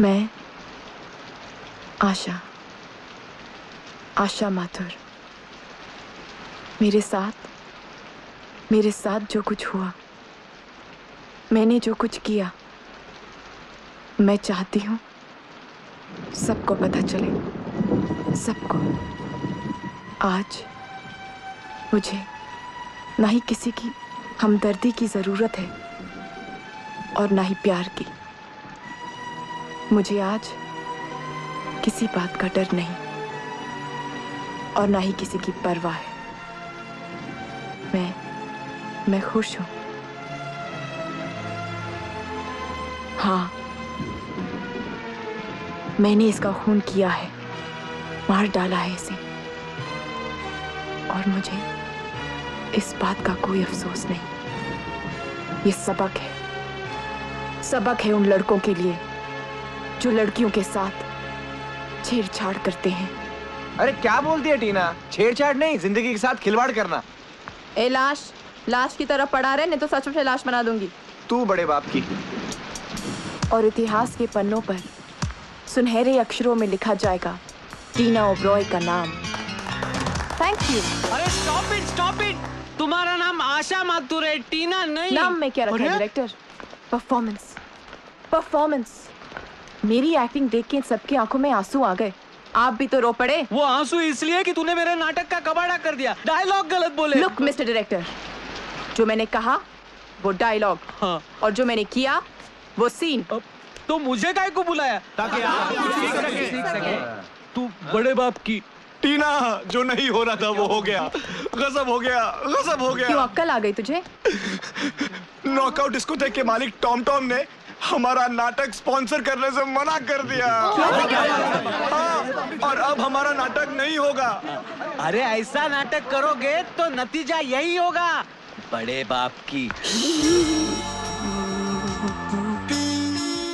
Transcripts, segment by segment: मैं आशा माथुर, मेरे साथ जो कुछ हुआ, मैंने जो कुछ किया, मैं चाहती हूँ सबको पता चले, सबको। आज मुझे ना ही किसी की हमदर्दी की ज़रूरत है और ना ही प्यार की। मुझे आज किसी बात का डर नहीं और ना ही किसी की परवाह है। मैं खुश हूं। हाँ, मैंने इसका खून किया है, मार डाला है इसे, और मुझे इस बात का कोई अफसोस नहीं। ये सबक है उन लड़कों के लिए जो लड़कियों के साथ छेड़छाड़ करते हैं। अरे क्या बोलती है टीना, छेड़छाड़ नहीं, जिंदगी के साथ खिलवाड़ करना। ए लाश की तरफ पड़ा रहे, नहीं तो सच में लाश बना दूंगी। तू बड़े बाप की। और इतिहास के पन्नों पर सुनहरे अक्षरों में लिखा जाएगा टीना ओबरॉय का नाम। Thank you. अरे स्टॉप इट, तुम्हारा नाम आशा माथुरे, टीना नहीं। नाम में क्या रखा है डायरेक्टर? परफॉर्मेंस। मेरी एक्टिंग देख के सबके आंखों में आंसू आ गए। आप भी तो रो पड़े। वो आंसू इसलिए कि तूने मेरे नाटक का कबाड़ा कर दिया। डायलॉग गलत बोले। लुक मिस्टर डायरेक्टर, जो मैंने कहा वो डायलॉग, हाँ। और जो मैंने किया वो सीन। तो मुझे काहे को बुलाया? ताकि आप तू बड़े बाप की। टीना, जो नहीं हो रहा था वो हो गया। गजब हो गया। क्यों अक्कल आ गई तुझे? नॉकआउट डिस्कोथेक के मालिक टॉम ने हमारा नाटक स्पॉन्सर करने से मना कर दिया। हाँ, और अब हमारा नाटक नहीं होगा। अरे ऐसा नाटक करोगे तो नतीजा यही होगा बड़े बाप की।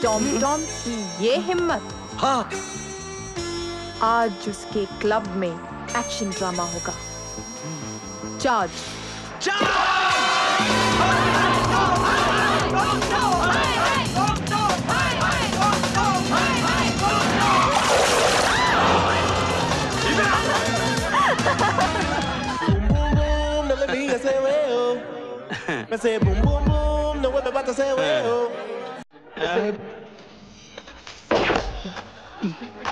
टॉम की ये हिम्मत। हाँ, आज उसके क्लब में एक्शन ड्रामा होगा। Charge. say boom boom boom. Know what they about to say? Well,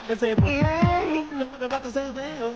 they say boom. Know what they about to say? Well,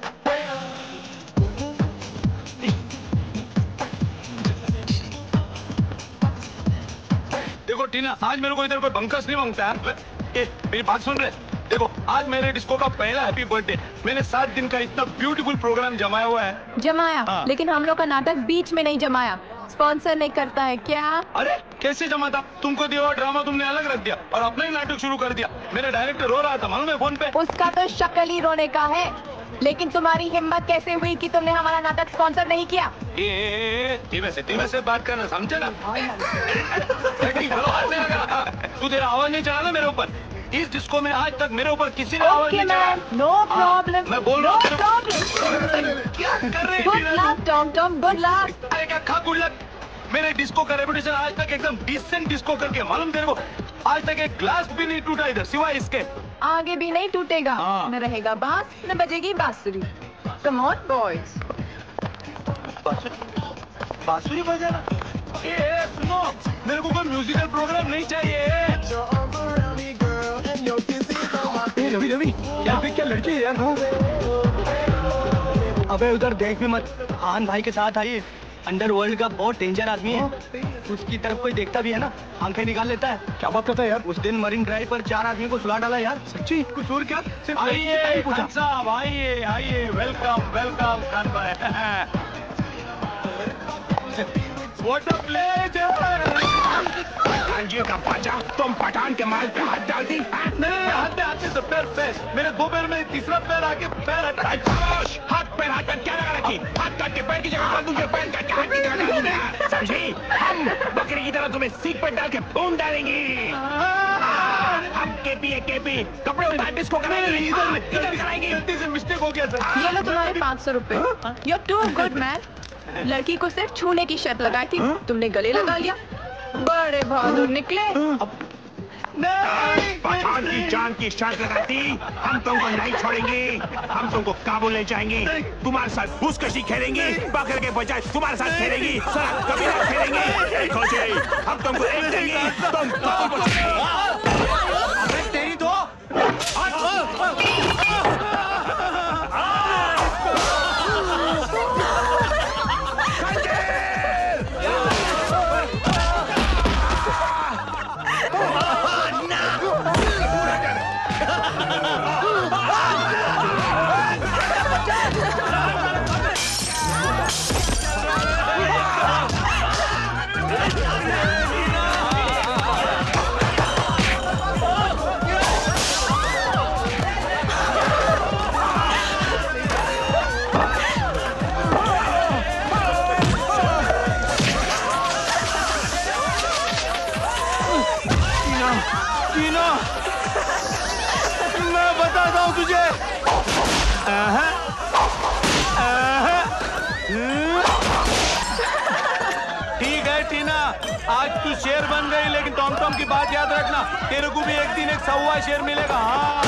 देखो टीना, आज मेरे को इधर कोई बंकर्स नहीं मांगता है। ए, मेरी बात सुन रहे? देखो आज मेरे डिस्को का पहला हैप्पी बर्थडे। मैंने 7 दिन का इतना ब्यूटीफुल प्रोग्राम जमाया हुआ है। जमाया? हाँ। लेकिन हम लोग का नाटक बीच में नहीं जमाया। स्पॉन्सर नहीं करता है क्या? अरे कैसे जमाता? तुमको दिया हुआ ड्रामा तुमने अलग रख दिया और अपना ही नाटक शुरू कर दिया। मेरा डायरेक्टर रो रहा था मालूम है फोन पे। उसका तो शक्ल ही रोने का है, लेकिन तुम्हारी हिम्मत कैसे हुई कि तुमने हमारा नाटक स्पॉन्सर नहीं किया? धीमे से बात करना, समझे ना? तू तेरा आवाज नहीं चला ना मेरे ऊपर। इस डिस्को में आज तक मेरे ऊपर किसी ने आवाज नहीं चला। No problem. मैं बोल रहा हूँ। क्या कर रहे हैं? Good luck Tom Tom, good luck. अरे क्या खा गुड लक? मेरे डिस्को का रेपुटेशन आज तक एकदम डिसेंट डिस्को करके मालूम तेरे को। आज तक एक ग्लास भी नहीं टूटा इधर, सिवाय इसके। आगे भी नहीं टूटेगा। न रहेगा बांस, न बजेगी बांसुरी। Come on boys. बांसुरी बजाना? ये सुनो, मेरे को कोई म्यूजिकल प्रोग्राम नहीं चाहिए। रवि रवि यार भी क्या लड़की है यार। अबे उधर देख भी मत। आन भाई के साथ आई। अंडरवर्ल्ड का बहुत डेंजर आदमी है। उसकी तरफ कोई देखता भी है ना आंखें निकाल लेता है। क्या बात करता है यार? उस दिन मरीन ड्राइव पर 4 आदमी को सुला डाला यार। सच्ची? कसूर क्या? आइए साहब, आइए आइए, वेलकम वेलकम खान भाई। What a place. अंजियो का पाचा, तुम पठान के माल पे हाथ डाल दी। नहीं हाथ आते तो पैर पे, मेरे 2 पैर में 3रा पैर आके पैर हटा। हाथ पर क्या लगा रखी? हाथ काट के पैर की जगह दूसरे पैर काट के हाथ की जगह लगा दिया। समझी? हम बकरी की तरह तुम्हें सीट पर डाल के भून डालेंगे। हम केपी कपड़े उतार डिस्को कराएंगे। इधर कराएंगे। गलती से मिस्टेक हो गया सर। ये लो तुम्हारे 500 रुपए। You are too good man. लड़की को सिर्फ छूने की शर्त लगाई थी, तुमने गले लगा लिया। बड़े बहादुर निकले। पठान की जान की शर्त लगाती। हम तुमको नहीं छोड़ेंगे, हम तुमको काबू ले जाएंगे। तुम्हारे साथ घुसकशी खेलेंगे, पकड़ के बजाय तुम्हारे साथ खेलेंगी, साथ कबीला खेलेंगे। सोचे हम तुमको एक देंगे, तुम तेरी तो ठीक है टीना, आज तू शेर बन गई, लेकिन टॉम टॉम की बात याद रखना। तेरे को भी एक दिन एक सौवा शेर मिलेगा। हाँ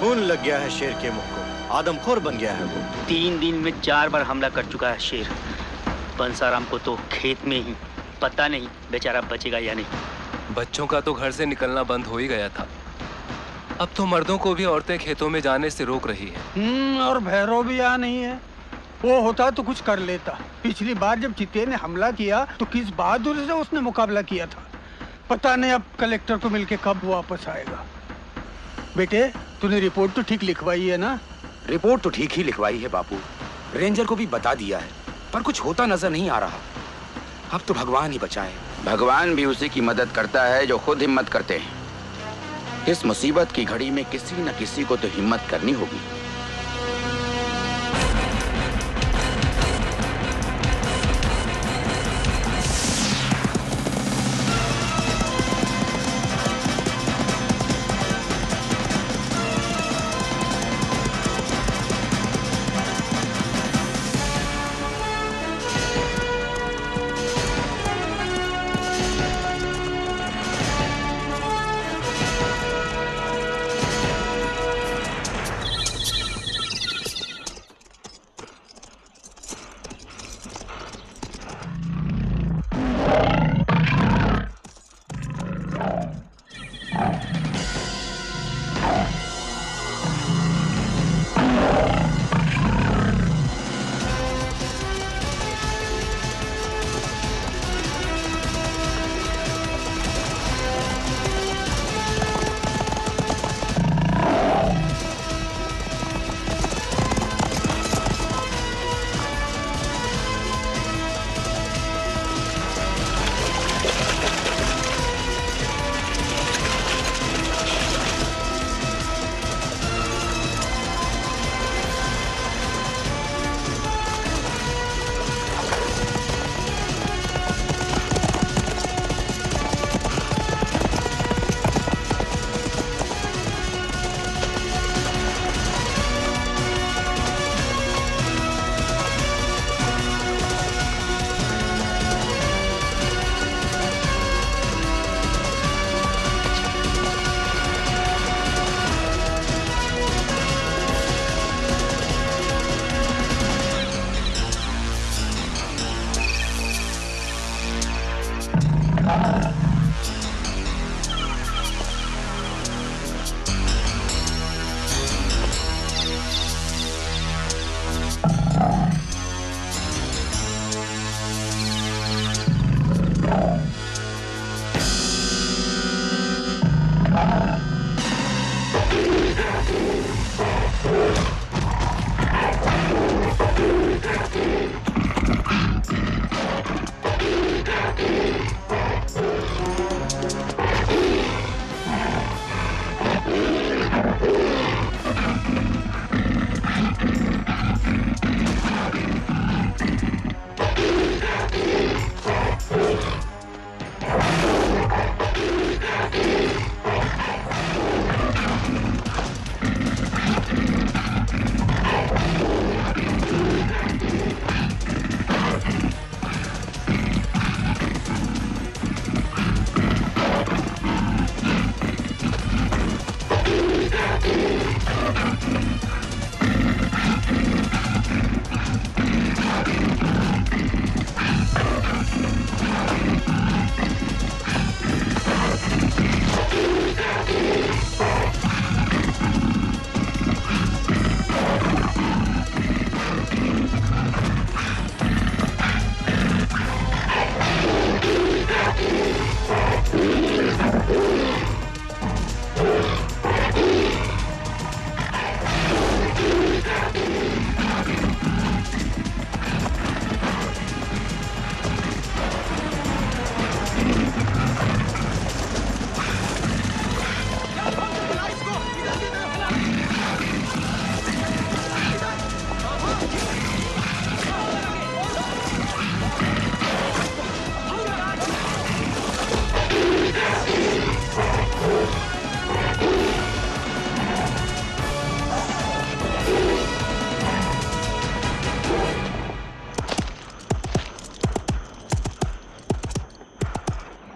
खून लग गया है शेर के मुंह को, आदमखोर बन गया है वो। 3 दिन में 4 बार हमला कर चुका है शेर। बंसाराम को तो खेत में ही, पता नहीं बेचारा बचेगा या नहीं। बच्चों का तो घर से निकलना बंद हो ही गया था, अब तो मर्दों को भी औरतें खेतों में जाने से रोक रही है। और भैरव भी यहाँ नहीं है, वो होता तो कुछ कर लेता। पिछली बार जब चित्ते ने हमला किया तो किस बहादुरी से उसने मुकाबला किया था। पता नहीं अब कलेक्टर को मिलके कब वापस आएगा। बेटे तूने रिपोर्ट तो ठीक लिखवाई है ना? रिपोर्ट तो ठीक ही लिखवाई है बापू, रेंजर को भी बता दिया है, पर कुछ होता नजर नहीं आ रहा। अब तो भगवान ही बचाए। भगवान भी उसी की मदद करता है जो खुद हिम्मत करते हैं। इस मुसीबत की घड़ी में किसी न किसी को तो हिम्मत करनी होगी।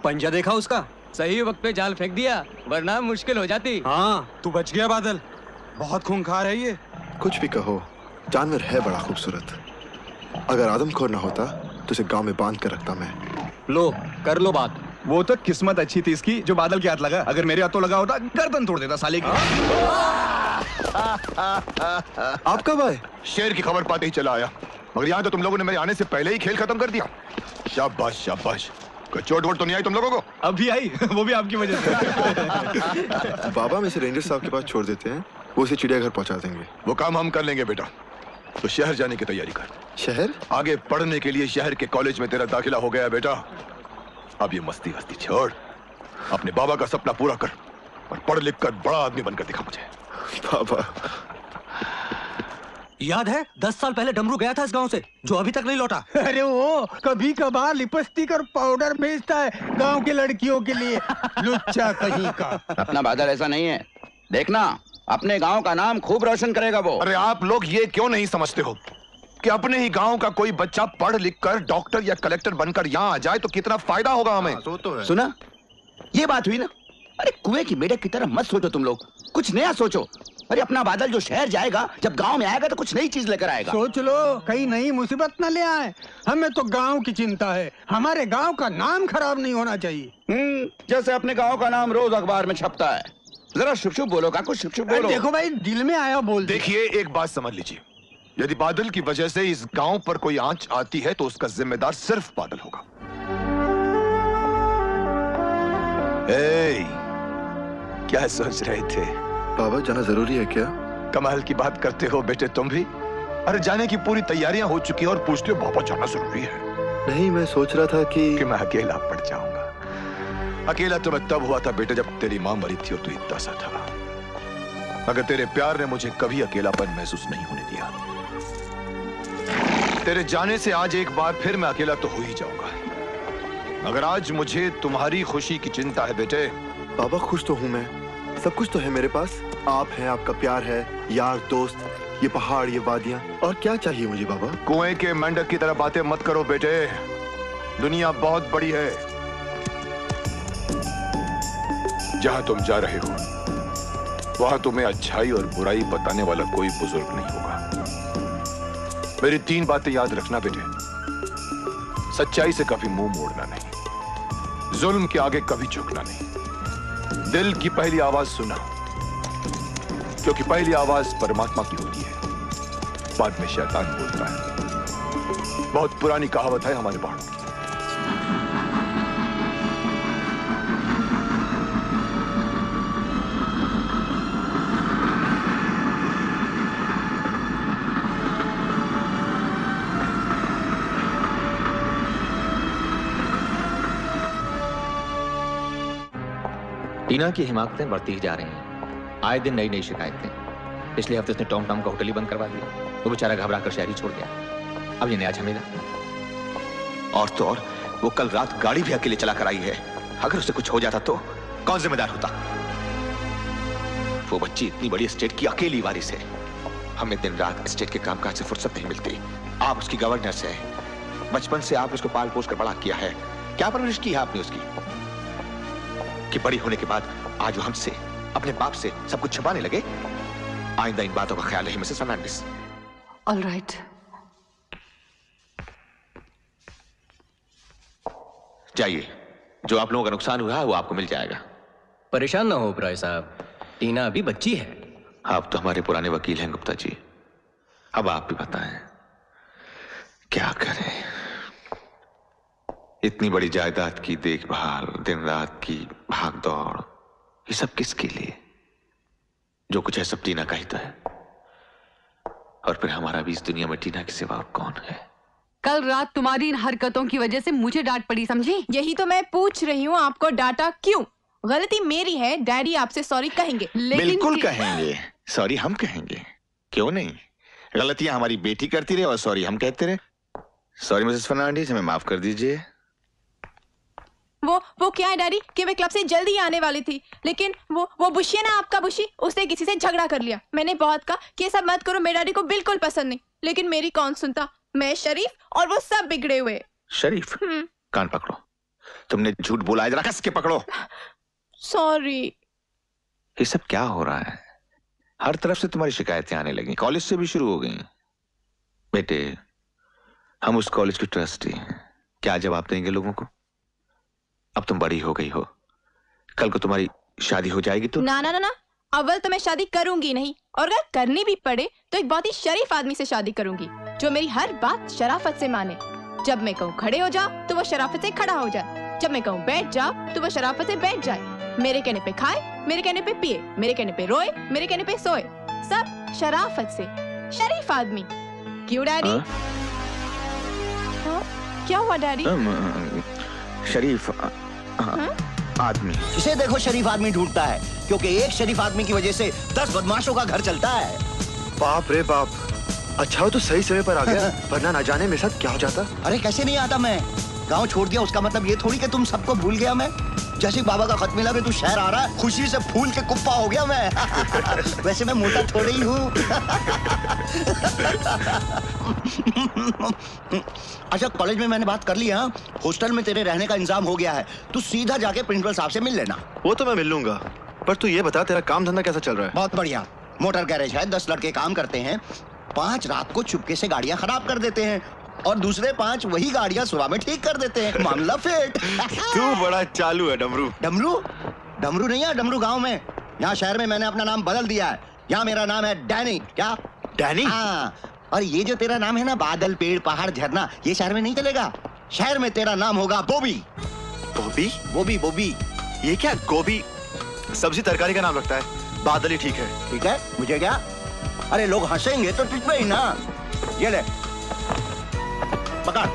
पंजा देखा उसका, सही वक्त पे जाल फेंक दिया वरना मुश्किल हो जाती। हाँ तू बच गया बादल, बहुत खूंखार है ये। कुछ भी कहो, जानवर है बड़ा खूबसूरत। अगर आदमखोर ना होता तो इसे गांव में बांध कर रखता मैं। लो कर लो बात। वो तो किस्मत अच्छी थी इसकी जो बादल के हाथ लगा, अगर मेरे हाथों तो लगा होता गर्दन तोड़ देता साले की। आप कब आए? शेर की खबर पाते ही चला आया, मगर यहाँ तो तुम लोगों ने मेरे आने से पहले ही खेल खत्म कर दिया। शाबाश शाबाश, कोई चोट वोट तो नहीं आई तुम लोगों को? अभी आई, वो भी आपकी वजह से। बाबा में से रेंजर साहब के पास छोड़ देते हैं, वो इसे चिड़ियाघर पहुँचा देंगे। वो काम हम कर लेंगे बेटा, तो शहर जाने की तैयारी कर। शहर? आगे पढ़ने के लिए शहर के कॉलेज में तेरा दाखिला हो गया बेटा। अब ये मस्ती हस्ती छोड़, अपने बाबा का सपना पूरा कर और पढ़ लिख कर बड़ा आदमी बनकर दिखा मुझे। बाबा याद है 10 साल पहले डमरू गया था इस गांव से, जो अभी तक नहीं लौटा। अरे वो कभी कभार लिपस्टिक और पाउडर भेजता है गांव के लड़कियों के लिए, लुच्चा कहीं का। अपना बादल ऐसा नहीं है, देखना अपने गांव का नाम खूब रोशन करेगा वो। अरे आप लोग ये क्यों नहीं समझते हो कि अपने ही गांव का कोई बच्चा पढ़ लिख कर डॉक्टर या कलेक्टर बनकर यहाँ आ जाए तो कितना फायदा होगा हमें। तो सुना ये बात हुई ना। अरे कुएं की मेढक की तरह मत सोचो तुम लोग, कुछ नया सोचो। अरे अपना बादल जो शहर जाएगा, जब गांव में आएगा तो कुछ नई चीज लेकर आएगा। सोच लो कहीं नई मुसीबत न ले आए, हमें तो गांव की चिंता है। हमारे गांव का नाम खराब नहीं होना चाहिए। जैसे अपने गांव का नाम रोज अखबार में छपता है। जरा शुभ शुभ बोलो काकू, शुभ शुभ बोलो। देखो भाई दिल में आया बोल। देखिए एक बात समझ लीजिए, यदि बादल की वजह से इस गांव पर कोई आंच आती है तो उसका जिम्मेदार सिर्फ बादल होगा। क्या सोच रहे थे? बाबा जाना जरूरी है क्या? कमाल की बात करते हो बेटे तुम भी। अरे जाने की पूरी तैयारियां हो चुकी है और पूछते हो बाबा जाना जरूरी है। नहीं मैं सोच रहा था कि मैं अकेला पड़ जाऊंगा। अकेला तो मैं तब हुआ था बेटे जब तेरी मां मरी थी और तू इतना सा था। मगर तेरे प्यार ने मुझे कभी अकेलापन महसूस नहीं होने दिया। तेरे जाने से आज एक बार फिर मैं अकेला तो हो ही जाऊंगा, मगर आज मुझे तुम्हारी खुशी की चिंता है बेटे। बाबा खुश तो हूँ मैं, सब कुछ तो है मेरे पास। आप हैं, आपका प्यार है, यार दोस्त, ये पहाड़, ये वादियाँ, और क्या चाहिए मुझे बाबा? कुएं के मेंढक की तरह बातें मत करो बेटे, दुनिया बहुत बड़ी है। जहाँ तुम जा रहे हो वहाँ तुम्हें अच्छाई और बुराई बताने वाला कोई बुजुर्ग नहीं होगा। मेरी 3 बातें याद रखना बेटे, सच्चाई से कभी मुंह मोड़ना नहीं, जुल्म के आगे कभी झुकना नहीं, दिल की पहली आवाज सुना, क्योंकि पहली आवाज परमात्मा की होती है, बाद में शैतान बोलता है। बहुत पुरानी कहावत है हमारे पहाड़ की। टीना की हिमाकतें बढ़ती ही जा रही हैं, आए दिन नई नई शिकायतें। पिछले हफ्ते उसने टॉम टॉम का होटल ही बंद करवा दिया, वो बेचारा घबरा कर शहरी छोड़ गया। अब ये नया झमेला। और तो और वो कल रात गाड़ी भी अकेले चला कर आई है, अगर उसे कुछ हो जाता तो कौन जिम्मेदार होता। वो बच्ची इतनी बड़ी स्टेट की अकेली वारिस है, हमें दिन रात स्टेट के कामकाज से फुर्सत नहीं मिलती। आप उसकी गवर्नेंस है, बचपन से आप उसको पाल पोस कर बड़ा किया है, क्या परवरिश की है आपने उसकी कि बड़ी होने के बाद आज वो हमसे अपने बाप से सब कुछ छुपाने लगे। आइंदा इन बातों का ख्याल रहे मिसेस फर्नांडिस। All right. जाइए, जो आप लोगों का नुकसान हुआ वो आपको मिल जाएगा। परेशान ना हो ओबेरॉय साहब, टीना अभी बच्ची है। आप तो हमारे पुराने वकील हैं गुप्ता जी, अब आप भी बताएं क्या करें। इतनी बड़ी जायदाद की देखभाल, दिन रात की भागदौड़, ये सब किसके लिए? जो कुछ है सब टीना का ही तो है, और फिर हमारा भी इस दुनिया में टीना के सिवा और कौन है? कल रात तुम्हारी इन हरकतों की वजह से मुझे डांट पड़ी, समझी? यही तो मैं पूछ रही हूँ, आपको डांटा क्यों? गलती मेरी है, डैडी आपसे सॉरी कहेंगे। बिल्कुल कहेंगे, सॉरी हम कहेंगे, क्यों नहीं। गलतियाँ हमारी बेटी करती रहे और सॉरी हम कहते रहे। सॉरी मिसेस फर्नांडीज, हमें माफ कर दीजिए। वो क्या है डैडी कि मैं क्लब से जल्दी आने वाली थी, लेकिन वो बुशी है ना आपका बुशी, उसने किसी से झगड़ा कर लिया। मैंने बहुत कहा कि ये सब मत करो, मेरे डैडी को बिल्कुल पसंद नहीं, लेकिन मेरी कौन सुनता। मैं शरीफ और वो सब बिगड़े हुए। शरीफ कान पकड़ो, तुमने झूठ बोला है, जरा कस के पकड़ो। सॉरी। ये सब क्या हो रहा है? हर तरफ से तुम्हारी शिकायतें आने लगी, कॉलेज से भी शुरू हो गई। बेटे, हम उस कॉलेज के ट्रस्टी हैं, क्या जवाब देंगे लोगों को? अब तुम बड़ी हो गई हो, कल को तुम्हारी शादी हो जाएगी तो। ना ना ना ना, अव्वल तो मैं शादी करूंगी नहीं, और अगर करनी भी पड़े तो एक बहुत ही शरीफ आदमी से शादी करूंगी जो मेरी हर बात शराफत से माने। जब मैं कहूँ खड़े हो जाओ तो वो शराफत से खड़ा हो जाए, जब मैं कहूँ बैठ जाओ तो वो शराफत से बैठ जाए। मेरे कहने पे खाए, मेरे कहने पे पिए, मेरे कहने पे रोए, मेरे कहने पे सोए, सब शराफत से। शरीफ आदमी। क्यों डैडी? क्या हुआ डैडी? शरीफ आदमी। इसे देखो, शरीफ आदमी ढूंढता है, क्योंकि एक शरीफ आदमी की वजह से 10 बदमाशों का घर चलता है। बाप रे बाप, अच्छा हो तो सही समय पर आ गया, वरना ना जाने मेरे साथ क्या हो जाता। अरे कैसे नहीं आता, मैं गांव छोड़ दिया उसका मतलब ये थोड़ी कि तुम सबको भूल गया मैं। जैसे बाबा का खत मिला कि तू शहर आ रहा है, खुशी से फूल के कुप्पा हो गया मैं। वैसे मैं मोटा थोड़ी ही हूँ। अच्छा, कॉलेज में मैंने बात कर ली। हाँ, हॉस्टल में तेरे रहने का इंतजाम हो गया है, तू सीधा जाके प्रिंसिपल साहब से मिल लेना। वो तो मैं मिल लूंगा, पर तू ये बता तेरा काम धंधा कैसा चल रहा है? बहुत बढ़िया। मोटर गैरेज है, 10 लड़के काम करते हैं, 5 रात को चुपके से गाड़ियाँ खराब कर देते हैं और दूसरे 5 वही गाड़ियां सुबह में ठीक कर देते हैं। मामला फिट। तू बड़ा चालू है डमरू। डमरू? डमरू नहीं है डमरू गांव में, यहाँ शहर में मैंने अपना नाम बदल दिया है। यहाँ मेरा नाम है डैनी। क्या डैनी? हाँ। और ये जो तेरा नाम है ना, बादल, पेड़, पहाड़, झरना, ये शहर में नहीं चलेगा। शहर में तेरा नाम होगा बोबी। बोबी? बोबी बोबी। ये क्या गोभी सब्जी तरकारी का नाम रखता है? बादल ही ठीक है। ठीक है, मुझे क्या? अरे लोग हंसेंगे तो तुझ पे ही ना। ये ले पकड़।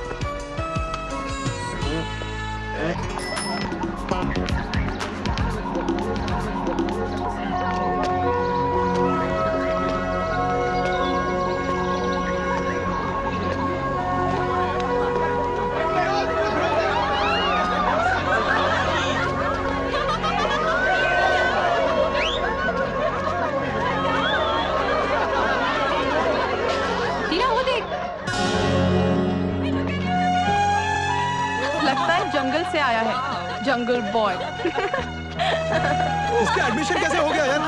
जंगल बॉय। उसका एडमिशन कैसे हो गया यार?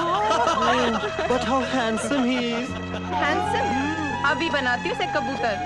But how handsome he is. Handsome? अभी बनाती हूँ उसे कबूतर।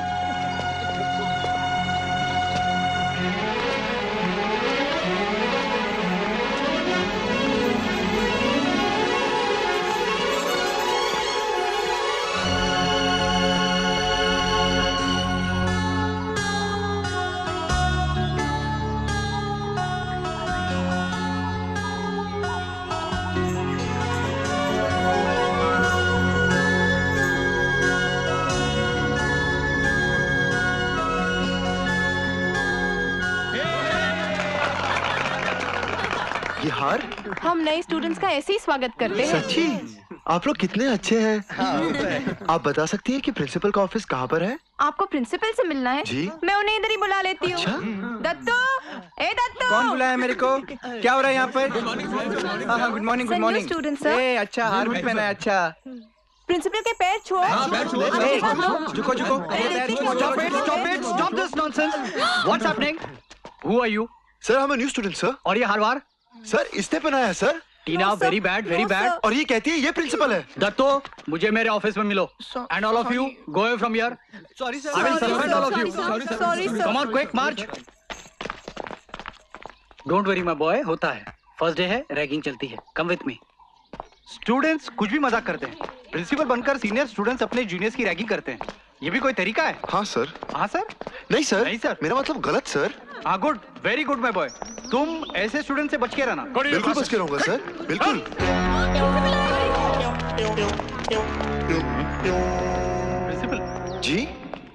हम नए स्टूडेंट्स का ऐसे ही स्वागत करते हैं। सच्ची आप लोग कितने अच्छे हैं। हाँ। आप बता सकती हैं कि प्रिंसिपल का ऑफिस कहाँ पर है? आपको प्रिंसिपल से मिलना है जी? मैं उन्हें इधर ही बुला लेती हूँ। अच्छा? दत्तो, ए दत्तो। कौन बुलाया मेरे को? क्या हो रहा है यहाँ पर? Good morning. Good morning students. अच्छा आर्मी पहना है। अच्छा प्रिंसिपल के पैर छोड़। झुको झुको। सर हम न्यू स्टूडेंट सर, और ये हर बार सर इसने पहनाया है sir. Tina very bad very bad. और ये कहती है ये प्रिंसिपल है। दत्तो मुझे मेरे ऑफिस में मिलो। And all of you go away from here. Sorry sir. I will suspend all of you. Sorry sir. Come on quick march. Don't worry my boy, होता है। फर्स्ट डे है, रैगिंग चलती है। Come with me. स्टूडेंट्स कुछ भी मजाक करते हैं, प्रिंसिपल बनकर सीनियर स्टूडेंट्स अपने जूनियर्स की रैगिंग करते हैं, ये भी कोई तरीका है? हाँ सर। हाँ सर? नहीं सर। नहीं सर, मेरा मतलब गलत सर। हाँ good, very good my boy. तुम ऐसे स्टूडेंट से बच के रहना। बिल्कुल बच के रहूंगा सर, बिल्कुल। प्रिंसिपल जी,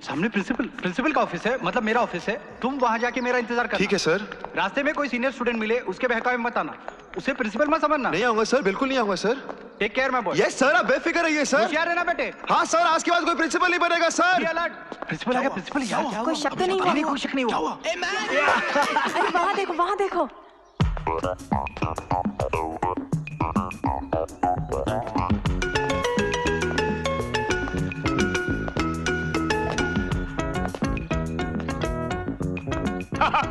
सामने प्रिंसिपल का ऑफिस है, मतलब मेरा ऑफिस है। तुम वहाँ जाके मेरा इंतजार करना। ठीक है सर। रास्ते में कोई सीनियर स्टूडेंट मिले उसके बहकावे मत आना, उसे प्रिंसिपल मत समझना। नहीं आऊंगा सर, बिल्कुल नहीं आऊंगा sir. Take care my boy. Yes sir, आप बेफिक्र रहिए सर। होशियार रहना बेटे। हाँ सर, आज के बाद कोई प्रिंसिपल नहीं बनेगा सर। प्रिंसिपल आ गया। प्रिंसिपल यार कोई शक तो नहीं हुआ? कोई शक नहीं हुआ। अरे वहाँ देखो, वहाँ देखो।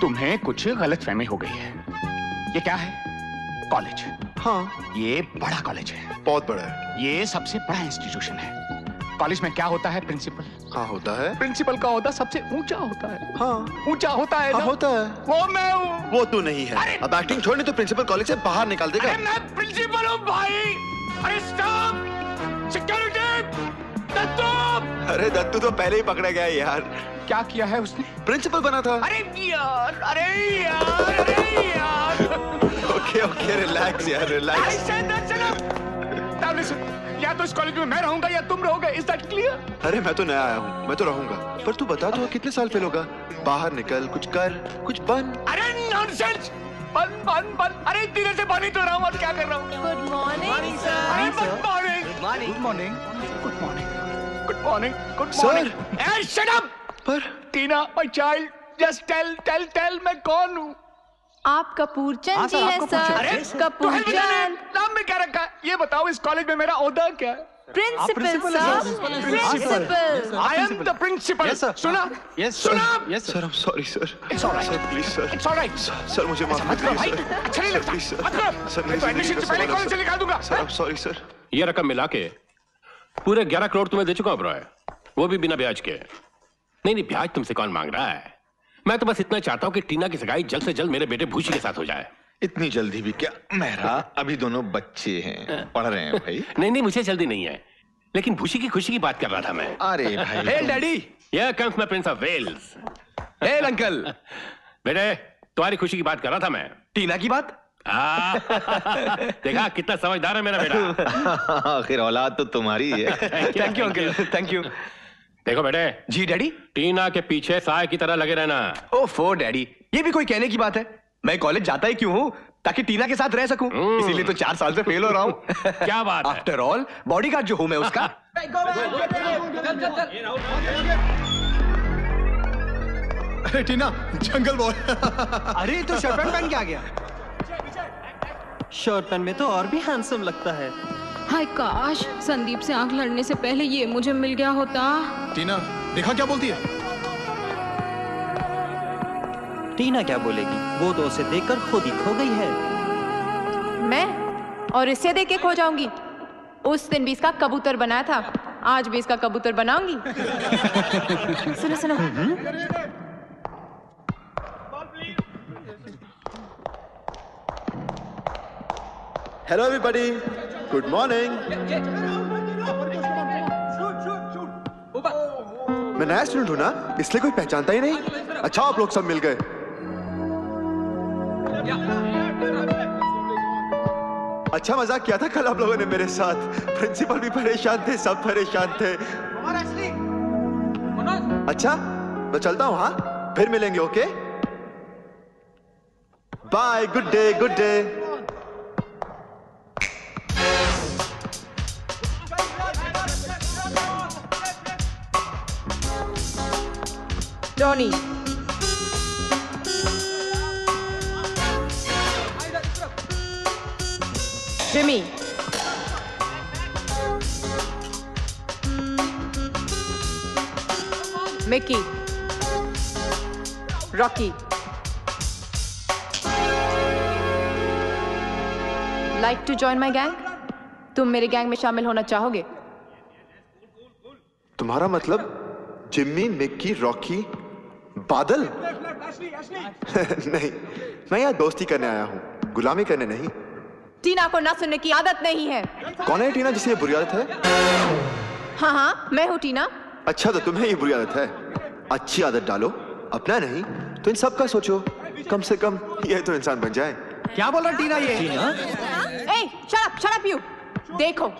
तुम्हें कुछ गलतफहमी हो गई है। ये क्या है? कॉलेज। हाँ। ये बड़ा कॉलेज है। बहुत बड़ा है। ये सबसे बड़ा इंस्टीट्यूशन है। कॉलेज में क्या होता है? प्रिंसिपल। हाँ होता है। प्रिंसिपल का होता सबसे ऊंचा होता है। हाँ। ऊंचा होता है। हाँ होता है। वो मैं हूँ। वो तू नहीं है। अब एक्टिंग छोड़ने तो प्रिंसिपल कॉलेज से बाहर निकाल देगा। मैं प्रिंसिपल हूँ भाई। अरे स्टॉप। सिक्योरिटी। दत्तू। अरे दत्तू तो पहले ही पकड़ा गया यार। क्या किया है उसने? प्रिंसिपल बना था। अरे यार, अरे यार, अरे यार। ओके ओके, रिलैक्स यार, रिलैक्स। चलो listen, या तो इस कॉलेज में मैं रहूंगा या तुम रहोगे। Is that clear? अरे मैं तो नया आया हूँ, मैं तो रहूंगा। पर तू बता तो कितने साल फेल होगा? बाहर निकल, कुछ कर, कुछ बन। अरे nonsense, बन बन बन। अरे धीरे से बन ही तो रहा हूँ और क्या कर रहा हूँ? Good morning sir. Good morning. Good morning. Good morning. Good morning. Good morning. Good morning. Hey, shut up. पर टीना, my child, just tell मैं कौन हूँ? आप कपूरचंद जी हैं सर। अरे कपूरचंद नाम में क्या रखा है? ये बताओ इस कॉलेज में मेरा ओदा क्या है? Principal sir. Principal. I am the principal. सुना? सुना? Yes sir. I'm sorry sir. It's alright sir. Please sir. It's alright sir. मुझे माफ करो भाई. अच्छा नहीं लगता. Please sir. मैं एडमिशन से पहले कॉलेज से निकाल दूँगा. Sir I'm sorry sir. ये रकम मिला के पूरे 11 करोड़ तुम्हें दे चुका ओबरॉय, वो भी बिना ब्याज के। नहीं ब्याज तुमसे कौन मांग रहा है? मैं तो बस इतना चाहता हूँ कि टीना की सगाई जल्द से जल्द मेरे बेटे भूषी के साथ हो जाए। इतनी जल्दी भी क्या मेरा? अभी दोनों बच्चे हैं, पढ़ रहे हैं भाई। नहीं नहीं मुझे जल्दी नहीं है, लेकिन भूषी की खुशी की बात कर रहा था मैं। अरे भाई hail daddy, here comes my prince of Wales. Hail uncle. बेटे तुम्हारी खुशी की बात कर रहा था मैं। टीना की बात? देखा कितना समझदार है मेरा बेटा। आखिर औलाद तो तुम्हारी है। Thank you uncle, thank you. देखो बेटे। जी डैडी। टीना के पीछे साय की तरह लगे रहना। ओफो डैडी, ये भी कोई कहने की बात है? मैं कॉलेज जाता ही क्यों हूँ? ताकि टीना के साथ रह सकूं, इसीलिए तो 4 साल से फेल हो रहा हूँ। क्या बात है? आफ्टर ऑल बॉडीगार्ड जो हूँ मैं उसका। अरे टीना, जंगल बॉय। अरे तो शर्ट पैंट पहन के आ गया। शर्ट पैंट में तो और भी हैंडसम लगता है। हाय काश संदीप से आंख लड़ने से पहले ये मुझे मिल गया होता। टीना देखा क्या बोलती है? टीना क्या बोलेगी, वो तो उसे देखकर खुद ही खो गई है। मैं और इसे देख के खो जाऊंगी। उस दिन भी इसका कबूतर बनाया था, आज भी इसका कबूतर बनाऊंगी। सुनो सुनो। Hello everybody, good morning. मैं नया स्टूडेंट हूँ ना, इसलिए कोई पहचानता ही नहीं। अच्छा आप लोग सब मिल गए। अच्छा मजाक किया था कल आप लोगों ने मेरे साथ। प्रिंसिपल भी परेशान थे, सब परेशान थे। अच्छा मैं चलता हूँ। हाँ फिर मिलेंगे। Okay bye, good day. Good day. Johnny. Jimmy. Mickey. Rocky. Like to join my gang? तुम मेरे गैंग में शामिल होना चाहोगे? तुम्हारा मतलब जिम्मी, मिक्की, रॉकी, बादल? नहीं, मैं यहाँ दोस्ती करने आया हूँ, गुलामी करने नहीं। टीना को ना सुनने की आदत नहीं है। कौन है टीना जिसे ये बुरी आदत है? हाँ हाँ मैं हूँ टीना। अच्छा तो तुम्हें ये बुरी आदत है। अच्छी आदत डालो, अपना नहीं तो इन सब का सोचो। कम से कम ये तो इंसान बन जाए। क्या बोल रहा टीना ये? ए shut up you। देखो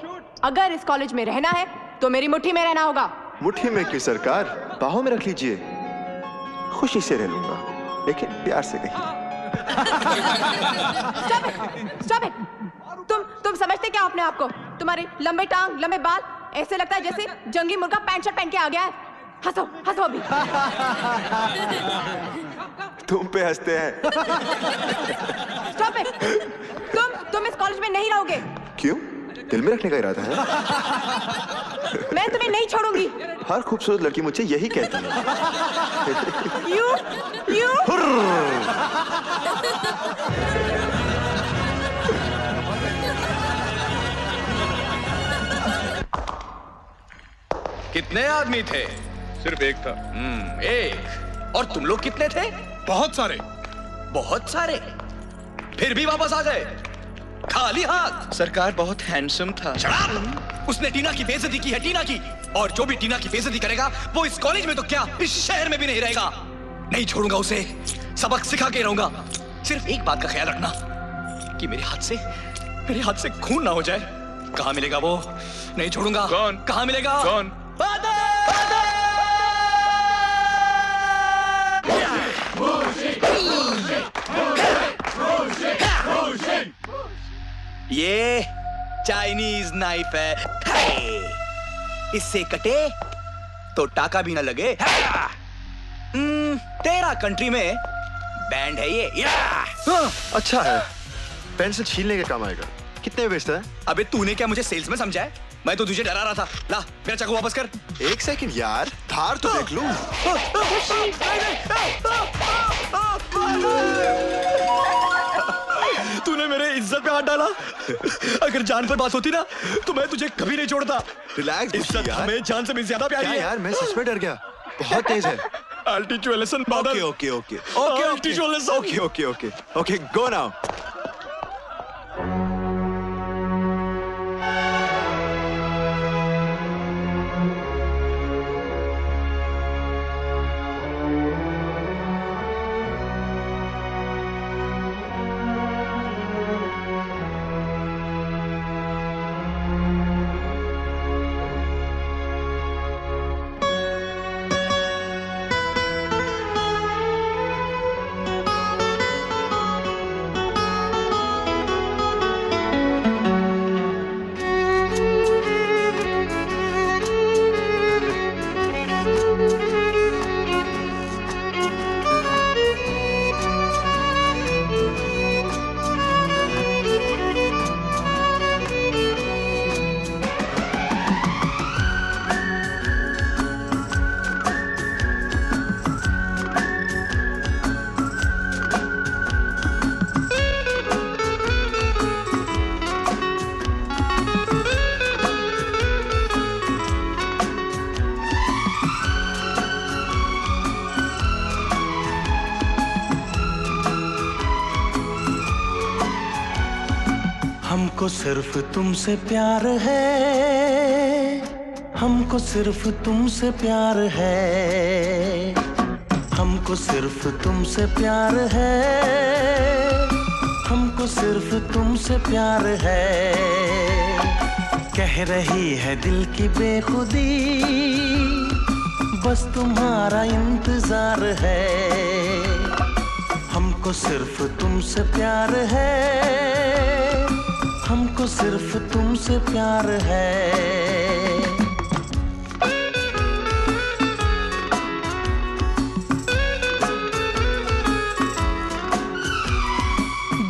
अगर इस कॉलेज में रहना है तो मेरी मुट्ठी में रहना होगा। मुट्ठी में की सरकार, बाहों में रख लीजिए। खुशी से रह लूंगा लेकिन प्यार से कहीं। Stop it! Stop it! तुम समझते क्या अपने आप को? तुम्हारी लंबे टांग, लंबे बाल, ऐसे लगता है जैसे जंगली मुर्गा पैंट शर्ट पहन के आ गया है। हंसो, हंसो अभी। तुम पे हंसते हैं। Stop it! तुम इस कॉलेज में नहीं रहोगे। क्यों? दिल में रखने का इरादा है। मैं तुम्हें नहीं छोड़ूंगी। हर खूबसूरत लड़की मुझे यही कहती है। You. कितने आदमी थे? सिर्फ एक था। एक। और तुम लोग कितने थे? बहुत सारे। फिर भी वापस आ गए खाली हाथ। सरकार बहुत हैंडसम था। उसने टीना की बेइज्जती की है, टीना की। और जो भी टीना की बेइज्जती करेगा वो इस कॉलेज में तो क्या इस शहर में भी नहीं रहेगा। नहीं छोड़ूंगा उसे, सबक सिखा के रहूंगा। सिर्फ एक बात का ख्याल रखना कि मेरे हाथ से खून ना हो जाए। कहाँ मिलेगा वो? नहीं छोड़ूंगा। कौन? कहाँ मिलेगा? कौन? ये चाइनीज नाइफ है, इससे कटे तो टाका भी ना लगे। तेरा कंट्री में बैंड है ये। अच्छा है, पेंसिल छीलने के काम आएगा। कितने में बेचता है? अबे तूने क्या मुझे सेल्स में समझा है? मैं तो तुझे डरा रहा था। ला मेरा चाकू वापस कर। एक सेकंड यार, धार तो देख लूं। तूने मेरे इज्जत पे हाथ डाला। अगर जान पर बात होती ना तो मैं तुझे कभी नहीं छोड़ता। रिलैक्स, इज्जत हमें जान से भी ज्यादा प्यारी है। यार मैं सच में डर गया, बहुत तेज है। Altitude Badal. Okay, go now. सिर्फ तुमसे प्यार है, हमको सिर्फ तुमसे प्यार है, हमको सिर्फ तुमसे प्यार है, हमको सिर्फ तुमसे प्यार है। कह रही है दिल की बेखुदी, बस तुम्हारा इंतजार है। हमको सिर्फ तुमसे प्यार है, हमको सिर्फ तुमसे प्यार है।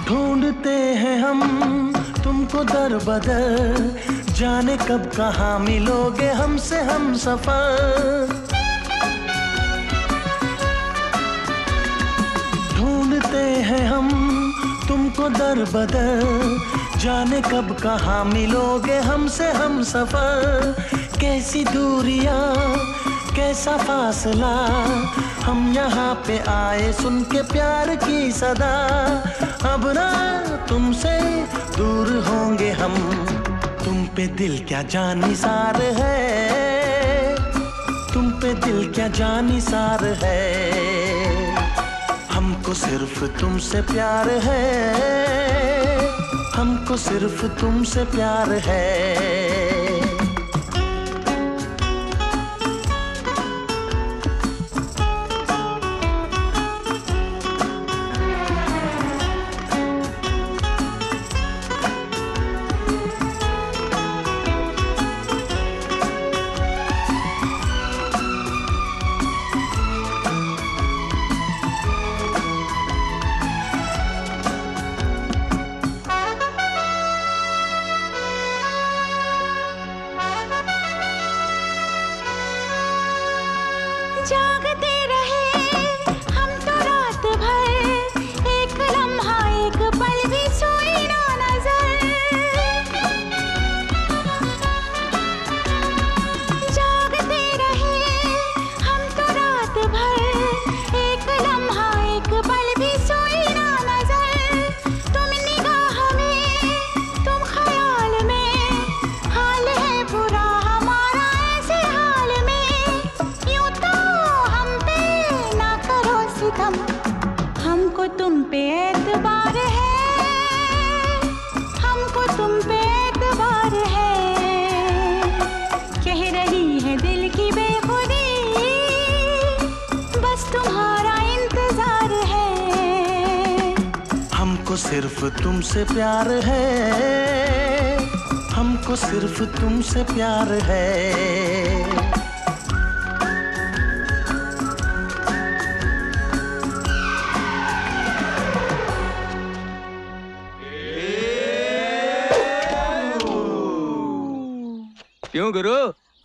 ढूंढते हैं हम तुमको दर बदर, जाने कब कहाँ मिलोगे हमसे हम सफर। ढूंढते हैं हम तुमको दर बदर, जाने कब कहाँ मिलोगे हमसे हम सफर। कैसी दूरियाँ कैसा फासला, हम यहाँ पे आए सुन के प्यार की सदा। अब ना तुमसे दूर होंगे हम, तुम पे दिल क्या जानिसार है, तुम पे दिल क्या जानिसार है। हमको सिर्फ तुमसे प्यार है, हमको सिर्फ तुमसे प्यार है। कम, हमको तुम पे एतबार है, हमको तुम पे एतबार है। कह रही है दिल की बेखुदी, बस तुम्हारा इंतजार है। हमको सिर्फ तुमसे प्यार है, हमको सिर्फ तुमसे प्यार है। क्यों गुरु,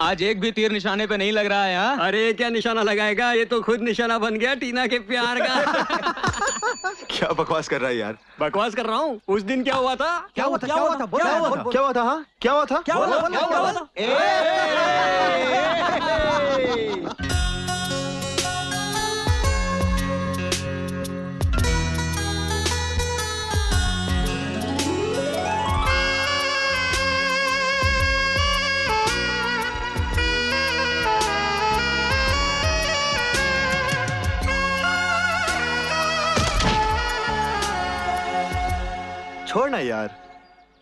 आज एक भी तीर निशाने पे नहीं लग रहा है? हा? अरे क्या निशाना लगाएगा, ये तो खुद निशाना बन गया टीना के प्यार का। क्या बकवास कर रहा है यार? बकवास कर रहा हूँ। उस दिन क्या हुआ था? क्या हुआ था? क्या हुआ था? क्या हुआ था? क्या हुआ था? क्या हुआ था? छोड़ ना यार,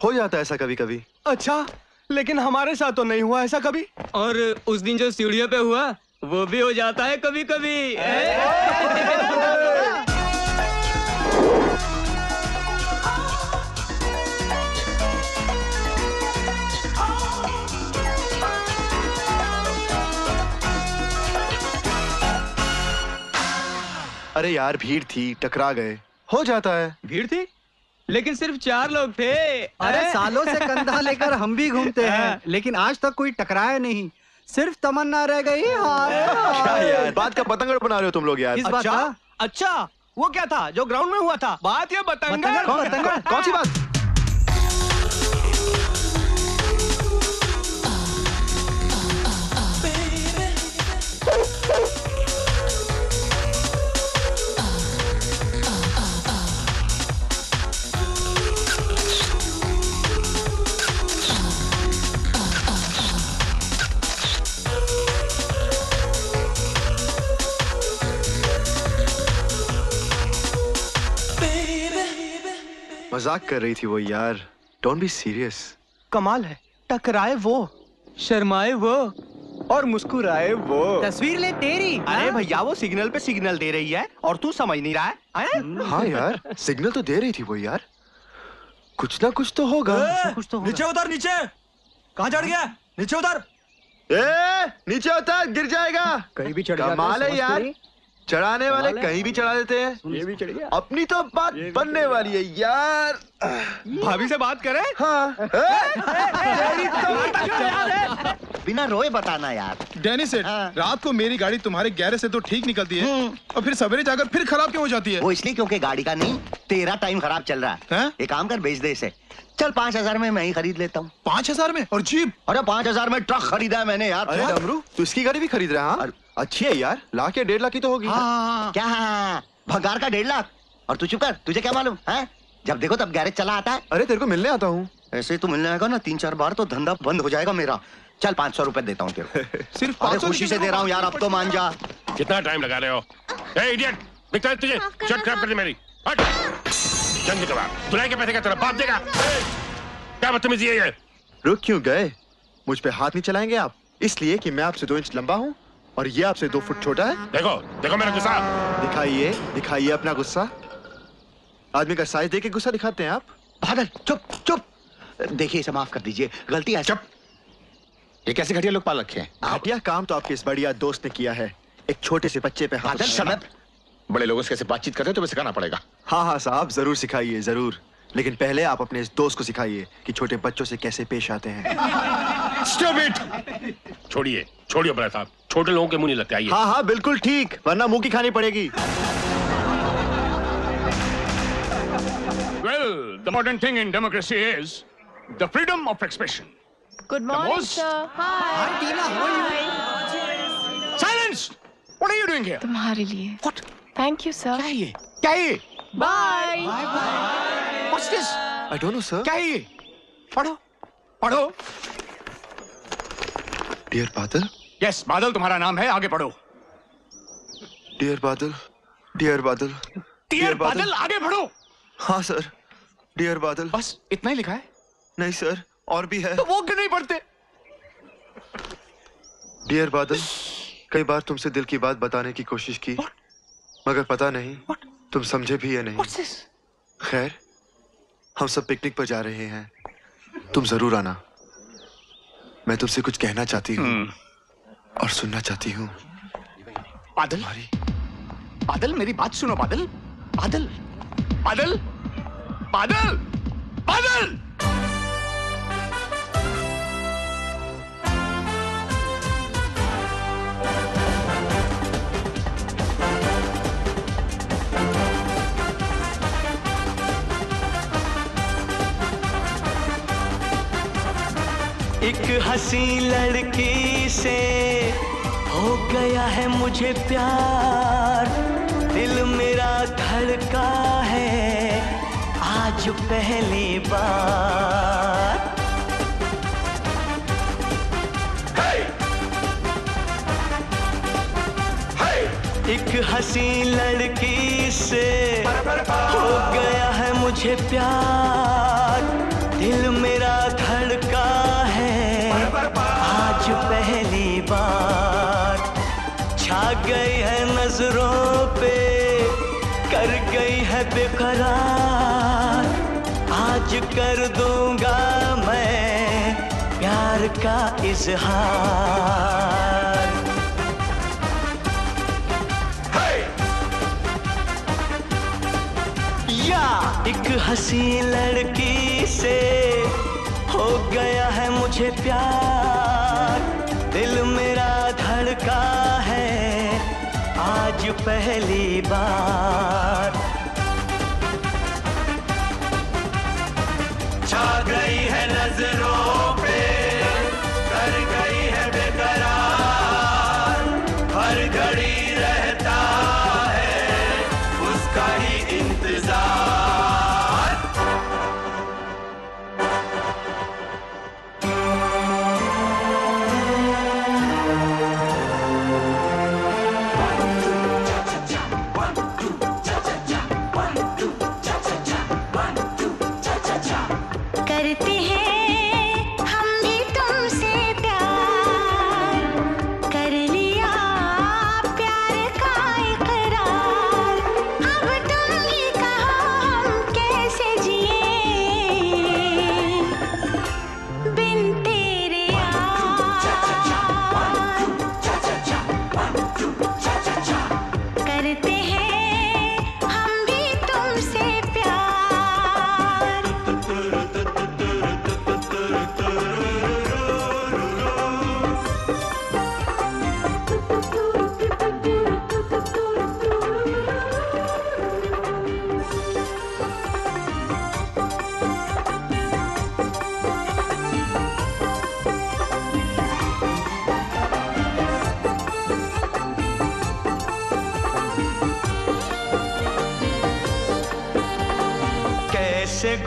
हो जाता है ऐसा कभी कभी। अच्छा, लेकिन हमारे साथ तो नहीं हुआ ऐसा कभी। और उस दिन जो स्टूडियो पे हुआ वो भी हो जाता है कभी कभी। अरे यार भीड़ थी, टकरा गए, हो जाता है। भीड़ थी लेकिन सिर्फ 4 लोग थे। अरे सालों से कंधा लेकर हम भी घूमते हैं लेकिन आज तक कोई टकराया नहीं, सिर्फ तमन्ना रह गई। यार बात का पतंगड़ बना रहे हो तुम लोग यार। अच्छा अच्छा, वो क्या था जो ग्राउंड में हुआ था? बात ये पतंगड़ कौन सी बात? मजाक कर रही थी वो यार, डोंट बी सीरियस। कमाल है, टकराए वो, शर्माए वो और मुस्कुराए वो। तस्वीर ले तेरी। अरे भैया वो सिग्नल पे सिग्नल दे रही है और तू समझ नहीं रहा है। हाँ यार सिग्नल तो दे रही थी वो यार, कुछ ना कुछ तो होगा। नीचे उतर, नीचे। कहाँ चढ़ गया? नीचे उतर, नीचे उतर, गिर जाएगा। कहीं भी चढ़ गया। कमाल है यार, चढ़ाने वाले कहीं भी चढ़ा देते हैं। ये भी चढ़ गया। अपनी तो बात बनने वाली है यार। भाभी से बात करें? हाँ। बिना रोए बताना यार। डेनी सेठ, रात को मेरी गाड़ी तुम्हारे गैरेज से तो ठीक निकलती है और फिर सवेरे जाकर फिर खराब क्यों हो जाती है? वो इसलिए क्योंकि गाड़ी का नहीं तेरा टाइम खराब चल रहा है। एक काम कर, बेच दे इसे। चल 5000 में मैं ही खरीद लेता हूँ। 5000 में? और जीप? अरे 5000 में ट्रक खरीदा है मैंने यार। अरे डमरू, तू इसकी गाड़ी भी खरीद रहा है? अच्छी है यार, लाख या 1.5 लाख की तो होगी। क्या भंगार का 1.5 लाख? और तू चुप कर, तुझे क्या मालूम है? जब देखो तब गैरेज चला आता है। अरे तेरे को मिलने आता हूँ। ऐसे तो मिलने आएगा ना 3-4 बार तो धंधा बंद हो जाएगा मेरा। चल 500 रुपए देता हूँ तेरे को। सिर्फ 500? खुशी से दे रहा हूँ यार, अब तो मान जा। कितना टाइम लगा रहे हो? ए इडियट, दिखता है तुझे? शर्ट खराब कर दी मेरी। हट, जंग के बाद चुराए के पैसे का तेरा बाप देगा। क्या बदतमीजी है ये? रुक क्यों गए? मुझ पे हाथ नहीं चलाएंगे आप इसलिए कि मैं आपसे 2 इंच लंबा हूँ और ये आपसे 2 फुट छोटा है। देखो देखो मेरा गुस्सा। दिखाइए दिखाइए अपना गुस्सा। आदमी का साइज देख के गुस्सा दिखाते हैं आप। बादल चुप चुप। देखिए इसे माफ कर दीजिए, गलती है। चुप। ये कैसे घटिया लोग पाल रखे हैं? घटिया काम तो आपके इस बढ़िया दोस्त ने किया है, एक छोटे से बच्चे पे हाथ। बादल, बड़े लोगों से कैसे बातचीत करते हो तुम्हें सिखाना पड़ेगा। हाँ हाँ साहब, जरूर सिखाइए जरूर, लेकिन पहले आप अपने इस दोस्त को सिखाइए कि छोटे बच्चों से कैसे पेश आते हैं। छोड़िए छोड़िए बड़ा साहब, छोटे लोगों के मुंह नहीं लगते। आइए। हाँ हाँ बिल्कुल ठीक, वरना मुंह की खानी पड़ेगी। Well, the modern thing in democracy is the freedom of expression. Good morning, sir. Hi. Tina, how are you? Silence! What are you doing here? तुम्हारे लिए। What? Thank you, sir. क्या ये? क्या ये? Bye. Bye bye. What's this? I don't know, sir. क्या ये? पढ़ो पढ़ो। Dear Badal. Yes, बादल तुम्हारा नाम है, आगे पढ़ो। Dear बादल, डियर बादल आगे बढ़ो। हाँ सर, डियर बादल। बस इतना ही लिखा है? नहीं सर, और भी है। तो वो क्यों नहीं पढ़ते? डियर बादल, कई बार तुमसे दिल की बात बताने की कोशिश की, मगर पता नहीं तुम समझे भी या नहीं। खैर, हम सब पिकनिक पर जा रहे हैं, तुम जरूर आना। मैं तुमसे कुछ कहना चाहती हूँ और सुनना चाहती हूँ। बादल, बादल मेरी बात सुनो। बादल बादल बादल बादल बादल, एक हंसी लड़की से हो गया है मुझे प्यार, दिल मेरा धड़का है आज पहली बार। hey! Hey! एक हंसी लड़की से हो गया है मुझे प्यार, दिल मेरा धड़का है आज पहली बार। छा गई है नजरों पे, कर गई है बेकरार, आज कर दूंगा मैं प्यार का इजहार। या एक हंसी लड़की से हो गया है मुझे प्यार, दिल मेरा धड़का है आज पहली बार। छा गई है नजरों पे, कर गई है बेकरार, हर घड़ी रहता है उसका ही इंतजार।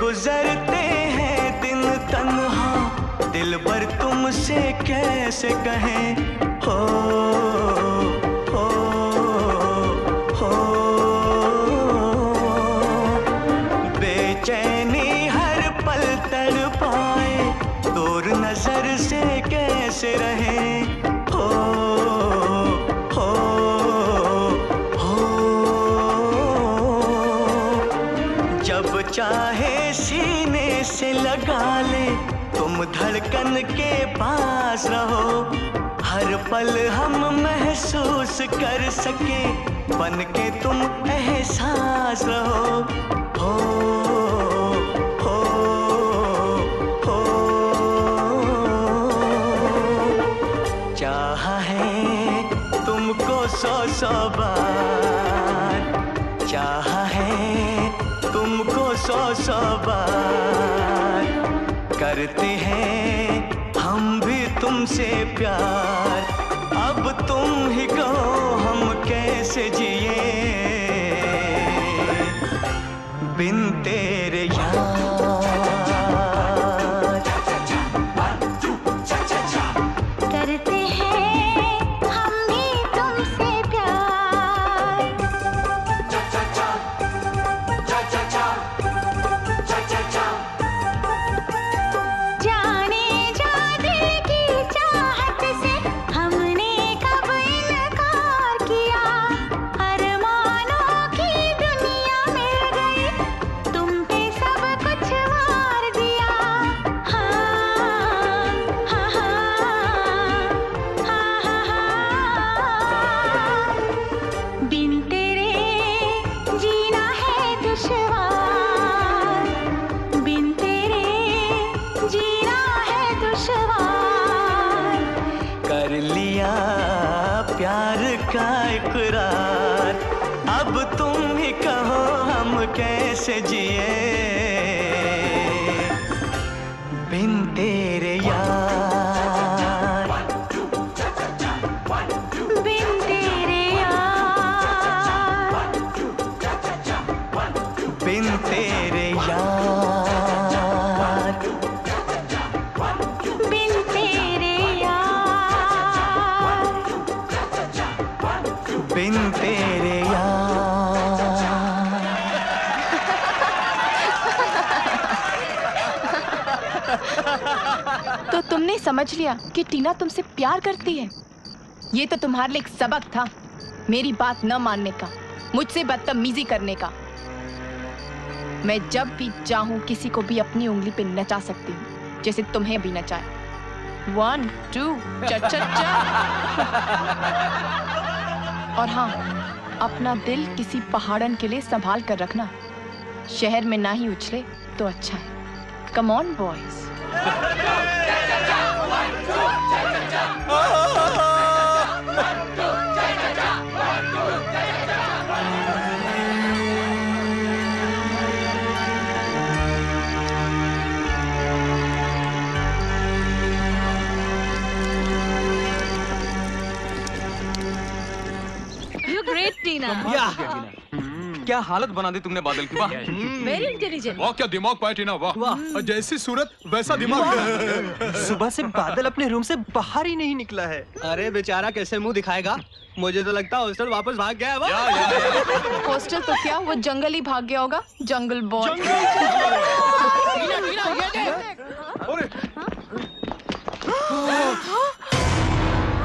गुजरते हैं दिन तन्हा, दिल भर तुमसे कैसे कहें हो। बेचैनी हर पल तड़पाए, दूर नजर से कैसे रहें। चाहे सीने से लगा ले, तुम धड़कन के पास रहो, हर पल हम महसूस कर सके, बन के तुम एहसास रहो। हो चाहा है तुमको 100-100 बार, चाहा है तुमको 100-100 बार, करते हैं हम भी तुमसे प्यार। अब तुम ही कहो हम कैसे जिए बिन तेरे यार। करते हैं हम भी तुमसे प्यार। अब तुम ही कहो हम कैसे जिए बिन तेरे यार, बिन तेरे यार, बिन तेरे यार, बिन तेरे यार, बिन तेरे यार। तो तुमने समझ लिया कि टीना तुमसे प्यार करती है। ये तो तुम्हारे लिए एक सबक था, मेरी बात न मानने का, मुझसे बदतमीजी करने का। मैं जब भी चाहूं किसी को भी अपनी उंगली पे नचा सकती हूँ, जैसे तुम्हें भी नचाए। 1 2 चा चा चा। और हाँ, अपना दिल किसी पहाड़न के लिए संभाल कर रखना। शहर में ना ही उछले तो अच्छा है। Come on, boys. You great, Tina. Yeah. क्या हालत बना दी तुमने बादल की। वाह, वेरी इंटेलिजेंट। वाह, क्या दिमाग पाया टीना। वाह वाह, जैसी सूरत वैसा दिमाग। सुबह से बादल अपने रूम से बाहर ही नहीं निकला है। अरे बेचारा कैसे मुंह दिखाएगा, मुझे तो लगता है हॉस्टल वापस भाग गया है। हॉस्टल तो क्या, वो जंगल ही भाग गया होगा। Jungle boy.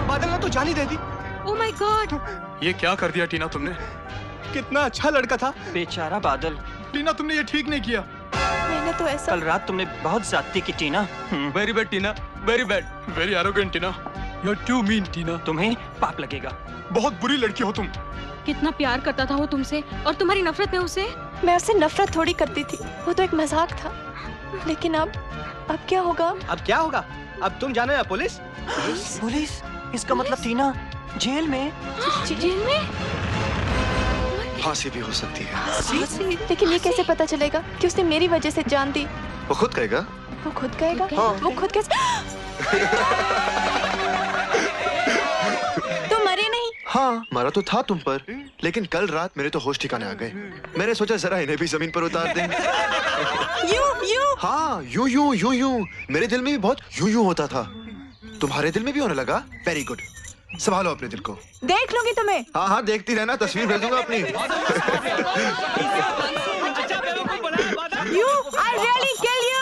बादल ने तो जान ही दे दी। ओह माय गॉड, ये क्या कर दिया टीना तुमने। कितना अच्छा लड़का था बेचारा बादल। टीना तुमने ये ठीक नहीं किया। मैंने तो ऐसा। कल रात तुमने बहुत ज़्यादती की Tina. Very bad Tina, very bad, very arrogant Tina. You are too mean Tina. तुम्हें पाप लगेगा। बहुत बुरी लड़की हो तुम। कितना प्यार करता था वो तुमसे, और तुम्हारी नफरत है उसे। मैं उससे नफरत थोड़ी करती थी, वो तो एक मजाक था। लेकिन अब क्या होगा। अब क्या होगा, अब तुम जानो या पुलिस। पुलिस, इसका मतलब टीना जेल में। जेल में फांसी भी हो सकती है। लेकिन ये कैसे पता चलेगा कि उसने मेरी वजह से जान दी। वो खुद कहेगा। वो खुद कहेगा। हाँ। वो खुद कैसे। तुम मरे नहीं। हाँ, मारा तो था तुम पर, लेकिन कल रात मेरे तो होश ठिकाने आ गए। मैंने सोचा जरा इन्हें भी जमीन पर उतार दें। यू। हाँ, यू। मेरे दिल में भी बहुत यू होता था, तुम्हारे दिल में भी होने लगा। वेरी गुड, संभालो अपने दिल को। देख लूंगी तुम्हें। हाँ हाँ, देखती रहना, तस्वीर भेजूंगा अपनी। You, I really kill you.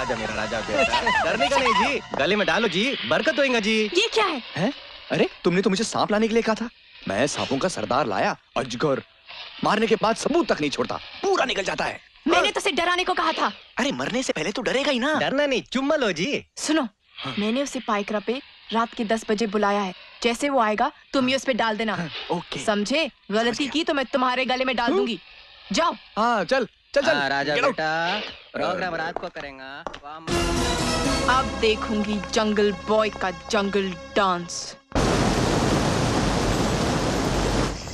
आजा मेरा राजा बेटा। डरने का नहीं जी, गले में डालो जी, बरकत होएगा जी। ये क्या है? हैं? अरे तुमने तो मुझे सांप लाने के लिए कहा था। मैं सांपों का सरदार लाया, अजगर। मारने के बाद सबूत तक नहीं छोड़ता, पूरा निकल जाता है। मैंने तो उसे डराने को कहा था। अरे मरने से पहले तो डरेगा ही ना। डरना नहीं, चुम्मा लो जी। सुनो, मैंने उसे पाइकरा पे रात के 10 बजे बुलाया है। जैसे वो आएगा तुम ये उस पे डाल देना। ओके समझे। गलती की तो मैं तुम्हारे गले में डाल दूंगी। जाओ। हाँ चल चल चल। राजा बेटा, प्रोग्राम रात को करेंगे। अब देखूंगी जंगल बॉय का जंगल डांस।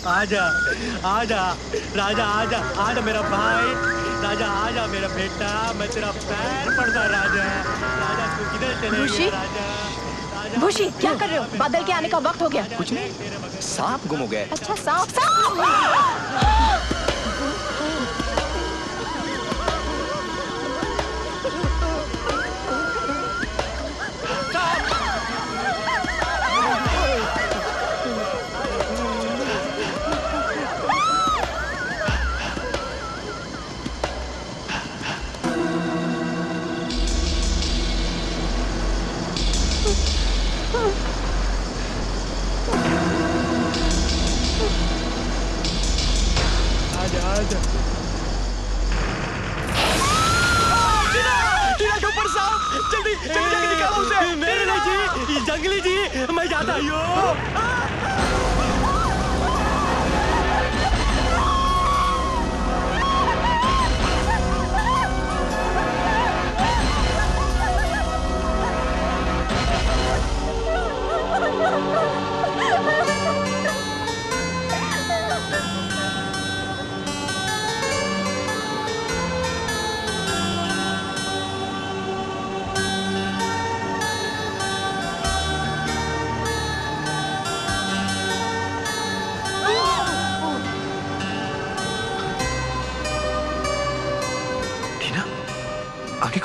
आजा आजा राजा, आजा आजा मेरा भाई। राजा आजा मेरा बेटा, मैं तेरा पैर पड़ता। राजा राजा तू किधर चले गया राजा। भूषी क्या कर रहे हो, बादल के आने का वक्त हो गया। कुछ नहीं, सांप गुम हो गया। अच्छा सांप। सांप। जल्दी जल्दी जल्दी निकालो उसे। मेरे लिए जी, जंगली जी, मैं जाता हूँ।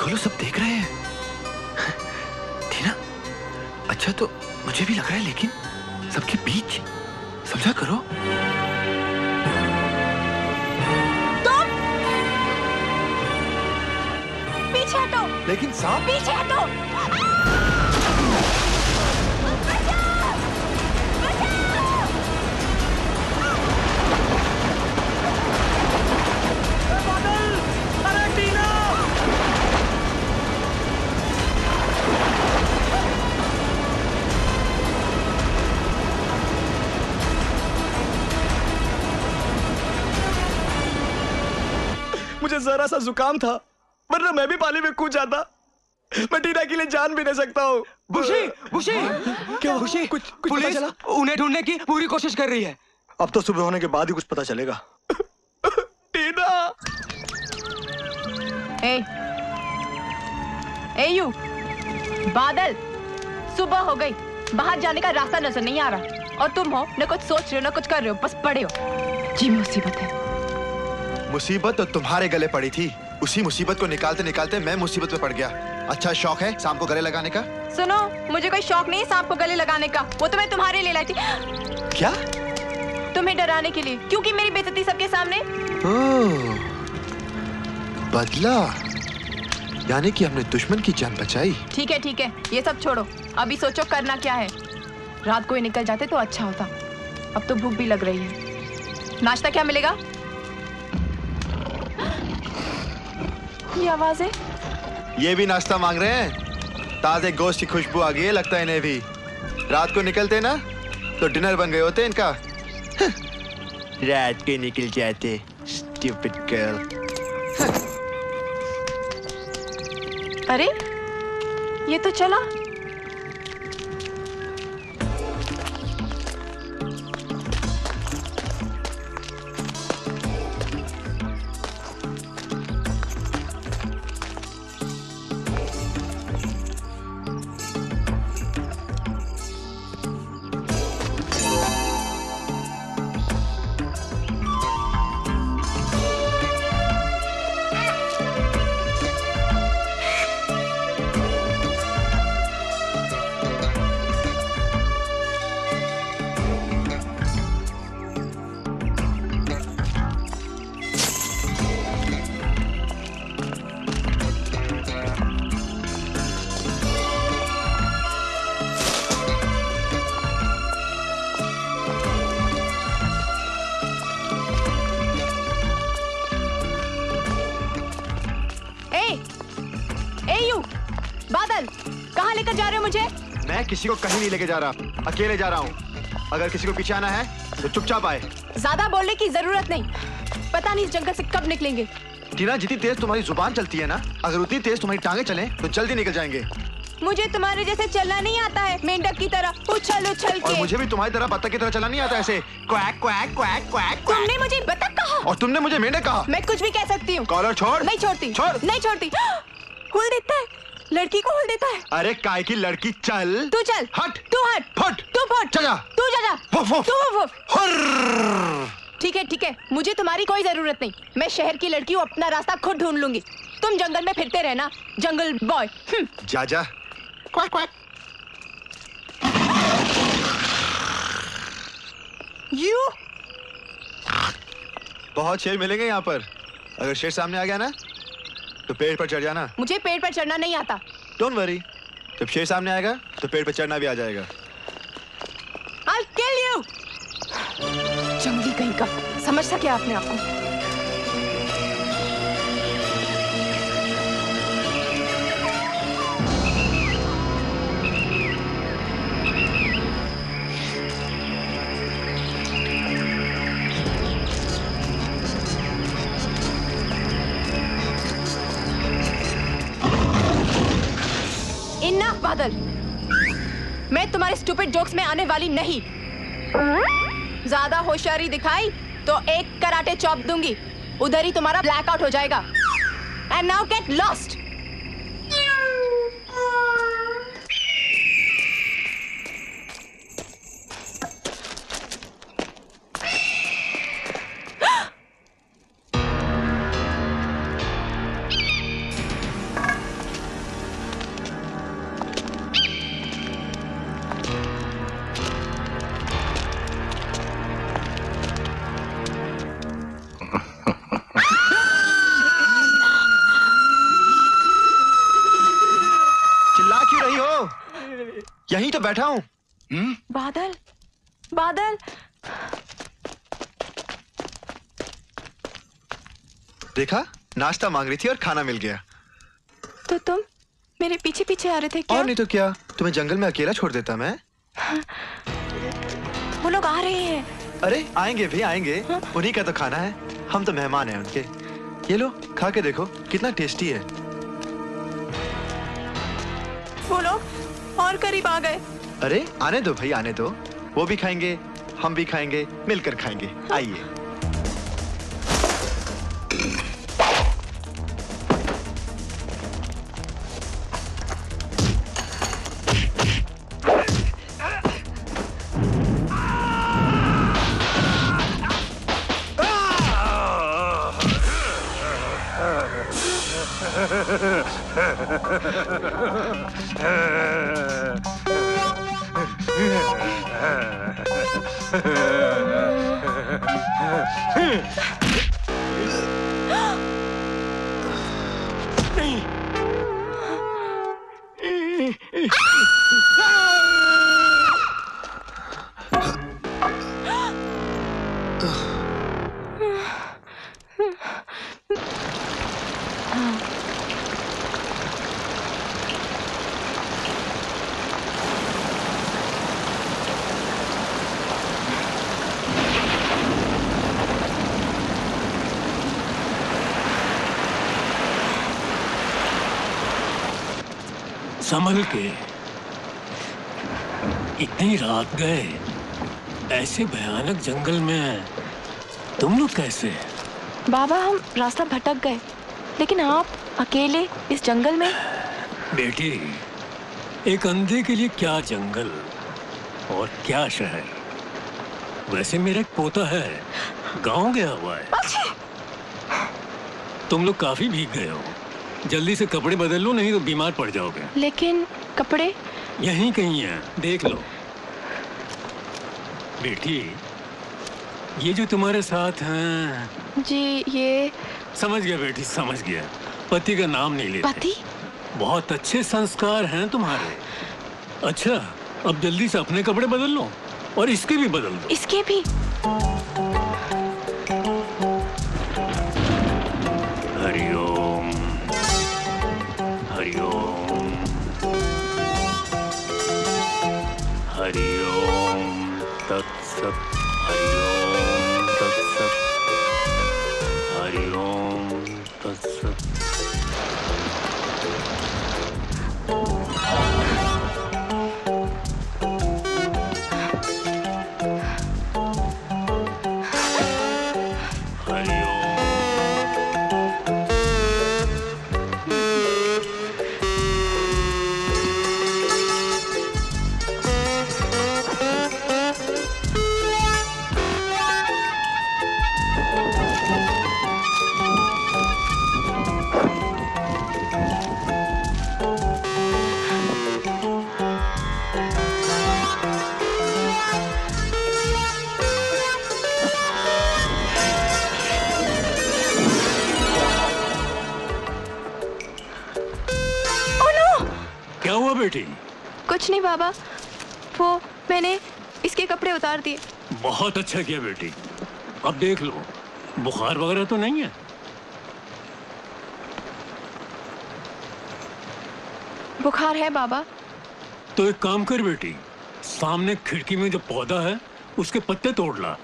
खोलो, सब देख रहे हैं। थीना, अच्छा तो मुझे भी लग रहा है, लेकिन सबके बीच समझा करो। तुम पीछे हटो। लेकिन साहब पीछे हटो। जरा सा जुकाम था, वरना मैं भी पानी में कूद जाता। मैं टीना के लिए जान भी नहीं सकता हूँ। भूषी, भूषी, क्या भूषी? कुछ पुलिस उन्हें ढूंढने की पूरी कोशिश कर रही है। अब तो सुबह होने के बाद ही कुछ पता चलेगा। टीना, ए यू, बादल, सुबह हो गई, बाहर जाने का रास्ता नजर नहीं आ रहा, और तुम हो न कुछ सोच रहे हो न कुछ कर रहे हो, बस पड़े हो। जी मुसीबत है। मुसीबत तो तुम्हारे गले पड़ी थी, उसी मुसीबत को निकालते निकालते मैं मुसीबत में पड़ गया। अच्छा शौक है सांप को गले लगाने का? सुनो, मुझे कोई शौक नहीं सांप को गले लगाने का, वो तो मैं तुम्हारे लिए लाई थी। क्या? तुम्हें डराने के लिए, क्योंकि मेरी बेइज्जती सबके सामने। ओह, बदला, यानी कि हमने दुश्मन की जान बचाई। ठीक है ये सब छोड़ो, अभी सोचो करना क्या है। रात को ही निकल जाते तो अच्छा होता, अब तो भूख भी लग रही है। नाश्ता क्या मिलेगा? ये आवाजें, ये भी नाश्ता मांग रहे हैं? ताजे गोश्त की खुशबू आ गई है, लगता है इन्हें भी। रात को निकलते ना तो डिनर बन गए होते इनका। रात को निकल जाते, स्टूपिड गर्ल। अरे ये तो चला। किसी को कहीं नहीं लेके जा रहा, अकेले जा रहा हूँ। अगर किसी को पीछे आना है तो चुपचाप आए। ज्यादा बोलने की जरूरत नहीं, पता नहीं इस जंगल से कब निकलेंगे। टीना, जितनी तेज तुम्हारी जुबान चलती है ना, अगर उतनी तेज तुम्हारी टांगे चलें तो जल्दी निकल जाएंगे। मुझे तुम्हारे जैसे चलना नहीं आता है, मेंढक की तरह उछल उछल के। और मुझे भी तुम्हारी तरह बत्तख की तरह चलना नहीं आता ऐसे क्वैक क्वैक क्वैक क्वैक। तुमने मुझे बत्तख कहा और तुमने मुझे मेंढक कहा। मैं कुछ भी कह सकती हूँ। कॉलर छोड़। नहीं छोड़ती, नहीं छोड़ती। खोल देता है, लड़की को खोल देता है। अरे काय की लड़की, चल तू, चल हट तू, हट फट तू, फट चला तू, चला तू। ठीक है मुझे तुम्हारी कोई जरूरत नहीं, मैं शहर की लड़की हूँ, अपना रास्ता खुद ढूंढ लूंगी। तुम जंगल में फिरते रहना, जंगल बॉय। जा जा। Quack quack. यू, बहुत शेर मिलेंगे यहाँ पर, अगर शेर सामने आ गया ना तो पेड़ पर चढ़ जाना। मुझे पेड़ पर चढ़ना नहीं आता। डोंट वरी, जब शेर सामने आएगा तो पेड़ पर चढ़ना भी आ जाएगा। I'll kill you! जंगली कहीं का, समझ सके आपने आपको। मैं तुम्हारे स्टूपिड जोक्स में आने वाली नहीं। ज्यादा होशियारी दिखाई तो एक कराटे चॉप दूंगी, उधर ही तुम्हारा ब्लैकआउट हो जाएगा। And now get lost. यहीं तो बैठा हूँ। बादल, बादल देखा, नाश्ता मांग रही थी और खाना मिल गया। तो तुम मेरे पीछे पीछे आ रहे थे क्या? और नहीं तो क्या, तुम्हें जंगल में अकेला छोड़ देता मैं? वो लोग आ रहे हैं। अरे आएंगे भी आएंगे, उन्हीं का तो खाना है, हम तो मेहमान हैं उनके। ये लो खा के देखो कितना टेस्टी है। वो लोग और करीब आ गए। अरे आने दो भाई आने दो, वो भी खाएंगे हम भी खाएंगे, मिलकर खाएंगे। आइए। संभल के, इतनी रात गए ऐसे भयानक जंगल में तुम लोग कैसे? बाबा हम रास्ता भटक गए, लेकिन आप अकेले इस जंगल में? बेटी एक अंधे के लिए क्या जंगल और क्या शहर। वैसे मेरा एक पोता है, गांव गया हुआ है। अच्छा। तुम लोग काफी भीग गए हो, जल्दी से कपड़े बदल लो नहीं तो बीमार पड़ जाओगे। लेकिन कपड़े यहीं कहीं हैं, देख लो। बेटी ये जो तुम्हारे साथ हैं। जी ये समझ गया बेटी समझ गया, पति का नाम नहीं लेते। पति? बहुत अच्छे संस्कार हैं तुम्हारे। अच्छा अब जल्दी से अपने कपड़े बदल लो और इसके भी बदल दो। इसके भी? कुछ नहीं बाबा, वो मैंने इसके कपड़े उतार दिए। बहुत अच्छा किया बेटी। अब देख लो बुखार वगैरह तो नहीं है? बुखार है बाबा। तो एक काम कर बेटी, सामने खिड़की में जो पौधा है उसके पत्ते तोड़ ला।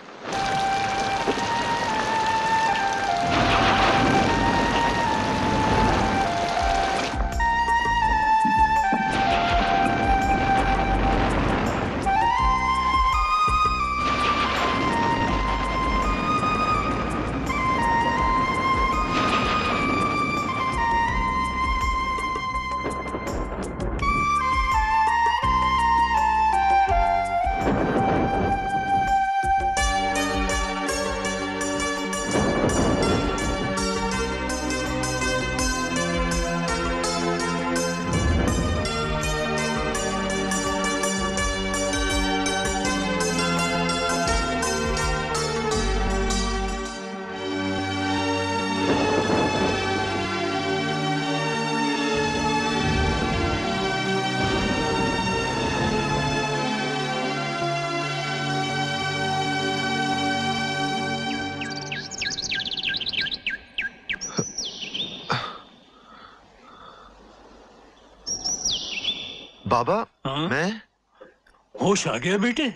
बाबा हाँ? मैं होश आ गया बेटे,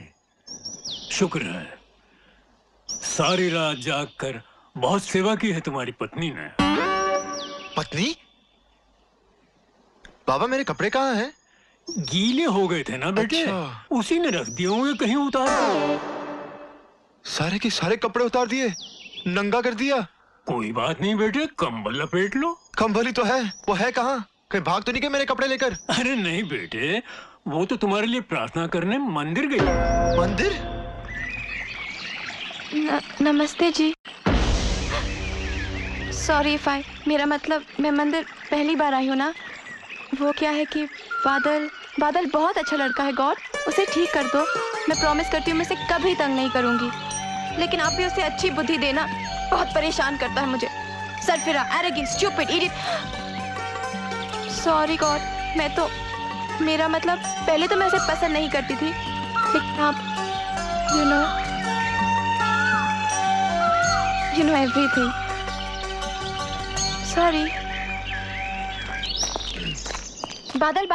शुक्र है। सारी रात जागकर बहुत सेवा की है तुम्हारी पत्नी ने। पत्नी? बाबा मेरे कपड़े कहाँ हैं? गीले हो गए थे ना बेटे, अच्छा। उसी ने रख दिए होंगे, कहीं उतार दो। सारे के सारे कपड़े उतार दिए, नंगा कर दिया। कोई बात नहीं बेटे, कंबल लपेट लो। कंबल ही तो है, वो है कहाँ? कहीं भाग तो नहीं गए मेरे कपड़े लेकर? अरे नहीं बेटे, वो तो तुम्हारे लिए प्रार्थना करने मंदिर गई। मंदिर? नमस्ते जी। सॉरी इफ आई, मेरा मतलब मैं मंदिर पहली बार आई हूँ ना। वो क्या है कि बादल बहुत अच्छा लड़का है, गॉड उसे ठीक कर दो। मैं प्रॉमिस करती हूँ मैं उसे कभी तंग नहीं करूँगी, लेकिन आप भी उसे अच्छी बुद्धि देना। बहुत परेशान करता है मुझे, सरफिरा, arrogant, stupid, idiot. Sorry God, मैं तो मेरा मतलब पहले तो मैं उसे पसंद नहीं करती थी, लेकिन आप यू नो एवरीथिंग। सॉरी बादल,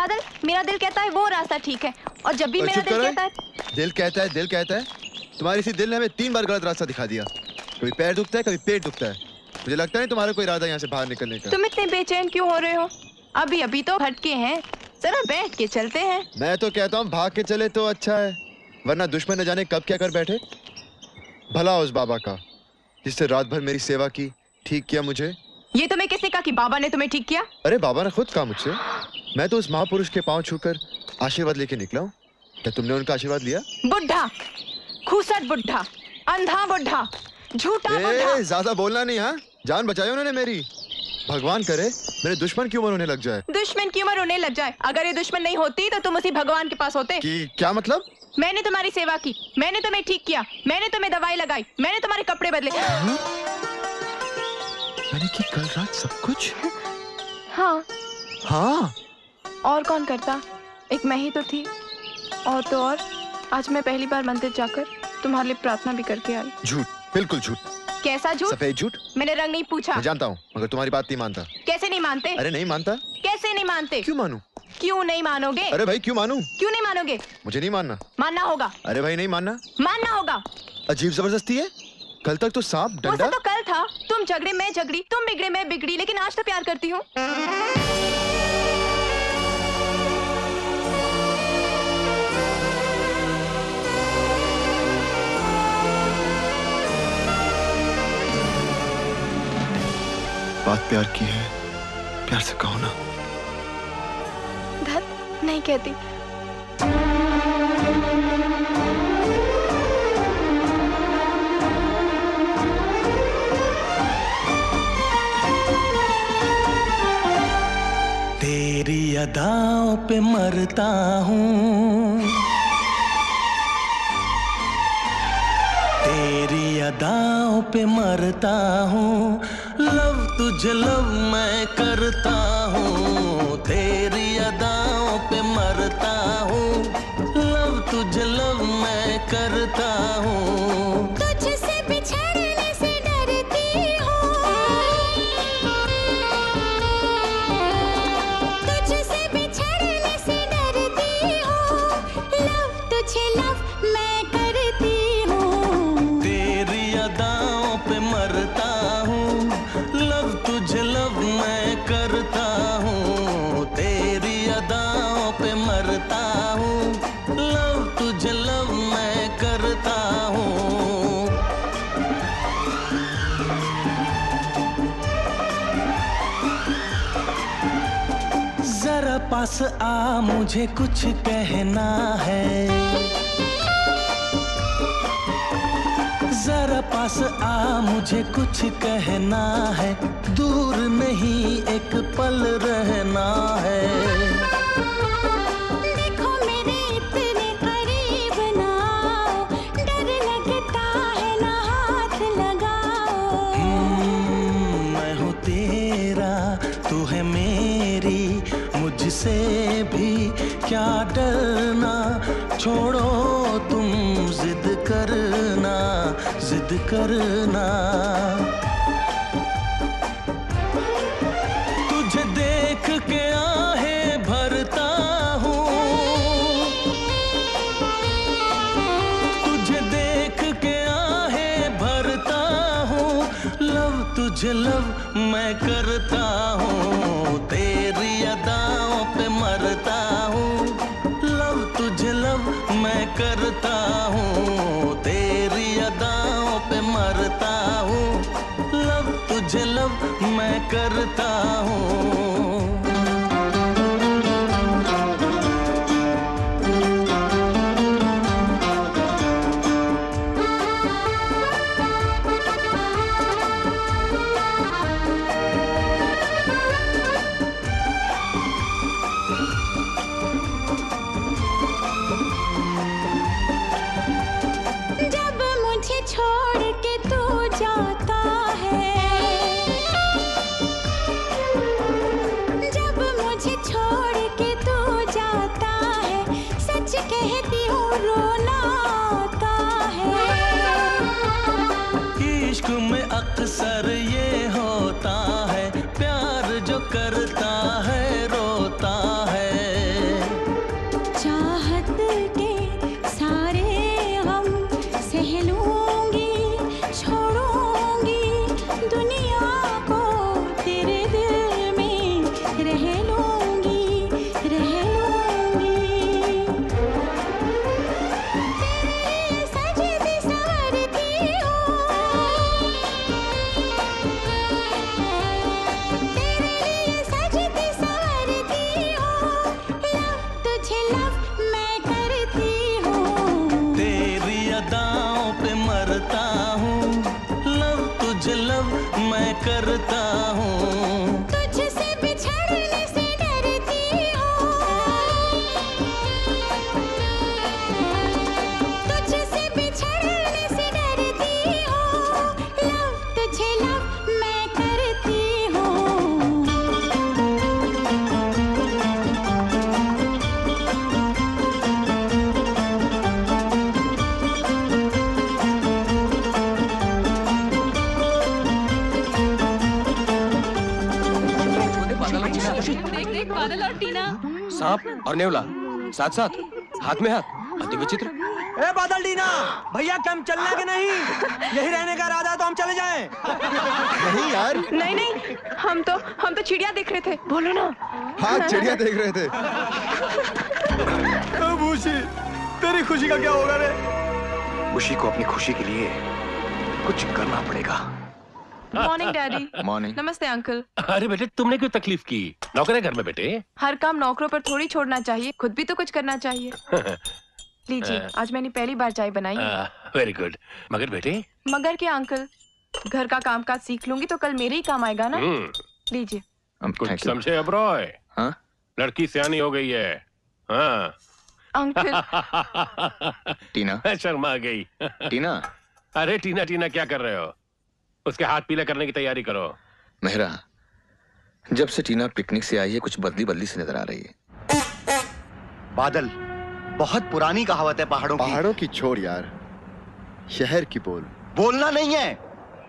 मेरा दिल कहता है वो रास्ता ठीक है, और जब भी मेरा दिल कहता है। तुम्हारी इसी दिल ने हमें 3 बार गलत रास्ता दिखा दिया। कभी पैर दुखता है, कभी पेट दुखता है। मुझे लगता नहीं तुम्हारा कोई इरादा यहाँ से बाहर निकलने का। तुम इतने बेचैन क्यों हो रहे हो? अभी अभी तो भटके हैं, जरा बैठ के चलते हैं। मैं तो कहता हूँ भाग के चले तो अच्छा है, वरना दुश्मन न जाने कब क्या कर बैठे। भला उस बाबा का जिसने रात भर मेरी सेवा की, ठीक किया मुझे। ये तुम्हें किसने कहा कि बाबा ने तुम्हें ठीक किया? अरे बाबा ने खुद कहा मुझसे। मैं तो उस महापुरुष के पाँव छूकर आशीर्वाद लेके निकला हूँ। क्या तुमने उनका आशीर्वाद लिया? बुढ़ा, खूसट बुढ़ा, अंधा बुढ़ा, झूठा बुढ़ा। ज्यादा बोलना नहीं, हाँ? जान बचाई उन्होंने मेरी। भगवान करे मेरे दुश्मन की उम्र होने लग जाए। दुश्मन की उम्र होने लग जाए? अगर ये दुश्मन नहीं होती तो तुम उसी भगवान के पास होते। कि क्या मतलब? मैंने तुम्हारी सेवा की, मैंने तुम्हें ठीक किया, मैंने तुम्हें दवाई लगाई, मैंने तुम्हारे कपड़े बदले। यानी कि कल रात सब कुछ? हाँ। और कौन करता, एक मैं ही तो थी। और तो और आज मैं पहली बार मंदिर जाकर तुम्हारे लिए प्रार्थना भी करके आई। झूठ, बिल्कुल झूठ। कैसा झूठ? सफेद झूठ। मैंने रंग नहीं पूछा। मैं जानता हूँ, मगर तुम्हारी बात नहीं मानता। कैसे नहीं मानते? अरे नहीं मानता। कैसे नहीं मानते? क्यों मानूं? क्यों नहीं मानोगे? अरे भाई क्यों मानूं? क्यों नहीं मानोगे? मुझे नहीं मानना। मानना होगा। अरे भाई नहीं मानना। मानना होगा। अजीब जबरदस्ती है। कल तक तो सांप डंडा। वो तो कल था। तुम झगड़े मैं झगड़ी, तुम बिगड़े मैं बिगड़ी, लेकिन आज तो प्यार करती हूँ। बात प्यार की है, प्यार से कहो ना। धत नहीं कहती। तेरी अदाओं पे मरता हूँ, तेरी अदाओं पे मरता हूँ। लव तुझे लव मैं करता हूँ, तेरी अदाओं पे मरता हूँ। लव तुझे लव मैं करता हूँ। तुझसे बिछड़ने से डरती हूँ, तुझसे बिछड़ने से डरती हूँ। लव तुझे लव मैं करती हूँ, तेरी अदाओं पे मरता हूँ। लव तुझे लव मैं करता हूँ, तेरी अदाओं पे मरता हूँ। लव तुझे लव मैं करता हूँ। जरा पास आ, मुझे कुछ कहना है। जरा पास आ, मुझे कुछ कहना है। दूर नहीं एक पल रहना है। देखो मेरे इतने करीब ना आओ, डर लगता है ना हाथ लगाओ। मैं हूँ तेरा, तू है मेरी, मुझसे भी क्या डरना। छोड़ो तुम जिद करना, जिद करना। तुझे देख के आहें भरता हूँ, तुझे लव मैं करता हूँ, तेरी अदाओं पे मरता हूँ। लव तुझे लव मैं करता हूँ, तेरी अदाओं पे मरता हूँ। लव तुझे लव मैं करता हूँ। सर ये होता है प्यार जो करता है रोता है। चाहत के सारे हम सह लूंगी, छोड़ूंगी दुनिया को, तेरे दिल में रह लूंगी, रह लूंगी। तेरे सजदे संवरती हूँ, लव मैं करता हूँ। तुझसे बिछड़ने से डरती हूँ, तुझसे बिछड़ने से डरती हूँ। लव तुझे लव मैं करती बादल और टीना, सांप और नेवला साथ साथ, हाथ में हाथ, अति विचित्र। ए बादल टीना भैया, क्या हम चलना के नहीं? यही रहने का इरादा है तो हम चले जाएं। नहीं यार, नहीं नहीं, हम तो चिड़िया देख रहे थे, बोलो ना। हाँ चिड़िया देख रहे थे। तो भूषी, तेरी खुशी का क्या होगा रे? भूषी को अपनी खुशी के लिए कुछ करना पड़ेगा। Morning daddy. मॉर्निंग। नमस्ते अंकल। अरे बेटे तुमने क्यों तकलीफ की? नौकर है घर में बेटे, हर काम नौकरों पर थोड़ी छोड़ना चाहिए, खुद भी तो कुछ करना चाहिए। लीजिए, आज मैंने पहली बार चाय बनाई। Very good. मगर बेटे, मगर क्या अंकल, घर का कामकाज सीख लूंगी तो कल मेरे ही काम आएगा ना। लीजिए। कुछ समझे ओबेरॉय? हाँ? लड़की सियानी हो गई है। हाँ। अंकल। टीना शर्मा गई। टीना, अरे टीना टीना क्या कर रहे हो? उसके हाथ पीला करने की तैयारी करो। मेहरा, जब से टीना पिकनिक से आई है कुछ बदली बदली से नजर आ रही है। बादल, बहुत पुरानी कहावत है पहाड़ों की छोड़ यार, शहर की बोल। बोलना नहीं है,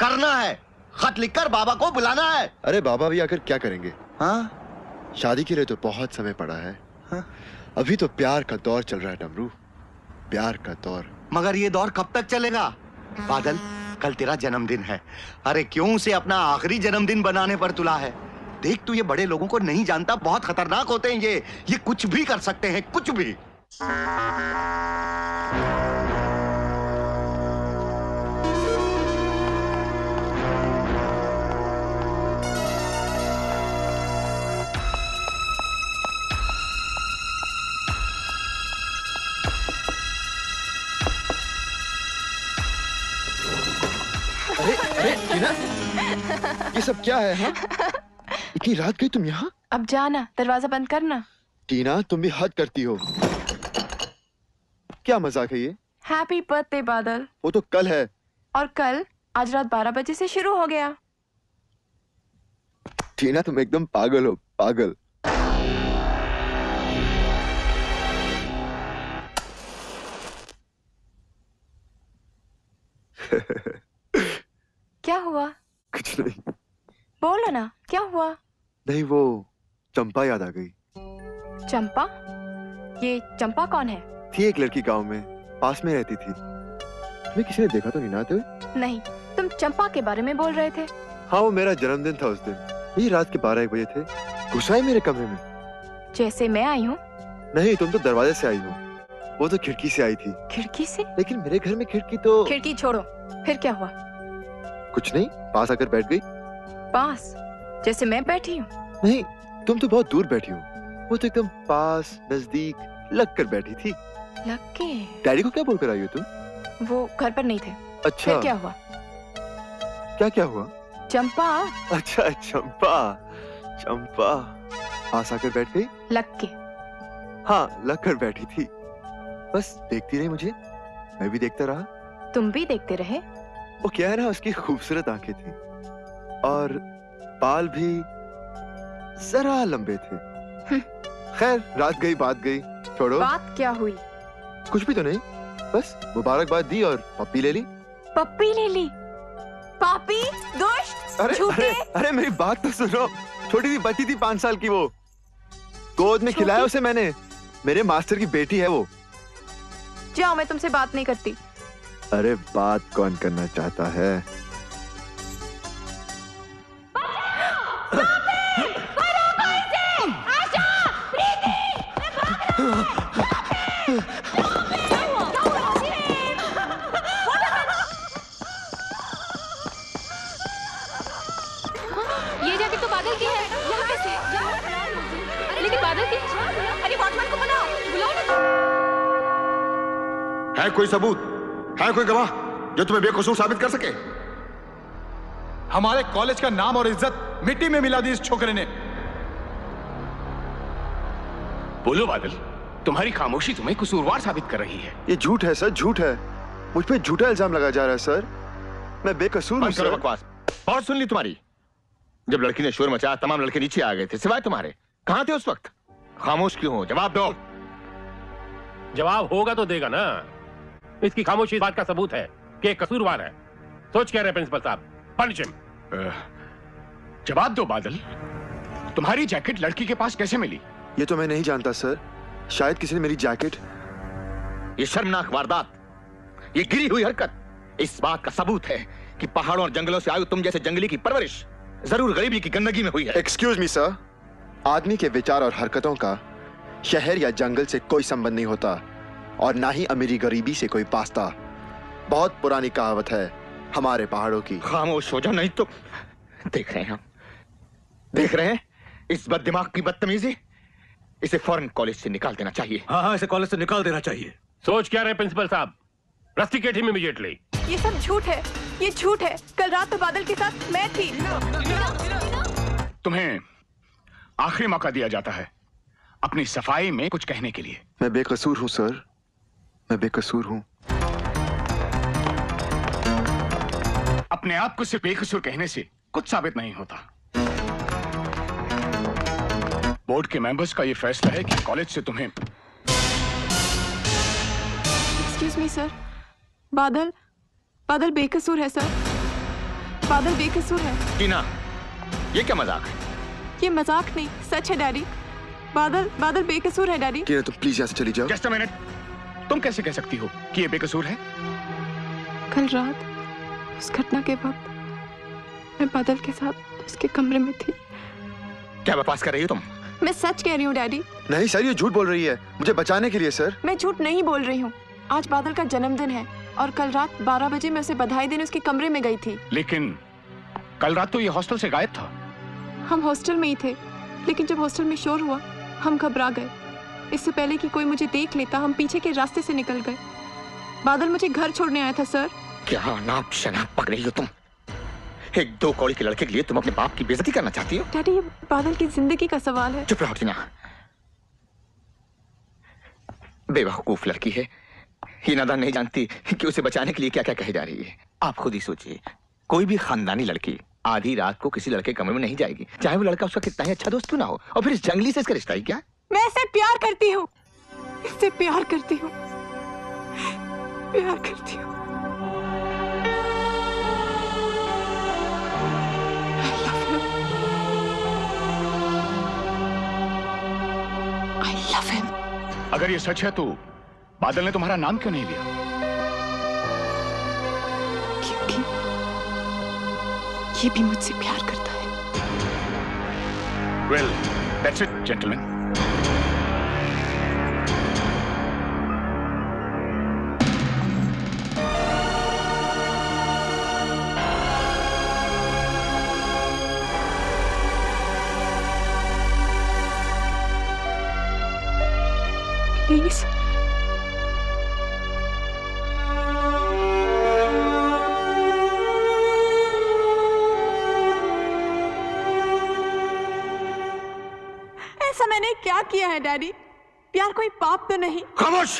करना है। खत लिखकर बाबा को बुलाना है। अरे बाबा भी आकर क्या करेंगे? हाँ, शादी के लिए तो बहुत समय पड़ा है। हाँ? अभी तो प्यार का दौर चल रहा है डमरू, प्यार का दौर। मगर ये दौर कब तक चलेगा? बादल, कल तेरा जन्मदिन है। अरे क्यों उसे अपना आखिरी जन्मदिन बनाने पर तुला है? देख तू ये बड़े लोगों को नहीं जानता, बहुत खतरनाक होते हैं ये कुछ भी कर सकते हैं, कुछ भी। ये सब क्या है? हाँ? इतनी रात गई तुम यहाँ? अब जाना, दरवाजा बंद करना। टीना तुम भी हद करती हो, क्या मजाक है ये? हैप्पी बर्थडे बादल। वो तो कल है। और कल आज रात 12 बजे से शुरू हो गया। टीना तुम एकदम पागल हो, पागल। क्या हुआ? कुछ नहीं। बोलो ना, क्या हुआ? नहीं वो चंपा याद आ गई। चंपा? ये चंपा कौन है? थी एक लड़की गांव में, पास में रहती थी। तुम्हें किसी ने देखा तो नहीं ना? नहीं, तुम चंपा के बारे में बोल रहे थे। हाँ, वो मेरा जन्मदिन था उस दिन। ये रात के 12-1 बजे थे। घुस आए मेरे कमरे में। जैसे मैं आई हूँ? नहीं, तुम तो दरवाजे से आई हो। वो तो खिड़की से आई थी। खिड़की से? लेकिन मेरे घर में खिड़की तो। खिड़की छोड़ो, फिर क्या हुआ? कुछ नहीं, पास आकर बैठ गई। पास? जैसे मैं बैठी हूँ? नहीं, तुम तो बहुत दूर बैठी हो। वो तो एकदम पास, नजदीक लग कर बैठी थी। लग के? डैडी को क्या बोलकर आई हो तुम? वो घर पर नहीं थे। अच्छा, फिर क्या हुआ? क्या क्या हुआ? चंपा। अच्छा, चंपा चंपा पास आकर बैठ गई। लग के? हाँ, लग कर बैठी थी। बस देखती रही मुझे, मैं भी देखता रहा। तुम भी देखते रहे? वो क्या है ना, उसकी खूबसूरत आंखें थी और बाल भी जरा लंबे थे। खैर, रात गई बात गई, छोड़ो। बात क्या हुई? कुछ भी तो नहीं, बस मुबारकबाद दी और पप्पी ले ली। पप्पी ले ली? पापी, दोस्त, अरे, अरे अरे मेरी बात तो सुनो। छोटी सी बच्ची थी, 5 साल की, वो गोद में खिलाया उसे मैंने। मेरे मास्टर की बेटी है वो। जाओ, मैं तुमसे बात नहीं करती। अरे बात कौन करना चाहता है? है कोई सबूत? है कोई गवाह जो तुम्हें बेकसूर साबित कर सके? हमारे कॉलेज का नाम और इज्जत मिट्टी में मिला दी इस छोकरे ने। बोलो बादल, तुम्हारी खामोशी तुम्हें कसूरवार साबित कर रही है। ये झूठ है सर, झूठ है। मुझ पे झूठा इल्जाम लगाया जा रहा है सर। मैं बेकसूर हूं सर। बकवास बहुत सुन ली तुम्हारी। जब लड़की ने शोर मचाया, तमाम लड़के नीचे आ गए थे, सिवाय तुम्हारे। कहां थे उस वक्त? खामोश क्यों हो? जवाब दो। जवाब होगा तो देगा ना। इसकी खामोशी इस बात का सबूत है कि कसूरवार है। सोच क्या रहे प्रिंसिपल साहब, पनिश हिम। जवाब दो बादल, तुम्हारी जैकेट लड़की के पास कैसे मिली? ये तो मैं नहीं जानता सर, शायद किसी ने मेरी जैकेट। ये शर्मनाक वारदात, ये गिरी हुई हरकत इस बात का सबूत है कि पहाड़ों और जंगलों से आयु तुम जैसे जंगली की परवरिश जरूर गरीबी की गंदगी में हुई है। एक्सक्यूज मी सर, आदमी के विचार और हरकतों का शहर या जंगल से कोई संबंध नहीं होता और ना ही अमीरी गरीबी से कोई वास्ता। बहुत पुरानी कहावत है हमारे पहाड़ों की। खामोश हो जाओ, नहीं तो देख रहे हैं हम, देख रहे हैं इस बददिमाग की बदतमीजी। इसे फौरन कॉलेज से निकाल देना चाहिए। हाँ हाँ, इसे कॉलेज से निकाल देना चाहिए। सोच क्या रहे प्रिंसिपल साहब, रस्सी के में इमीडिएटली। ये सब झूठ है, ये झूठ है। कल रात तो बादल के साथ मैं थी। तुम्हें आखिरी मौका दिया जाता है अपनी सफाई में कुछ कहने के लिए। मैं बेकसूर हूँ सर, मैं बेकसूर हूँ। अपने आप को सिर्फ बेकसूर कहने से कुछ साबित नहीं होता। बोर्ड के मेंबर्स का ये फैसला है कि कॉलेज से तुम्हें। एक्सक्यूज मी सर, बादल बादल बेकसूर है सर, बादल बेकसूर है। टीना, ये क्या मजाक है? ये मजाक नहीं, सच है डैडी। बादल बादल बेकसूर है डैडी। टीना, तुम प्लीज यहाँ से चली जाओ। जस्ट अ मिनट, तुम कैसे कह सकती हो कि ये बेकसूर है? कल रात उस घटना के वक्त मैं बादल के साथ उसके कमरे में थी। क्या बकवास कर रही हो तुम? मैं सच कह रही हूँ डैडी। नहीं सर, ये झूठ बोल रही है मुझे बचाने के लिए। सर मैं झूठ नहीं बोल रही हूँ। आज बादल का जन्मदिन है और कल रात 12 बजे मैं उसे बधाई देने उसके कमरे में गई थी। लेकिन कल रात तो ये हॉस्टल से गायब था। हम हॉस्टल में ही थे, लेकिन जब हॉस्टल में शोर हुआ हम घबरा गए। इससे पहले कि कोई मुझे देख लेता, हम पीछे के रास्ते से निकल गए। बादल मुझे घर छोड़ने आया था सर। क्या नाप शनाप पकड़ रही हो तुम? एक 2 कौड़ी के लड़के के लिए तुम अपने बाप की बेइज्जती करना चाहती हो? डैडी, ये बादल की जिंदगी का सवाल है। चुप रहो टीना, बेवकूफ लड़की है ये, नादान नहीं जानती कि उसे बचाने के लिए क्या क्या कही जा रही है। आप खुद ही सोचिए, कोई भी खानदानी लड़की आधी रात को किसी लड़के कमरे में नहीं जाएगी, चाहे वो लड़का उसका कितना ही अच्छा दोस्त क्यों ना हो। और फिर इस जंगली से इसका रिश्ता ही क्या? मैं इसे प्यार करती हूँ, इससे प्यार करती हूँ, प्यार करती हूँ। अगर ये सच है तो बादल ने तुम्हारा नाम क्यों नहीं लिया? क्योंकि ये भी मुझसे प्यार करता है। Well, that's it, gentlemen. Please. किया है डैडी, प्यार कोई पाप तो नहीं। खामोश,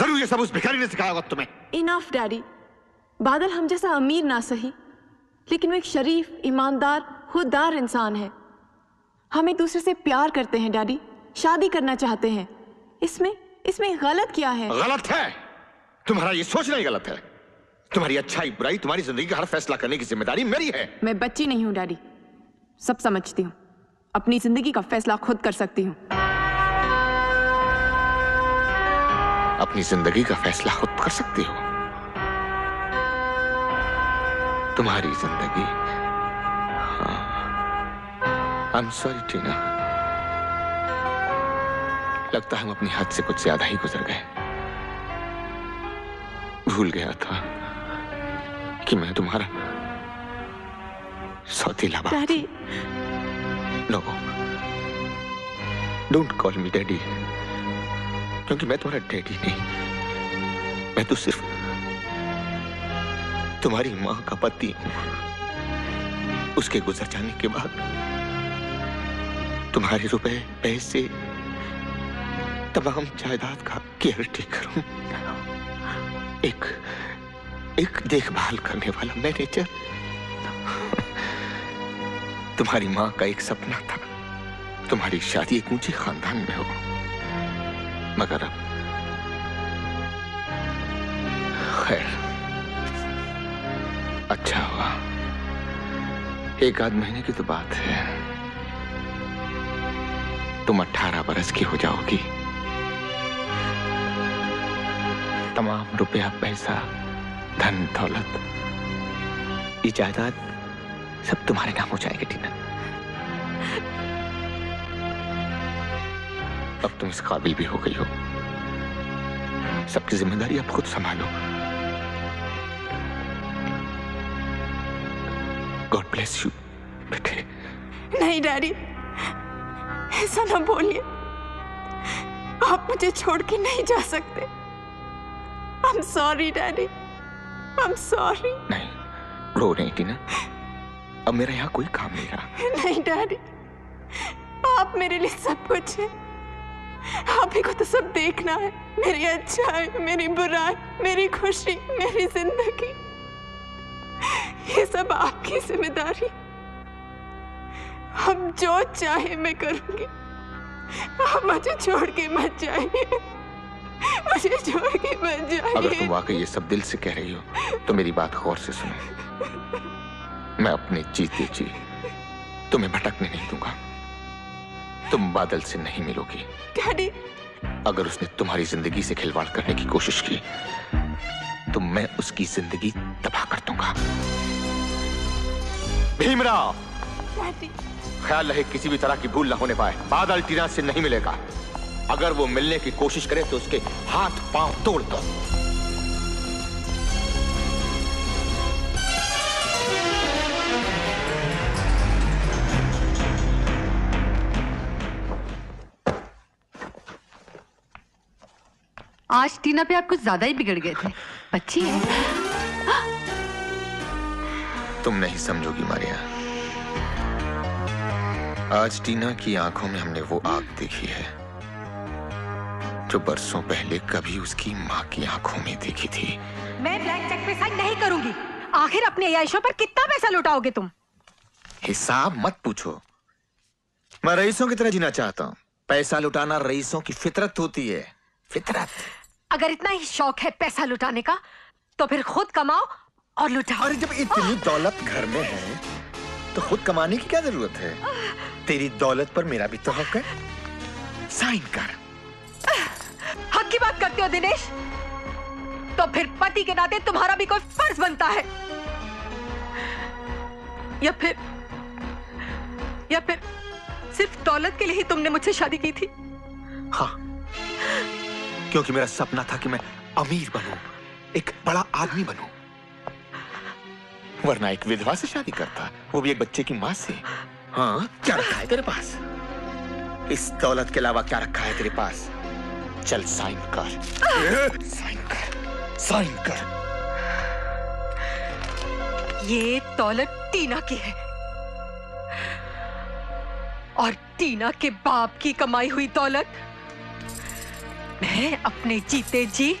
जरूर ये सब उस भिखारी ने सिखाया होगा तुम्हें। इनफ डैडी, बादल हम जैसा अमीर ना सही लेकिन वो एक शरीफ, ईमानदार, खुददार इंसान है। हम एक दूसरे से प्यार करते हैं डैडी, शादी करना चाहते हैं। इसमें गलत क्या है? गलत है तुम्हारा ये सोचना ही गलत है। तुम्हारी अच्छाई बुराई, तुम्हारी जिंदगी का हर फैसला करने की जिम्मेदारी मेरी है। मैं बच्ची नहीं हूँ डैडी, सब समझती हूँ। अपनी जिंदगी का फैसला खुद कर सकती हूँ। अपनी जिंदगी का फैसला खुद कर सकती हो? तुम्हारी जिंदगी। आई एम सॉरी टीना, लगता है हम अपने हाथ से कुछ ज्यादा ही गुजर गए। भूल गया था कि मैं तुम्हारा सौतेला बाप। No, don't call me daddy, क्योंकि मैं तुम्हारा डैडी नहीं, मैं तो सिर्फ तुम्हारी माँ का पति हूँ। उसके गुजर जाने के बाद तुम्हारे रुपए, पैसे, तमाम जायदाद का केयर टेकर हूँ। एक देखभाल करने वाला मैनेजर। तुम्हारी माँ का एक सपना था तुम्हारी शादी एक ऊंचे खानदान में हो, मगर अब खैर अच्छा हुआ। एक आध महीने की तो बात है, तुम 18 बरस की हो जाओगी। तमाम रुपया, पैसा, धन दौलत, ये जायदाद सब तुम्हारे नाम हो जाएगा टीना। अब तुम इस काबिल भी हो गई हो, सबकी जिम्मेदारी अब खुद संभालो। गॉड ब्लेस यू बेटे। नहीं डैडी, ऐसा ना बोलिए, आप मुझे छोड़ के नहीं जा सकते। I am sorry daddy, I am sorry. नहीं रो नहीं टीना, अब मेरा यहाँ कोई काम नहीं रहा। नहीं डैडी, आप मेरे लिए सब कुछ है। आप ही को तो सब देखना है, मेरी अच्छाई, मेरी बुराई, मेरी खुशी, मेरी जिंदगी, ये सब आपकी जिम्मेदारी। हम जो चाहे मैं करूँगी, आप मुझे छोड़ के मत जाइए, मुझे छोड़ के मत जाइए। अगर तुम वाकई ये सब दिल से कह रही हो तो मेरी बात गौर से सुनो। मैं अपने जीते जी तुम्हें भटकने नहीं दूंगा। तुम बादल से नहीं मिलोगी डैडी। अगर उसने तुम्हारी जिंदगी से खिलवाड़ करने की कोशिश की तो मैं उसकी जिंदगी तबाह कर दूंगा। भीमराव, ख्याल रहे किसी भी तरह की भूल ना होने पाए। बादल टीना से नहीं मिलेगा, अगर वो मिलने की कोशिश करे तो उसके हाथ पांव तोड़ दो। आज टीना पे आप कुछ ज्यादा ही बिगड़ गए थे। बच्ची है, तुम नहीं समझोगी मारिया। आज टीना की आंखों में हमने वो आग देखी है जो बरसों पहले कभी उसकी माँ की आंखों में देखी थी। मैं ब्लैंक चेक पे साइन नहीं करूंगी। आखिर अपने अय्याशों पर कितना पैसा लौटाओगे तुम? हिसाब मत पूछो, मैं रईसों की तरह जीना चाहता हूँ। पैसा लुटाना रईसों की फितरत होती है, फितरत। अगर इतना ही शौक है पैसा लुटाने का तो फिर खुद कमाओ और लुटाओ। अरे जब इतनी दौलत घर में है तो खुद कमाने की क्या जरूरत है? तेरी दौलत पर मेरा भी तो हक है, साइन कर। हक की बात करते हो दिनेश, तो फिर पति के नाते तुम्हारा भी कोई फर्ज बनता है। या फिर सिर्फ दौलत के लिए ही तुमने मुझसे शादी की थी? हाँ, क्योंकि मेरा सपना था कि मैं अमीर बनूं, एक बड़ा आदमी बनूं, वरना एक विधवा से शादी करता, वो भी एक बच्चे की माँ से। हाँ, क्या रखा है तेरे पास? इस दौलत के अलावा क्या रखा है तेरे पास? चल साइन कर, साइन कर, साइन कर। ये दौलत टीना की है और टीना के बाप की कमाई हुई दौलत मैं अपने जीते जी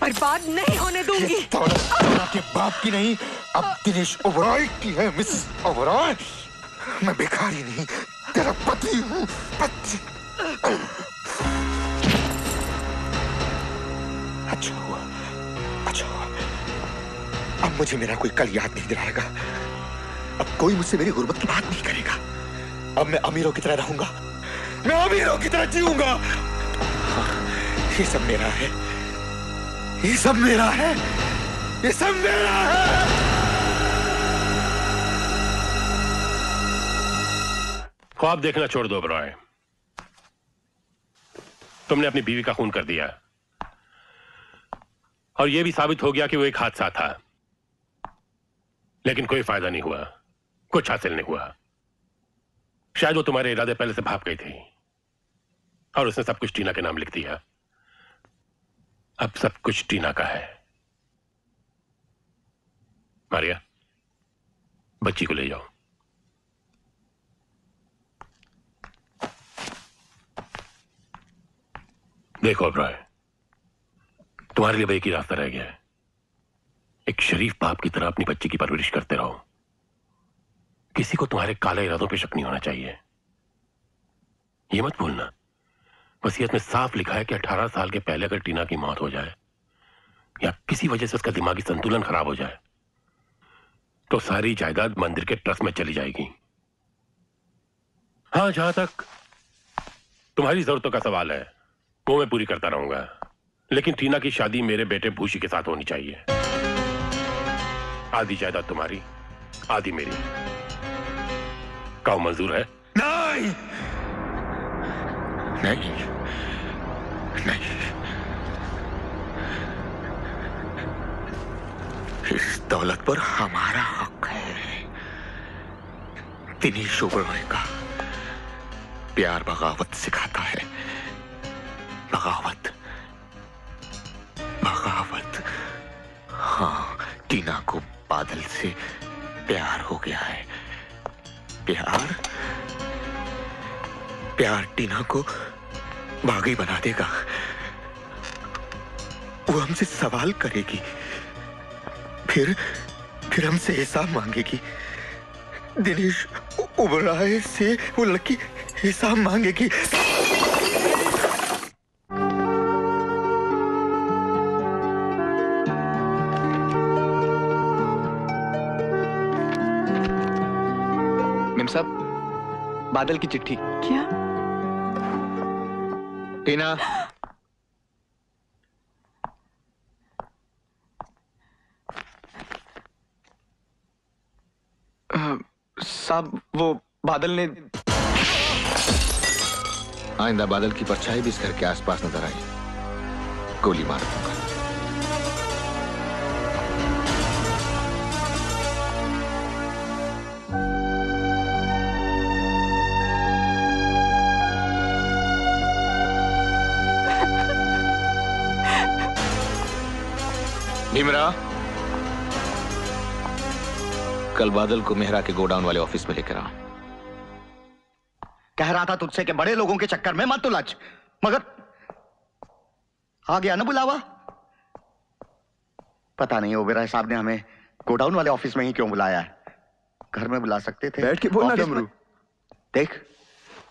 बर्बाद नहीं होने दूंगी। दौलत टीना के बाप की नहीं, अब दिनेश ओबराय की है। मिस ओबराय, मैं बेकारी नहीं, तेरा पति हूँ, पति। अच्छा हुआ, अच्छा हुआ, अब मुझे मेरा कोई कल याद नहीं दिलाएगा, अब कोई मुझसे मेरी गुर्बत की बात नहीं करेगा, अब मैं अमीरों की तरह रहूंगा, मैं अमीरों की तरह जीऊंगा। ये सब मेरा है, ये सब मेरा है, ये सब मेरा है। ख्वाब देखना छोड़ दो ओबराय, तुमने अपनी बीवी का खून कर दिया और यह भी साबित हो गया कि वो एक हादसा था, लेकिन कोई फायदा नहीं हुआ, कुछ हासिल नहीं हुआ। शायद वो तुम्हारे इरादे पहले से भाप गई थी और उसने सब कुछ टीना के नाम लिख दिया। अब सब कुछ टीना का है। मारिया, बच्ची को ले जाओ। देखो ओबराय, तुम्हारे लिए भाई की रास्ता रह गया है। एक शरीफ बाप की तरह अपनी बच्ची की परवरिश करते रहो, किसी को तुम्हारे काले इरादों पे शक नहीं होना चाहिए। ये मत भूलना, वसीयत में साफ लिखा है कि 18 साल के पहले अगर टीना की मौत हो जाए या किसी वजह से उसका दिमागी संतुलन खराब हो जाए तो सारी जायदाद मंदिर के ट्रस्ट में चली जाएगी। हाँ, जहां तक तुम्हारी जरूरतों का सवाल है वो मैं पूरी करता रहूंगा, लेकिन टीना की शादी मेरे बेटे भूषी के साथ होनी चाहिए। आधी जायदाद तुम्हारी, आधी मेरी। क्या मंजूर है? नहीं नहीं नहीं, इस दौलत पर हमारा हक है। दिनेश ओबराय का प्यार बगावत सिखाता है, बगावत, बगावत। हाँ, टीना को बादल से प्यार हो गया है, प्यार, प्यार टीना को बागी बना देगा। वो हमसे सवाल करेगी, फिर हमसे हिसाब मांगेगी। दिनेश ओबराय से वो लड़की हिसाब मांगेगी। मेम साहब, बादल की चिट्ठी। क्या? टीना, साहब वो बादल ने। आइंदा बादल की परछाई भी इस घर के आसपास नजर आई, गोली मार दूंगा। भीमरा, कल बादल को मेहरा के गोडाउन वाले ऑफिस में लेकर आ। कह रहा था तुझसे कि बड़े लोगों के चक्कर में मत उलझ, मगर आ गया ना बुलावा। पता नहीं ओबराय साहब ने हमें गोडाउन वाले ऑफिस में ही क्यों बुलाया है, घर में बुला सकते थे। बैठ के बोलना डमरू। देख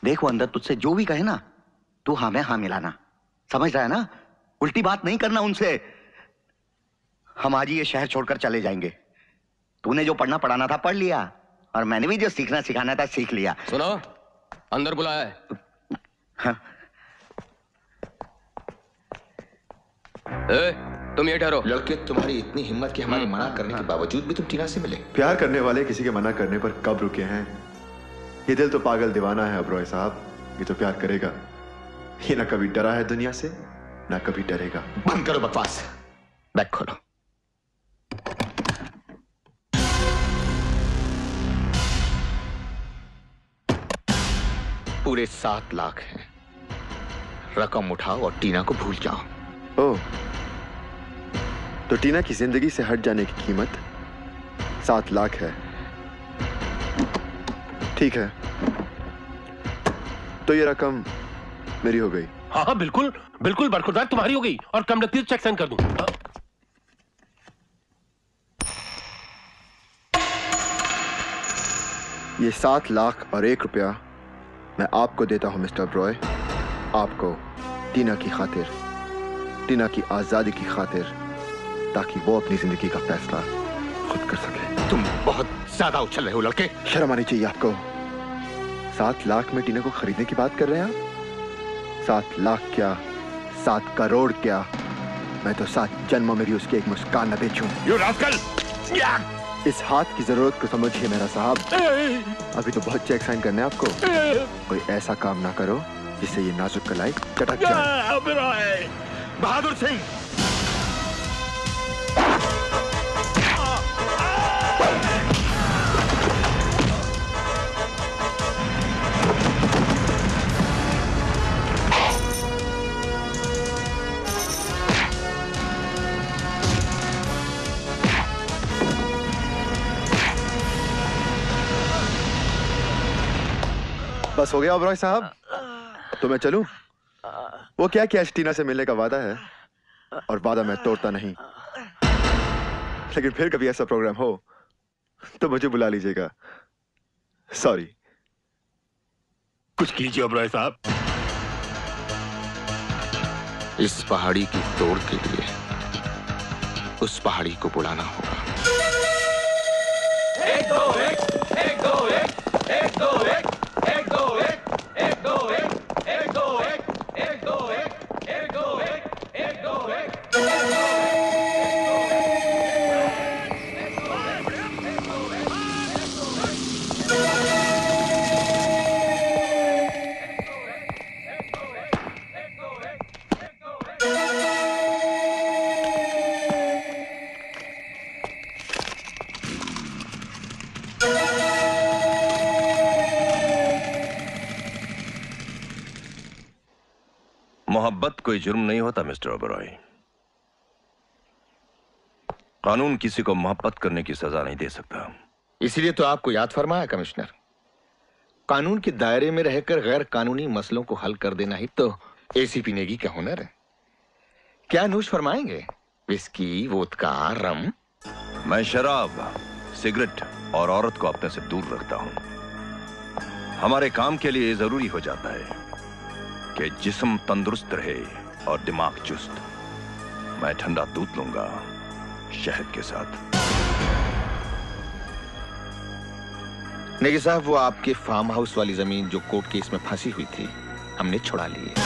देख, वो अंदर तुझसे जो भी कहे ना तू हाँ में हाँ मिलाना, समझ रहा है ना? उल्टी बात नहीं करना उनसे। हम आज ही ये शहर छोड़कर चले जाएंगे। तूने जो पढ़ना पढ़ाना था पढ़ लिया और मैंने भी जो सीखना सिखाना था सीख लिया। सुनो, अंदर बुलाया है। हाँ। ए? तुम ये ठहरो लड़के, तुम्हारी इतनी हिम्मत कि हमारे मना करने के बावजूद भी तुम टीना से मिले। प्यार करने वाले किसी के मना करने पर कब रुके हैं। ये दिल तो पागल दीवाना है ओबेरॉय साहब, ये तो प्यार करेगा। ये ना कभी डरा है दुनिया से ना कभी डरेगा। बंद करो बकवास, बैग खोलो। पूरे 7 लाख हैं, रकम उठाओ और टीना को भूल जाओ। ओ, तो टीना की जिंदगी से हट जाने की कीमत 7 लाख है। ठीक है, तो ये रकम मेरी हो गई। हाँ बिल्कुल बिल्कुल बरकरार तुम्हारी हो गई, और कम लगती है चेक साइन कर दूं। ये 7 लाख और 1 रुपया मैं आपको देता हूं मिस्टर ओबेरॉय, आपको टीना की खातिर, टीना की आजादी की खातिर, ताकि वो अपनी जिंदगी का फैसला खुद कर सके। तुम बहुत ज्यादा उछल रहे हो लड़के, शर्म आनी चाहिए आपको। 7 लाख में टीना को खरीदने की बात कर रहे हैं आप? 7 लाख क्या, 7 करोड़ क्या? मैं तो 7 जन्मों में भी उसकी एक मुस्कान न बेचूं। You rascal! इस हाथ की जरूरत को समझिए मेरा साहब। अभी तो बहुत चेक साइन करना है आपको। कोई ऐसा काम ना करो जिससे ये नाजुक कलाई चटक जाए। बहादुर सिंह, बस हो गया ओबेरॉय साहब, तो मैं चलूं? वो क्या कैश टीना से मिलने का वादा है, और वादा मैं तोड़ता नहीं, लेकिन फिर कभी ऐसा प्रोग्राम हो तो मुझे बुला लीजिएगा। सॉरी। कुछ कीजिए ओबेरॉय साहब। इस पहाड़ी की तोड़ के लिए उस पहाड़ी को बुलाना होगा। एक दो एक, एक दो एक, एक दो एक। मोहब्बत कोई जुर्म नहीं होता मिस्टर ओबेरॉय। कानून किसी को मोहब्बत करने की सजा नहीं दे सकता। इसीलिए तो आपको याद फरमाया कमिश्नर, कानून के दायरे में रहकर गैर कानूनी मसलों को हल कर देना ही तो एसीपी नेगी का हुनर है। क्या नूश फरमाएंगे? Whisky, vodka, rum? मैं शराब, सिगरेट और औरत को अपने से दूर रखता हूँ। हमारे काम के लिए जरूरी हो जाता है कि जिस्म तंदुरुस्त रहे और दिमाग चुस्त। मैं ठंडा दूध लूंगा शहद के साथ। नेगी साहब, वो आपके फार्म हाउस वाली जमीन जो कोर्ट केस में फंसी हुई थी, हमने छुड़ा ली है।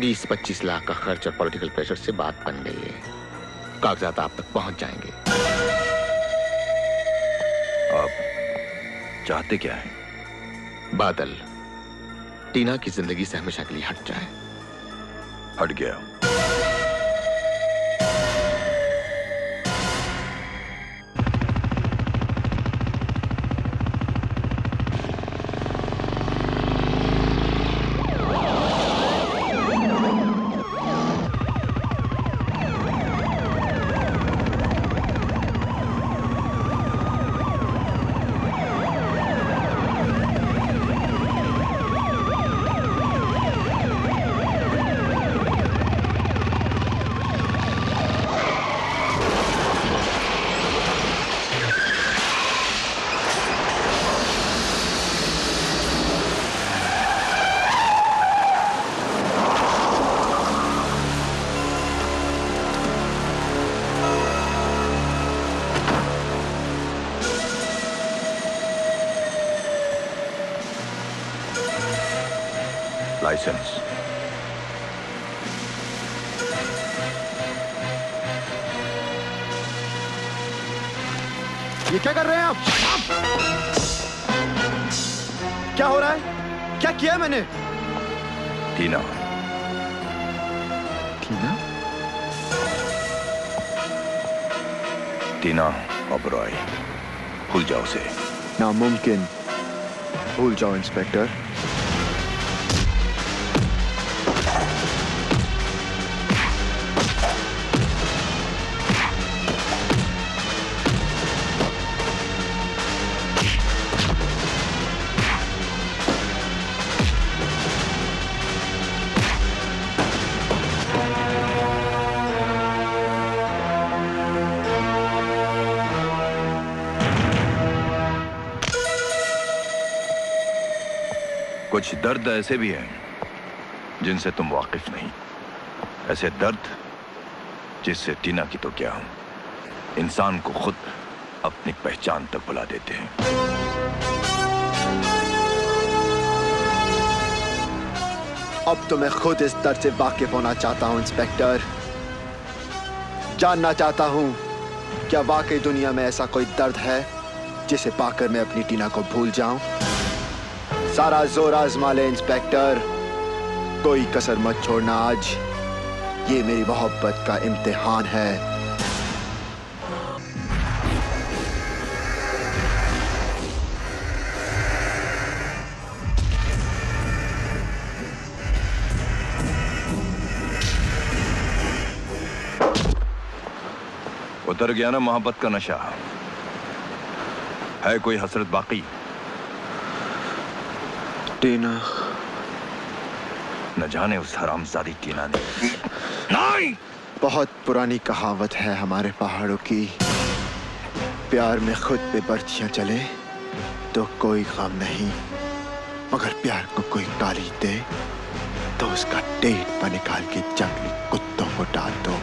20-25 लाख का खर्च और पॉलिटिकल प्रेशर से बात बन गई है। कागजात आप तक पहुंच जाएंगे। आप चाहते क्या है? बादल टीना की जिंदगी से हमेशा के लिए हट जाए। हट गया। ये क्या कर रहे हैं आप? क्या हो रहा है? क्या किया मैंने? टीना। टीना? टीना ओबेरॉय, भूल जाओ उसे। नामुमकिन, भूल जाओ इंस्पेक्टर। कुछ दर्द ऐसे भी हैं जिनसे तुम वाकिफ नहीं। ऐसे दर्द जिससे टीना की तो क्या हो, इंसान को खुद अपनी पहचान तक भुला देते हैं। अब तो मैं खुद इस दर्द से वाकिफ होना चाहता हूं इंस्पेक्टर। जानना चाहता हूं क्या वाकई दुनिया में ऐसा कोई दर्द है जिसे पाकर मैं अपनी टीना को भूल जाऊं। सारा जोर आजमा ले इंस्पेक्टर, कोई कसर मत छोड़ना आज। ये मेरी मोहब्बत का इम्तिहान है। उतर गया ना मोहब्बत का नशा, है कोई हसरत बाकी? टीना, न जाने उस हरामजादी टीना ने। नहीं, बहुत पुरानी कहावत है हमारे पहाड़ों की, प्यार में खुद पे बर्छियां चले तो कोई गम नहीं, मगर प्यार को कोई गाली दे तो उसका टेढ़ा निकाल के जंगली कुत्तों को डाल दो।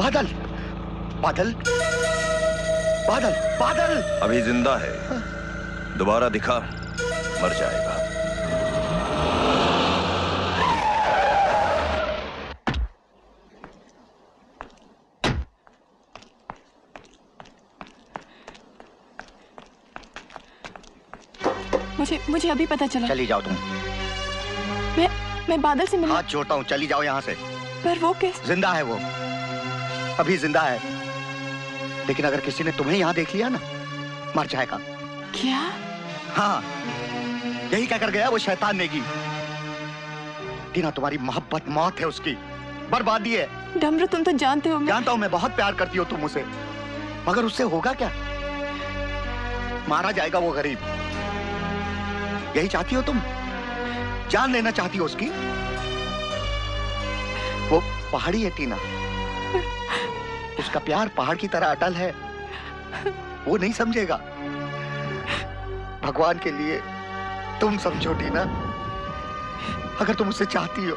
बादल, बादल, बादल, बादल अभी जिंदा है, दोबारा दिखा मर जाएगा। मुझे अभी पता चला। चली जाओ तुम। मैं बादल से मिलूं। हाथ जोड़ता हूँ, चली जाओ यहाँ से। पर वो कैसे? जिंदा है वो, अभी जिंदा है, लेकिन अगर किसी ने तुम्हें यहाँ देख लिया ना, मर जाएगा। क्या? हाँ, यही क्या कर गया वो शैतान नेगी। टीना, तुम्हारी मोहब्बत मौत है उसकी, बर्बादी है। डमरू, तुम तो जानते हो मैं। जानता हूँ मैं, बहुत प्यार करती हो तुम उसे, मगर उससे होगा क्या? मारा जाएगा वो गरीब। यही चाहती हो तुम? जान लेना चाहती हो उसकी? वो पहाड़ी है टीना, उसका प्यार पहाड़ की तरह अटल है, वो नहीं समझेगा। भगवान के लिए तुम समझो टीना, अगर तुम उससे चाहती हो,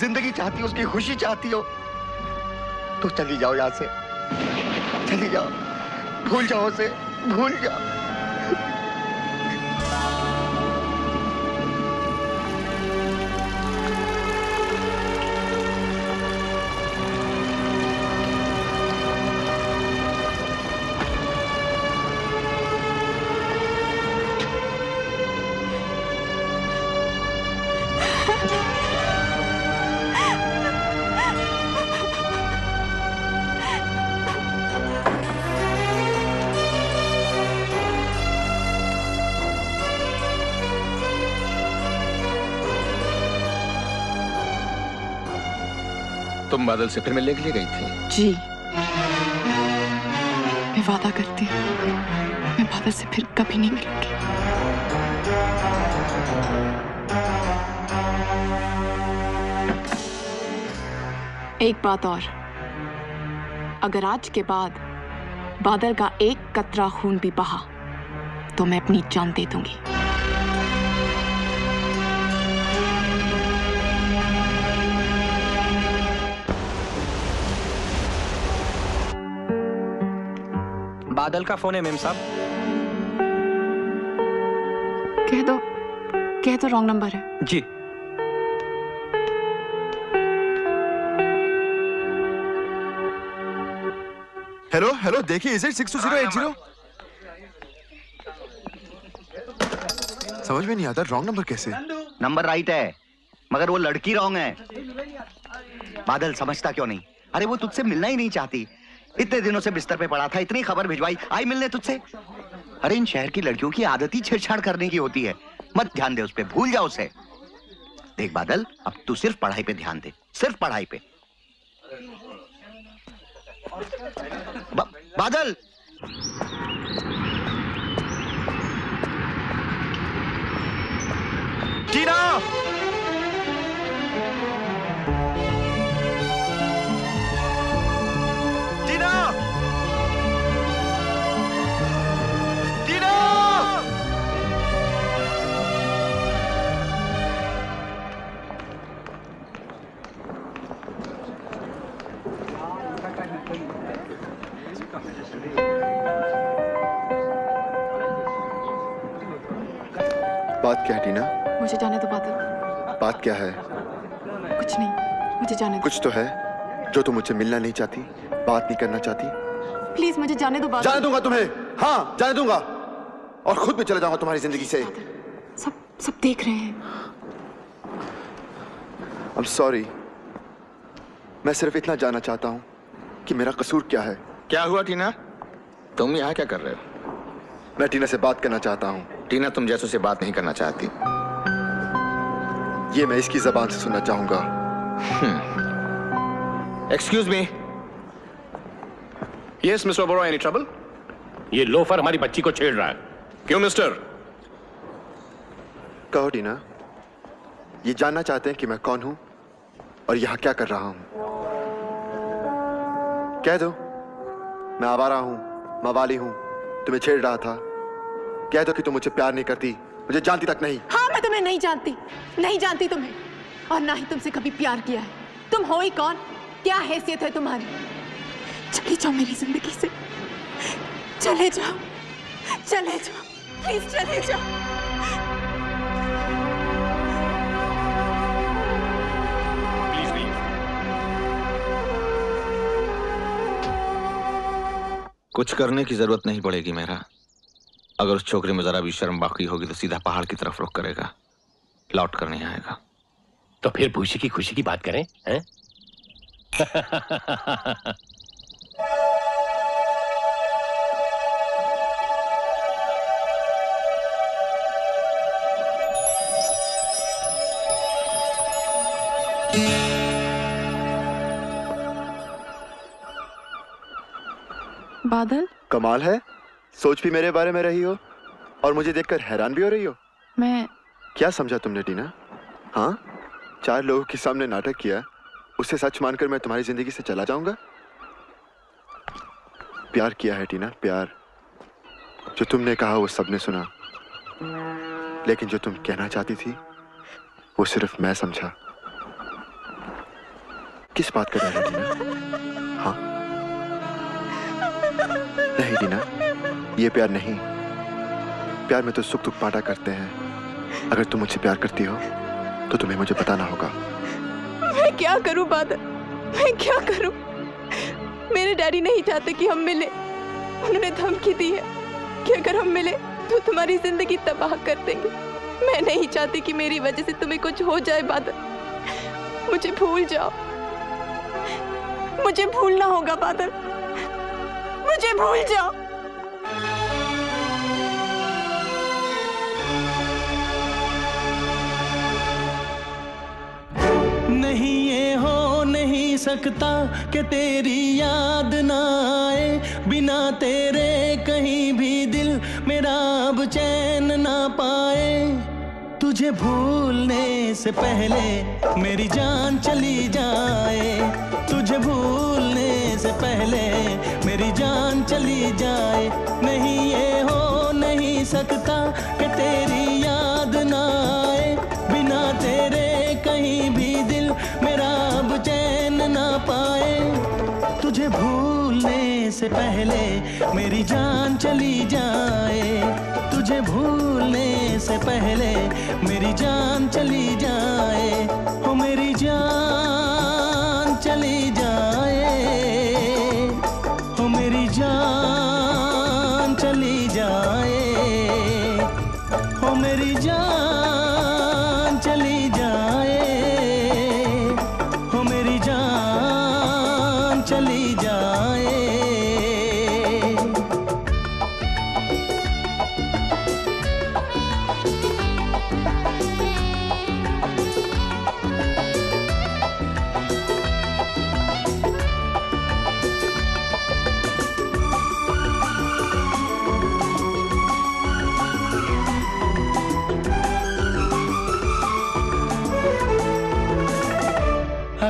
जिंदगी चाहती हो, उसकी खुशी चाहती हो, तो चली जाओ यहाँ से, चली जाओ, भूल जाओ उसे, भूल जाओ। तुम बादल से फिर मिलने के लिए गई थी? जी, मैं वादा करती हूँ, मैं बादल से फिर कभी नहीं मिलूंगी। एक बात और, अगर आज के बाद बादल का एक कतरा खून भी बहा तो मैं अपनी जान दे दूंगी। बादल का फोन है मेम साहब। कह दो रॉन्ग नंबर है। जी हेलो हेलो, देखिए इज इट 62080? समझ में नहीं आता रॉन्ग नंबर कैसे? नंबर राइट है मगर वो लड़की रॉन्ग है। बादल समझता क्यों नहीं? अरे वो तुझसे मिलना ही नहीं चाहती, इतने दिनों से बिस्तर पे पड़ा था, इतनी खबर भिजवाई, आई मिलने तुझसे। अरे इन शहर की लड़कियों की आदत ही छेड़छाड़ करने की होती है, मत ध्यान दे उस पे, भूल जाओ उसे। देख बादल, अब तू सिर्फ पढ़ाई पे ध्यान दे, सिर्फ पढ़ाई पे। बादल टीना! बात क्या है टीना? मुझे जाने दो बादल। बात क्या है? कुछ नहीं, मुझे जाने दो। कुछ तो है जो तुम मुझसे मिलना नहीं चाहती, बात नहीं करना चाहती। प्लीज मुझे जाने दो बादल। जाने दूंगा तुम्हें, हाँ जाने दूंगा, और खुद में चला जाऊंगा तुम्हारी जिंदगी से। सब देख रहे हैं। I'm sorry, मैं सिर्फ इतना जानना चाहता हूँ कि मेरा कसूर क्या है। क्या हुआ टीना, तुम यहाँ क्या कर रहे हो? मैं टीना से बात करना चाहता हूँ। टीना तुम जैसों से बात नहीं करना चाहती, ये मैं इसकी जबान से सुनना चाहूंगा। Excuse me, yes mister Oberoi, any trouble? ये लोफर हमारी बच्ची को छेड़ रहा है। क्यों मिस्टर? कहो टीना, ये जानना चाहते हैं कि मैं कौन हूं और यहां क्या कर रहा हूं। कह दो मैं आवारा हूं, मवाली हूं, तुम्हें छेड़ रहा था। कह दो कि तुम मुझे प्यार नहीं करती, मुझे जानती तक नहीं। हाँ मैं तुम्हें नहीं जानती तुम्हें, और ना ही तुमसे कभी प्यार किया है। तुम हो ही कौन, क्या हैसियत है तुम्हारी? चले जाओ मेरी जिंदगी से, चले जाओ प्लीज चले जाओ। कुछ करने की जरूरत नहीं पड़ेगी मेरा, अगर उस छोकरे में जरा भी शर्म बाकी होगी तो सीधा पहाड़ की तरफ रुख करेगा, लौट कर नहीं आएगा। तो फिर भूषी की खुशी की बात करें हैं? बादल कमाल है, सोच भी मेरे बारे में रही हो और मुझे देखकर हैरान भी हो रही हो। मैं क्या समझा तुमने टीना? हाँ, चार लोगों के सामने नाटक किया, उससे सच मानकर मैं तुम्हारी जिंदगी से चला जाऊंगा? प्यार किया है टीना, प्यार। जो तुमने कहा वो सबने सुना, लेकिन जो तुम कहना चाहती थी वो सिर्फ मैं समझा। किस बात का डर है टीना? हाँ नहीं टीना, ये प्यार नहीं, प्यार में तो सुख दुख बांटा करते हैं। अगर तुम मुझसे प्यार करती हो तो तुम्हें मुझे बताना होगा। मैं क्या करूं बादल, मैं क्या करूं? मेरे डैडी नहीं चाहते कि हम मिले, उन्होंने धमकी दी है कि अगर हम मिले तो तुम्हारी जिंदगी तबाह कर देंगे। मैं नहीं चाहती कि मेरी वजह से तुम्हें कुछ हो जाए बादल, मुझे भूल जाओ, मुझे भूलना होगा बादल, मुझे भूल जाओ। नहीं ये हो नहीं सकता कि तेरी याद ना आए, बिना तेरे कहीं भी दिल मेरा अब चैन ना पाए। तुझे भूलने से पहले मेरी जान चली जाए, तुझे भूलने से पहले मेरी जान चली जाए। नहीं ये हो नहीं सकता कि तेरी याद ना आए, बिना तेरे कहीं भी दिल मेरा अब चैन ना पाए। तुझे भूलने से पहले मेरी जान चली जाए, तुझे भूलने से पहले मेरी जान चली जाए, हो मेरी जान चली जाए, हो मेरी जान चली जाए, हो मेरी जान चली जाए, हो मेरी जान चली जाए।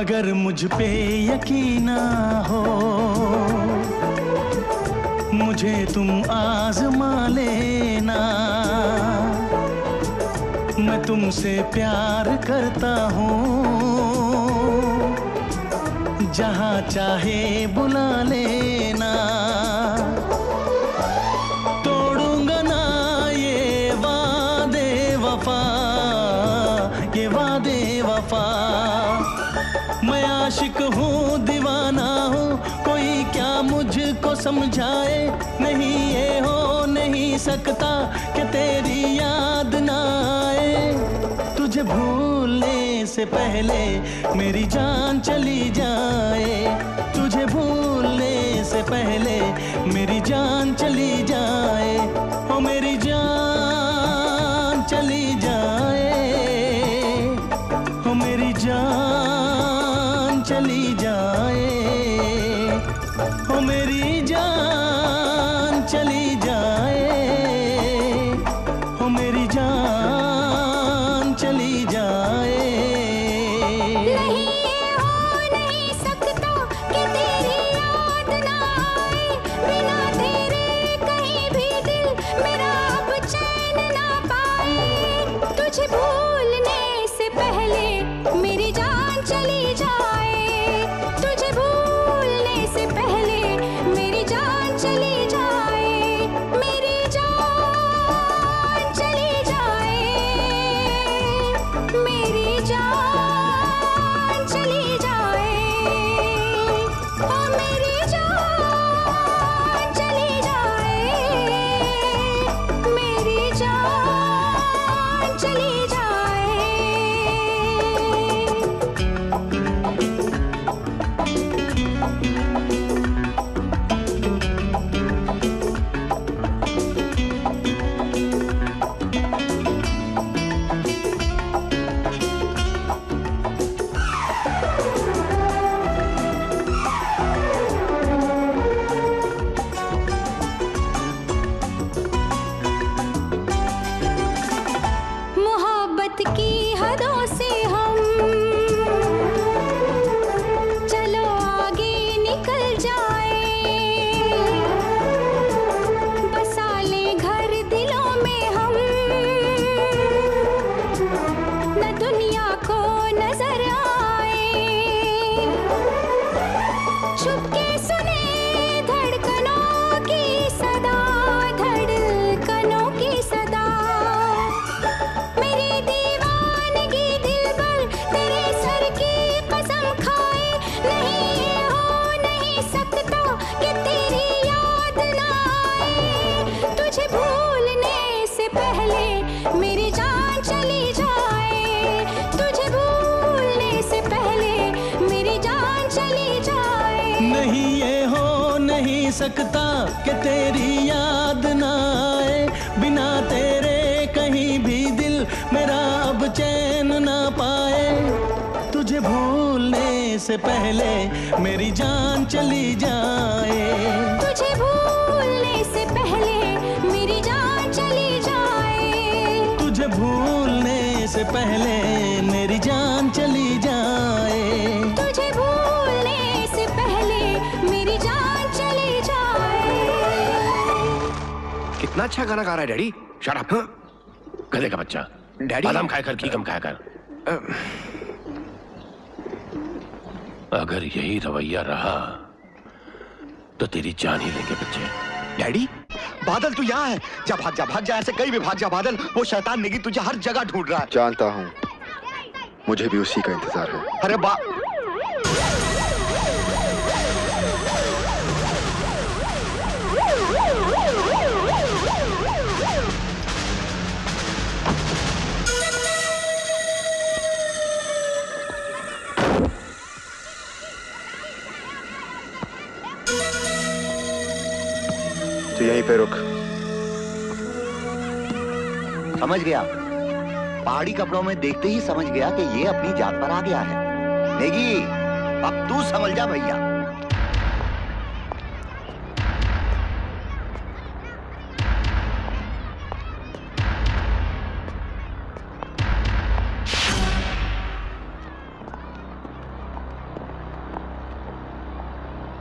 अगर मुझ पे यकीन ना हो, मुझे तुम आजमा लेना, मैं तुमसे प्यार करता हूँ, जहाँ चाहे बुला लेना, तोड़ूंगा ना ये वादे वफा, ये वादे वफा। मैं आशिक हूँ, दीवाना हूँ, कोई क्या मुझको समझाए, नहीं ये हो नहीं सकता कि तेरी याद ना आए, तुझे भूलने से पहले मेरी जान चली जाए, तुझे भूलने से पहले मेरी जान चली जाए, ओ मेरी जान चली जाए, ओ मेरी जान चली जाए, ओ मेरी जान चली जाए, ओ मेरी जान चली जाए। नहीं ये हो नहीं सकता कि तेरी याद ना आए, बिना तेरे कहीं भी दिल मेरा अब चैन ना पाए, तुझे भूलने से पहले मेरी जान चली जाए, सकता कि तेरी याद ना आए, बिना तेरे कहीं भी दिल मेरा अब चैन ना पाए, तुझे भूलने से पहले मेरी जान चली जाए, तुझे भूलने से पहले मेरी जान चली जाए, तुझे भूलने से पहले मेरी जान चली जाए, तुझे भूलने से पहले मेरी जान चली। कितना अच्छा गाना गा रहा है डैडी। Shut up. गधे का बच्चा। डैडी बादाम खाया कर, घी कम खाया कर। अगर यही रवैया रहा तो तेरी जान ही लेंगे बच्चे। डैडी बादल तू यहाँ है, जा भाग जा ऐसे कहीं भी भाग जा बादल, वो शैतान नेगी तुझे हर जगह ढूंढ रहा है। जानता हूँ, मुझे भी उसी का इंतजार है। अरे यहीं पे रुक। समझ गया, पहाड़ी कपड़ों में देखते ही समझ गया कि ये अपनी जात पर आ गया है। नेगी अब तू समझ जा भैया।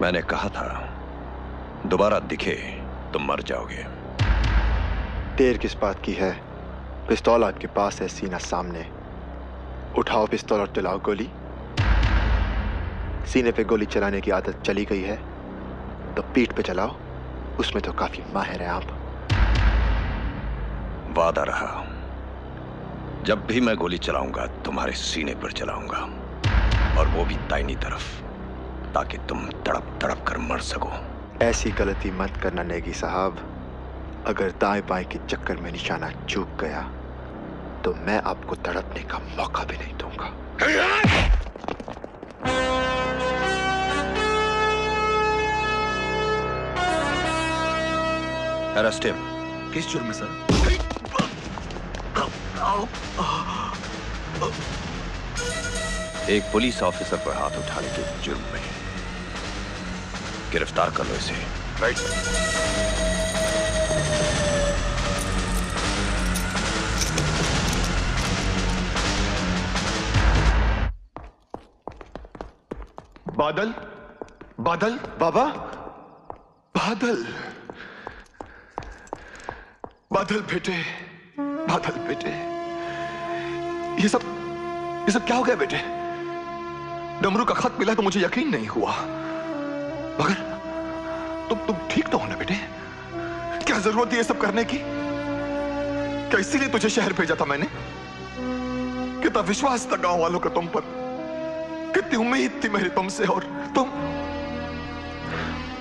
मैंने कहा था दोबारा दिखे तुम मर जाओगे। देर किस बात की है, पिस्तौल आपके पास है, सीना सामने, उठाओ पिस्तौल और चलाओ गोली। सीने पे गोली चलाने की आदत चली गई है तो पीठ पे चलाओ, उसमें तो काफी माहिर है आप। वादा रहा, जब भी मैं गोली चलाऊंगा तुम्हारे सीने पर चलाऊंगा, और वो भी दाहिनी तरफ, ताकि तुम तड़प तड़प कर मर सको। ऐसी गलती मत करना नेगी साहब, अगर दाएं बाएं के चक्कर में निशाना चूक गया तो मैं आपको तड़पने का मौका भी नहीं दूंगा। Arrest him. किस जुर्म में सर? एक पुलिस ऑफिसर पर हाथ उठाने के जुर्म में गिरफ्तार कर लो इसे। Right sir. बादल, बादल बाबा, बादल, बादल बेटे, बादल बेटे, ये सब क्या हो गया बेटे? डमरू का खत मिला तो मुझे यकीन नहीं हुआ, मगर तुम ठीक तो हो ना बेटे? क्या जरूरत है ये सब करने की? क्या इसीलिए तुझे शहर भेजा था मैंने? कितना विश्वास था गांव वालों का तुम पर, कितनी उम्मीद थी मेरी तुमसे, और तुम।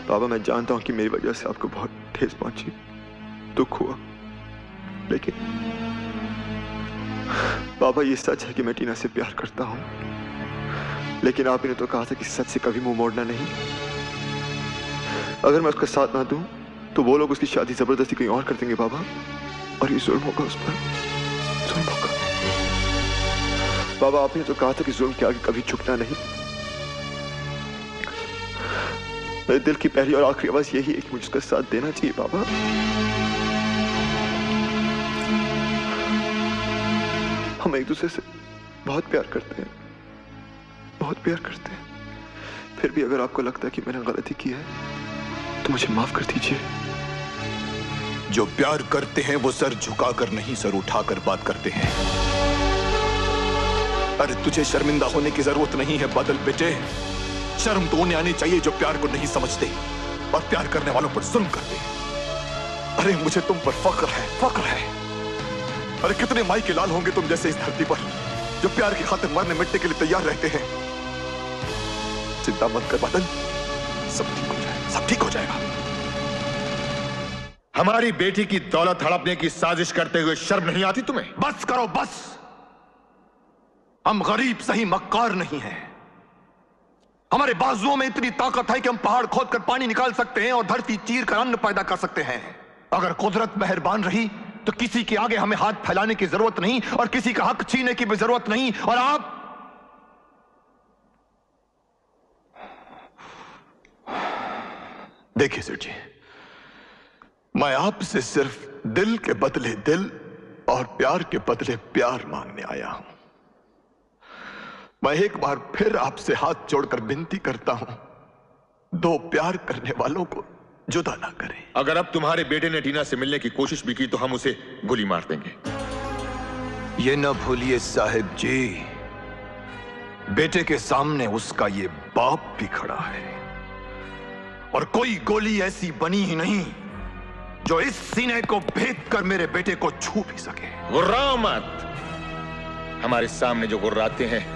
बाबा मैं जानता हूं कि मेरी वजह से आपको बहुत ठेस पहुंची, दुख हुआ, लेकिन बाबा ये सच है कि मैं टीना से प्यार करता हूं, लेकिन आपने तो कहा था कि सच से कभी मुंह मोड़ना नहीं। अगर मैं उसका साथ ना दूं तो वो लोग उसकी शादी जबरदस्ती कहीं और कर देंगे बाबा, और ये जुल्म होगा उस पर, जुल्म होगा। बाबा आपने तो कहा था कि जुल्म के आगे कभी झुकना नहीं। मेरे दिल की पहली और आखिरी आवाज यही है कि मुझे उसका साथ देना चाहिए बाबा। हम एक दूसरे से बहुत प्यार करते हैं, बहुत प्यार करते हैं, फिर भी अगर आपको लगता है कि मैंने गलती की है तो मुझे माफ कर दीजिए। जो प्यार करते हैं वो सर झुकाकर नहीं सर उठाकर बात करते हैं। अरे तुझे शर्मिंदा होने की जरूरत नहीं है बादल बेटे, शर्म तो उन्हें आनी चाहिए जो प्यार को नहीं समझते और प्यार करने वालों पर जुल्म करते हैं। अरे मुझे तुम पर फख्र है, फख्र है। अरे कितने माई के लाल होंगे तुम जैसे इस धरती पर जो प्यार की खातिर मरने मिटने के लिए तैयार रहते हैं। चिंता मत कर बादल, सब ठीक हो जाए, सब ठीक हो जाएगा। हमारी बेटी की दौलत हड़पने की साजिश करते हुए शर्म नहीं आती तुम्हें? बस करो बस, हम गरीब सही मक्कार नहीं हैं। हमारे बाजुओं में इतनी ताकत है कि हम पहाड़ खोदकर पानी निकाल सकते हैं और धरती चीर कर अन्न पैदा कर सकते हैं। अगर कुदरत मेहरबान रही तो किसी के आगे हमें हाथ फैलाने की जरूरत नहीं और किसी का हक छीनने की भी जरूरत नहीं। और आप देखिए सर जी, मैं आपसे सिर्फ दिल के बदले दिल और प्यार के बदले प्यार मांगने आया हूं। मैं एक बार फिर आपसे हाथ जोड़कर विनती करता हूं, दो प्यार करने वालों को जुदा ना करें। अगर अब तुम्हारे बेटे ने टीना से मिलने की कोशिश भी की तो हम उसे गोली मार देंगे। ये ना भूलिए साहिब जी, बेटे के सामने उसका ये बाप भी खड़ा है, और कोई गोली ऐसी बनी ही नहीं जो इस सीने को भेद कर मेरे बेटे को छू भी सके। गुर्रा मत, हमारे सामने जो गुर्राते हैं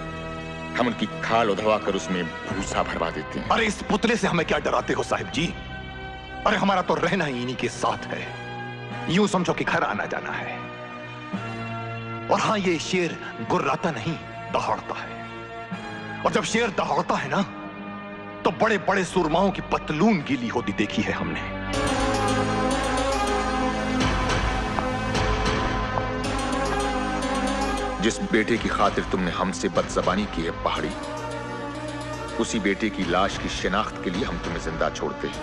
हम उनकी खाल उधवा कर उसमें भूसा भरवा देते हैं। अरे इस पुतले से हमें क्या डराते हो साहिब जी? अरे हमारा तो रहना ही इन्हीं के साथ है, यूं समझो कि घर आना जाना है। और हाँ, ये शेर गुर्राता नहीं दहाड़ता है, और जब शेर दहाड़ता है ना तो बड़े बड़े सुरमाओं की पतलून गीली होती देखी है हमने। जिस बेटे की खातिर तुमने हमसे बदजबानी की है पहाड़ी, उसी बेटे की लाश की शिनाख्त के लिए हम तुम्हें जिंदा छोड़ते हैं,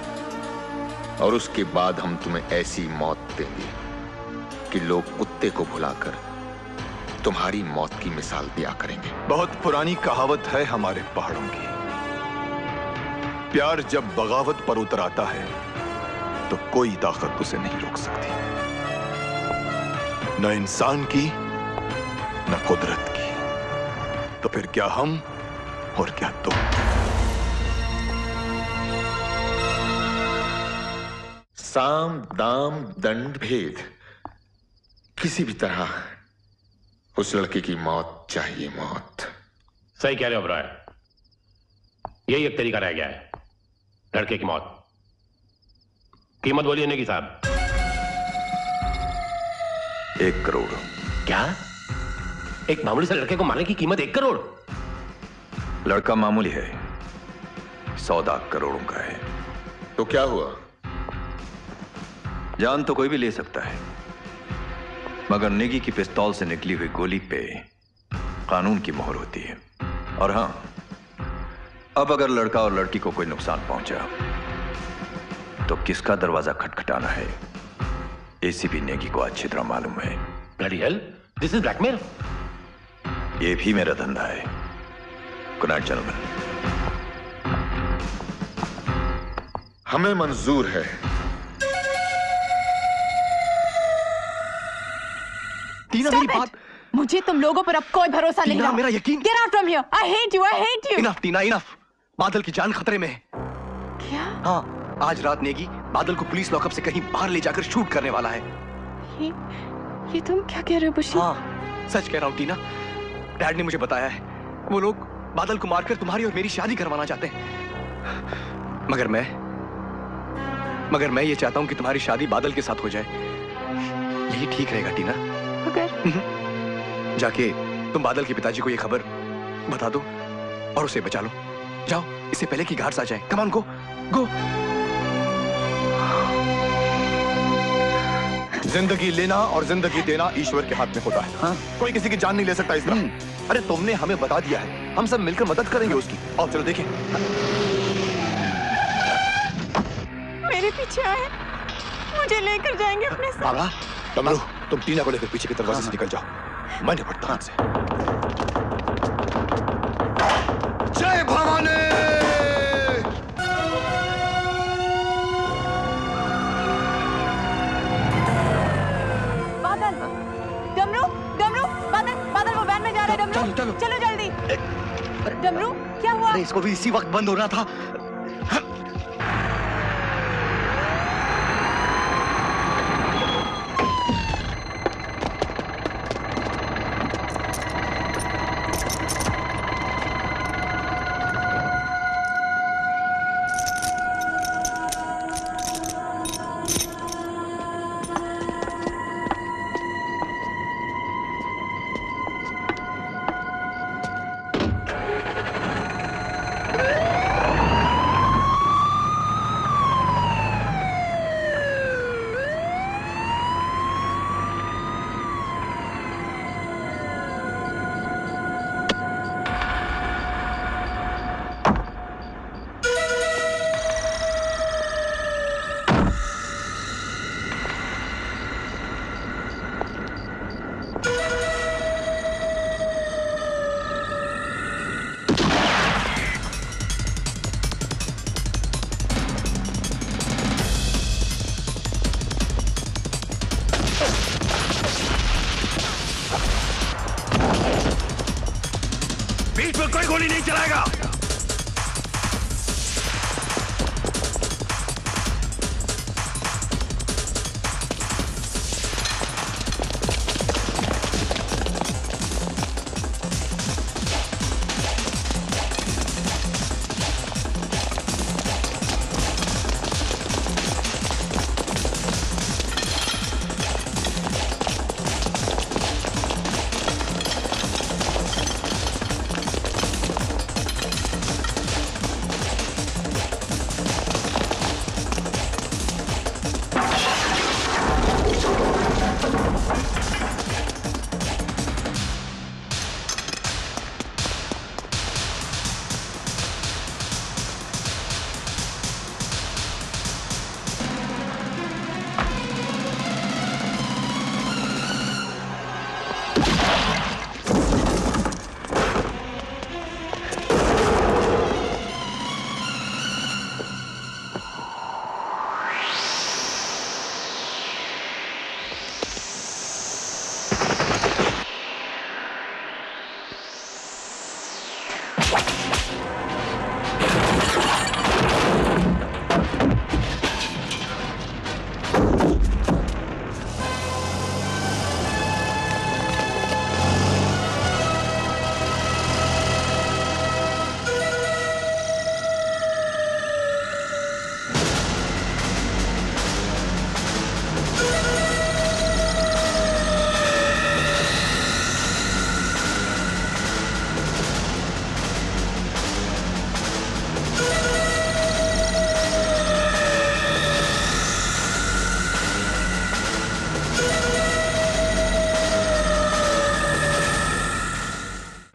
और उसके बाद हम तुम्हें ऐसी मौत देंगे कि लोग कुत्ते को भुलाकर तुम्हारी मौत की मिसाल दिया करेंगे। बहुत पुरानी कहावत है हमारे पहाड़ों की, प्यार जब बगावत पर उतर आता है तो कोई ताकत उसे नहीं रोक सकती, न इंसान की ना कुदरत की। तो फिर क्या हम और क्या तुम? साम दाम दंड भेद, किसी भी तरह उस लड़के की मौत चाहिए। मौत सही कह रहे हो ओबराय, यही एक तरीका रह गया है लड़के की मौत। कीमत बोलिए नेगी साहब। 1 करोड़। क्या? एक मामूली से लड़के को मारने की कीमत 1 करोड़? लड़का मामूली है, सौदा करोड़ों का है। तो क्या हुआ? जान तो कोई भी ले सकता है, मगर नेगी की पिस्तौल से निकली हुई गोली पे कानून की मोहर होती है। और हां, अब अगर लड़का और लड़की को कोई नुकसान पहुंचा तो किसका दरवाजा खटखटाना है, एसीपी नेगी को अच्छी तरह मालूम है। Bloody hell, this is blackmail. ये भी मेरा धंधा है। Good night general. हमें मंजूर है। टीना मेरी बात। मुझे तुम लोगों पर अब कोई भरोसा नहीं रहा। मेरा यकीन। Get out from here. I hate you. I hate you. Enough Tina, enough. बादल की जान खतरे में है। क्या? हाँ, आज रात नेगी बादल को पुलिस लॉकअप से कहीं बाहर ले जाकर शूट करने वाला है। ये तुम क्या कह रहे हो बुशी? हाँ, सच कह रहा हूँ टीना। डैड ने मुझे बताया है, वो लोग बादल को मारकर तुम्हारी और मेरी शादी करवाना चाहते हैं। मगर मैं ये चाहता हूं कि तुम्हारी शादी बादल के साथ हो जाए, यही ठीक रहेगा टीना। मगर जाके तुम बादल के पिताजी को ये खबर बता दो और उसे बचा लो। जाओ, इससे पहले कि घाट आ जाए। Come on, go go. जिंदगी लेना और जिंदगी देना ईश्वर के हाथ में होता है। हाँ? कोई किसी की जान नहीं ले सकता इस तरह। अरे तुमने हमें बता दिया है, हम सब मिलकर मदद करेंगे उसकी। आओ चलो देखें। मेरे पीछे आए, मुझे लेकर जाएंगे अपने साथ। बाबा, दमरू, तुम टीना को लेकर पीछे की दरवाजे से निकल जाओ, मैं निपटता हूं आपसे। जय भवानी। चलो जल्दी। डमरू, क्या हुआ? अरे इसको भी इसी वक्त बंद होना था।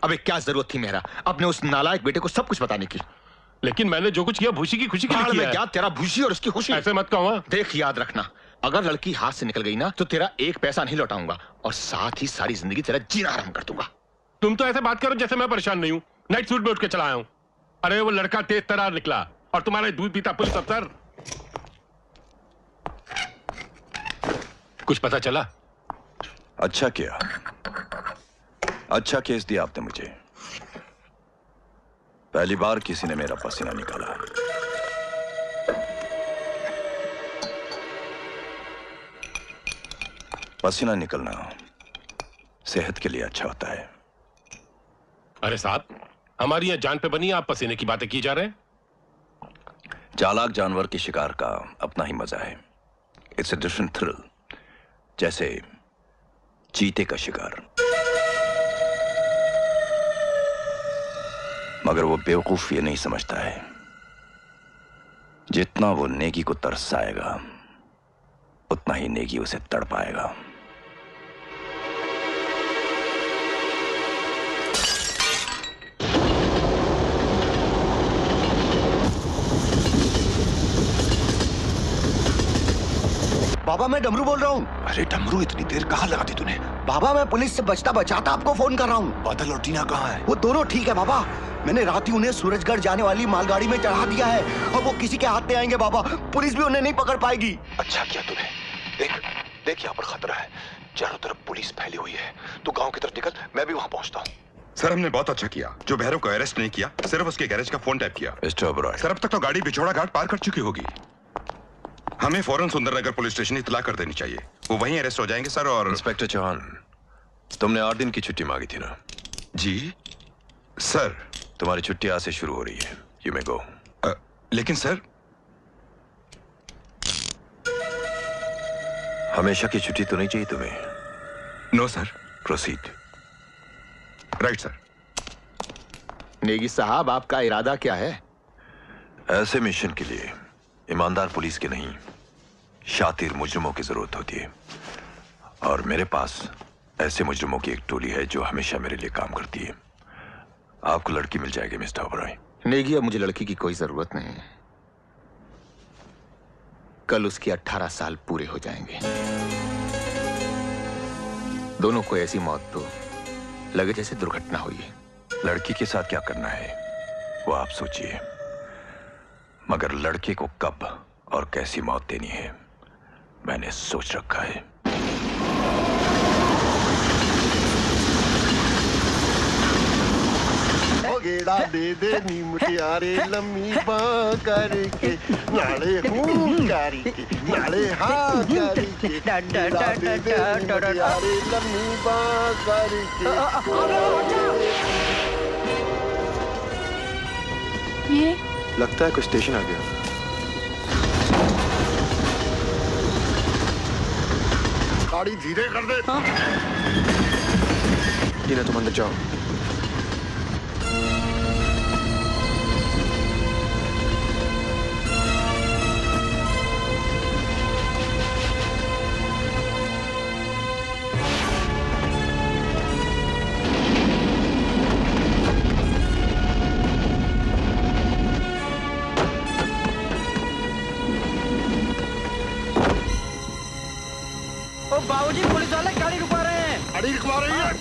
अबे क्या जरूरत थी मेहरा अपने उस नालायक बेटे को सब कुछ बताने की। लेकिन मैंने जो कुछ किया भूसी की खुशी के लिए किया। क्या तेरा भूसी और उसकी खुशी? ऐसे मत कहो। देख याद रखना, अगर लड़की हाथ से निकल गई ना तो तेरा एक पैसा नहीं लौटाऊंगा और साथ ही सारी जिंदगी तेरा जीना हराम कर दूंगा। तुम तो ऐसे बात करो जैसे मैं परेशान नहीं हूँ। नाइट सूट में उठ के चला आया हूँ। अरे वो लड़का तेज तरार निकला और तुम्हारे दूध पीता पुलिस अफसर। कुछ पता चला? अच्छा किया, अच्छा केस दिया आपने मुझे। पहली बार किसी ने मेरा पसीना निकाला। पसीना निकलना सेहत के लिए अच्छा होता है। अरे साहब, हमारी यह जान पे बनी, आप पसीने की बातें की जा रहे हैं। चालाक जानवर के शिकार का अपना ही मजा है। इट्स अ डिफरेंट थ्रिल, जैसे चीते का शिकार। मगर वो बेवकूफ ये नहीं समझता है, जितना वो नेगी को तरसाएगा उतना ही नेगी उसे तड़पाएगा। बाबा मैं डमरू बोल रहा हूँ। अरे डमरू, इतनी देर कहाँ लगा दी तूने? बाबा मैं पुलिस से बचता बचाता आपको फोन कर रहा हूँ। बादल और टीना कहाँ है? वो दोनों ठीक है बाबा, मैंने रात ही उन्हें सूरजगढ़ जाने वाली मालगाड़ी में चढ़ा दिया है और वो किसी के हाथ में आएंगे बाबा, पुलिस भी उन्हें नहीं पकड़ पाएगी। अच्छा किया तूने। देख देख यहाँ पर खतरा है, चारों तरफ पुलिस फैली हुई है। तू गाँव की तरफ निकल, मैं भी वहाँ पहुँचता हूँ। सर हमने बहुत अच्छा किया जो भैरव को अरेस्ट नहीं किया, सिर्फ उसके गैरेज का फोन टैप किया। सर अब तक तो गाड़ी बिछोड़ा घाट पार कर चुकी होगी। हमें फौरन सुंदरनगर पुलिस स्टेशन इतला कर देनी चाहिए, वो वहीं अरेस्ट हो जाएंगे सर। और इंस्पेक्टर चौहान, तुमने 8 दिन की छुट्टी मांगी थी ना? जी सर। तुम्हारी छुट्टी आज से शुरू हो रही है, यू मे गो। लेकिन सर हमेशा की छुट्टी तो नहीं चाहिए तुम्हें। No sir. Proceed. Right sir. Negi साहब आपका इरादा क्या है? ऐसे मिशन के लिए ईमानदार पुलिस के नहीं, शातिर मुजरिमों की जरूरत होती है और मेरे पास ऐसे मुजरिमों की एक टोली है जो हमेशा मेरे लिए काम करती है। आपको लड़की मिल जाएगी मिस्टर ओबराय। नेगी अब मुझे लड़की की कोई जरूरत नहीं है, कल उसके 18 साल पूरे हो जाएंगे। दोनों को ऐसी मौत तो लगे जैसे दुर्घटना हुई है। लड़की के साथ क्या करना है वो आप सोचिए, मगर लड़के को कब और कैसी मौत देनी है मैंने सोच रखा है। गेड़ा दे दे नीम यारे लम्मी करके नाले करके नाले हाँ करके गेड़ा दे दे नीम यारे लम्मी करके। ये लगता है कोई स्टेशन आ गया। गाड़ी धीरे कर दे। टीना तुम अंदर जाओ।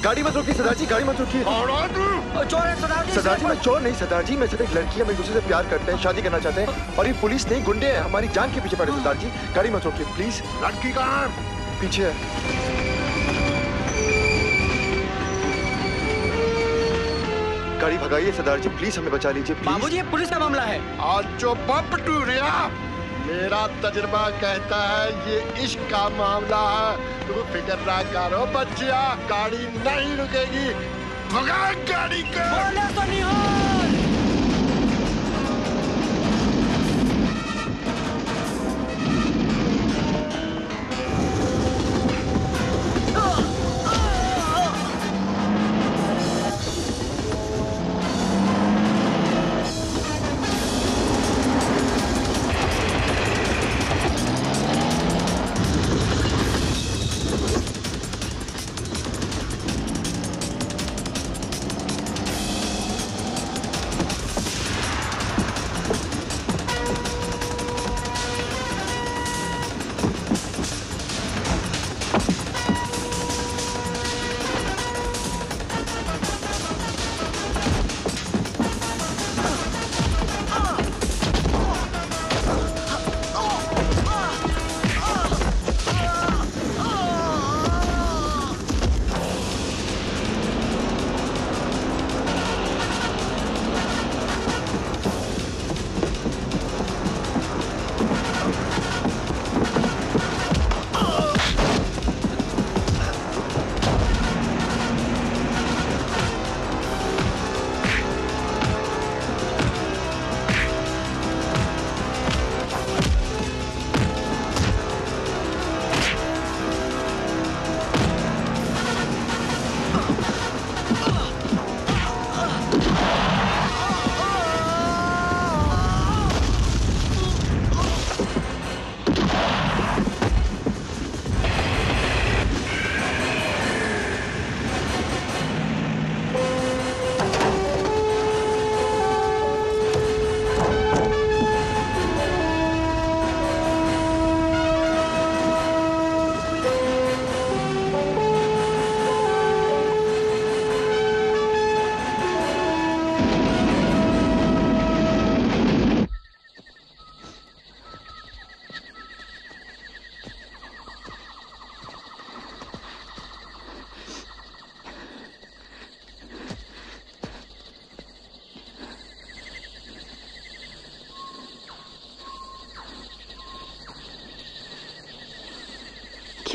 गाड़ी मत रोकिए सरदार जी, गाड़ी मत रोकिए। चोर है सरदार जी। सरदार जी मैं चोर नहीं सरदार जी, मैं सिर्फ एक लड़की है, हम एक दूसरे से प्यार करते हैं, शादी करना चाहते हैं और ये पुलिस नहीं गुंडे हैं, हमारी जान के पीछे पड़े। सरदार जी गाड़ी मत रोकिए प्लीज। लड़की कहाँ? पीछे है। गाड़ी भगाइए सरदार जी प्लीज, हमें बचा लीजिए। बाबू जी पुलिस का मामला है। आज जो पंप टूरिया, मेरा तजुर्बा कहता है ये इश्क का मामला है, तू फिक्र ना करो बच्चिया, गाड़ी नहीं रुकेगी, भगा गाड़ी को। बोले तो नहीं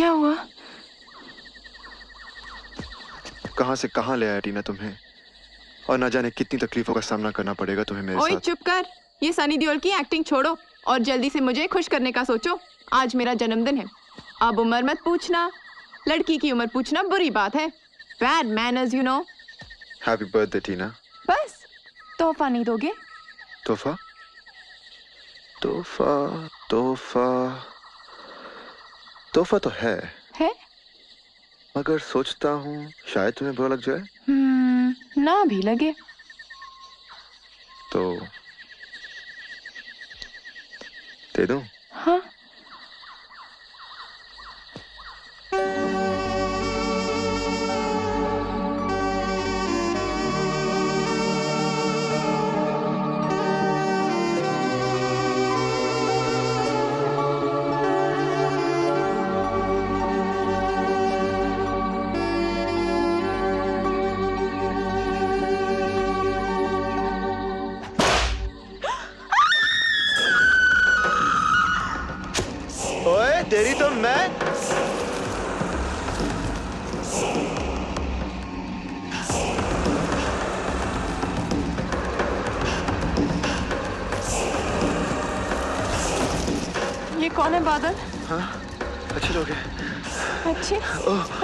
क्या हुआ? कहां से कहां ले आया टीना तुम्हें, और ना जाने कितनी तकलीफों का सामना करना पड़ेगा तुम्हें मेरे साथ। चुप कर, ये सनी देओल की एक्टिंग छोड़ो और जल्दी से मुझे खुश करने का सोचो। आज मेरा जन्मदिन है, अब उम्र मत पूछना, लड़की की उम्र पूछना बुरी बात है। Bad manners you know. Happy birthday Tina. बस तोहफा नहीं दोगे? तोहफा तोहफा तोहफा तोहफा तो है मगर सोचता हूँ शायद तुम्हें बुरा लग जाए। ना भी लगे तो दे दूँ? हाँ। बादल। हाँ, अच्छे लोग हैं। अच्छे?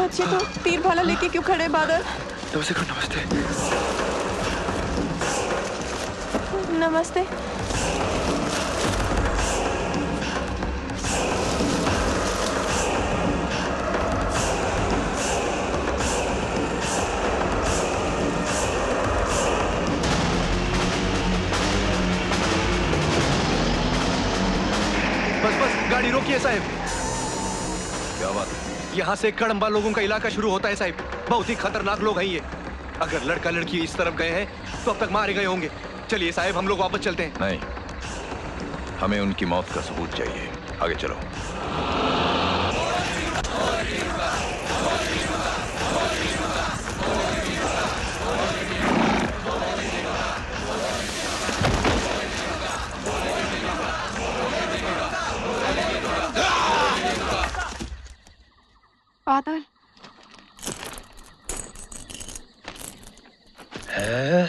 अच्छे तो तीर भाला लेके क्यों खड़े बादल? नमस्ते। नमस्ते। साहब क्या बात है? यहाँ से कड़म्बा लोगों का इलाका शुरू होता है साहब, बहुत ही खतरनाक लोग हैं ये। अगर लड़का लड़की इस तरफ गए हैं तो अब तक मारे गए होंगे। चलिए साहब हम लोग वापस चलते हैं। नहीं, हमें उनकी मौत का सबूत चाहिए। आगे चलो। बादल है? हाँ?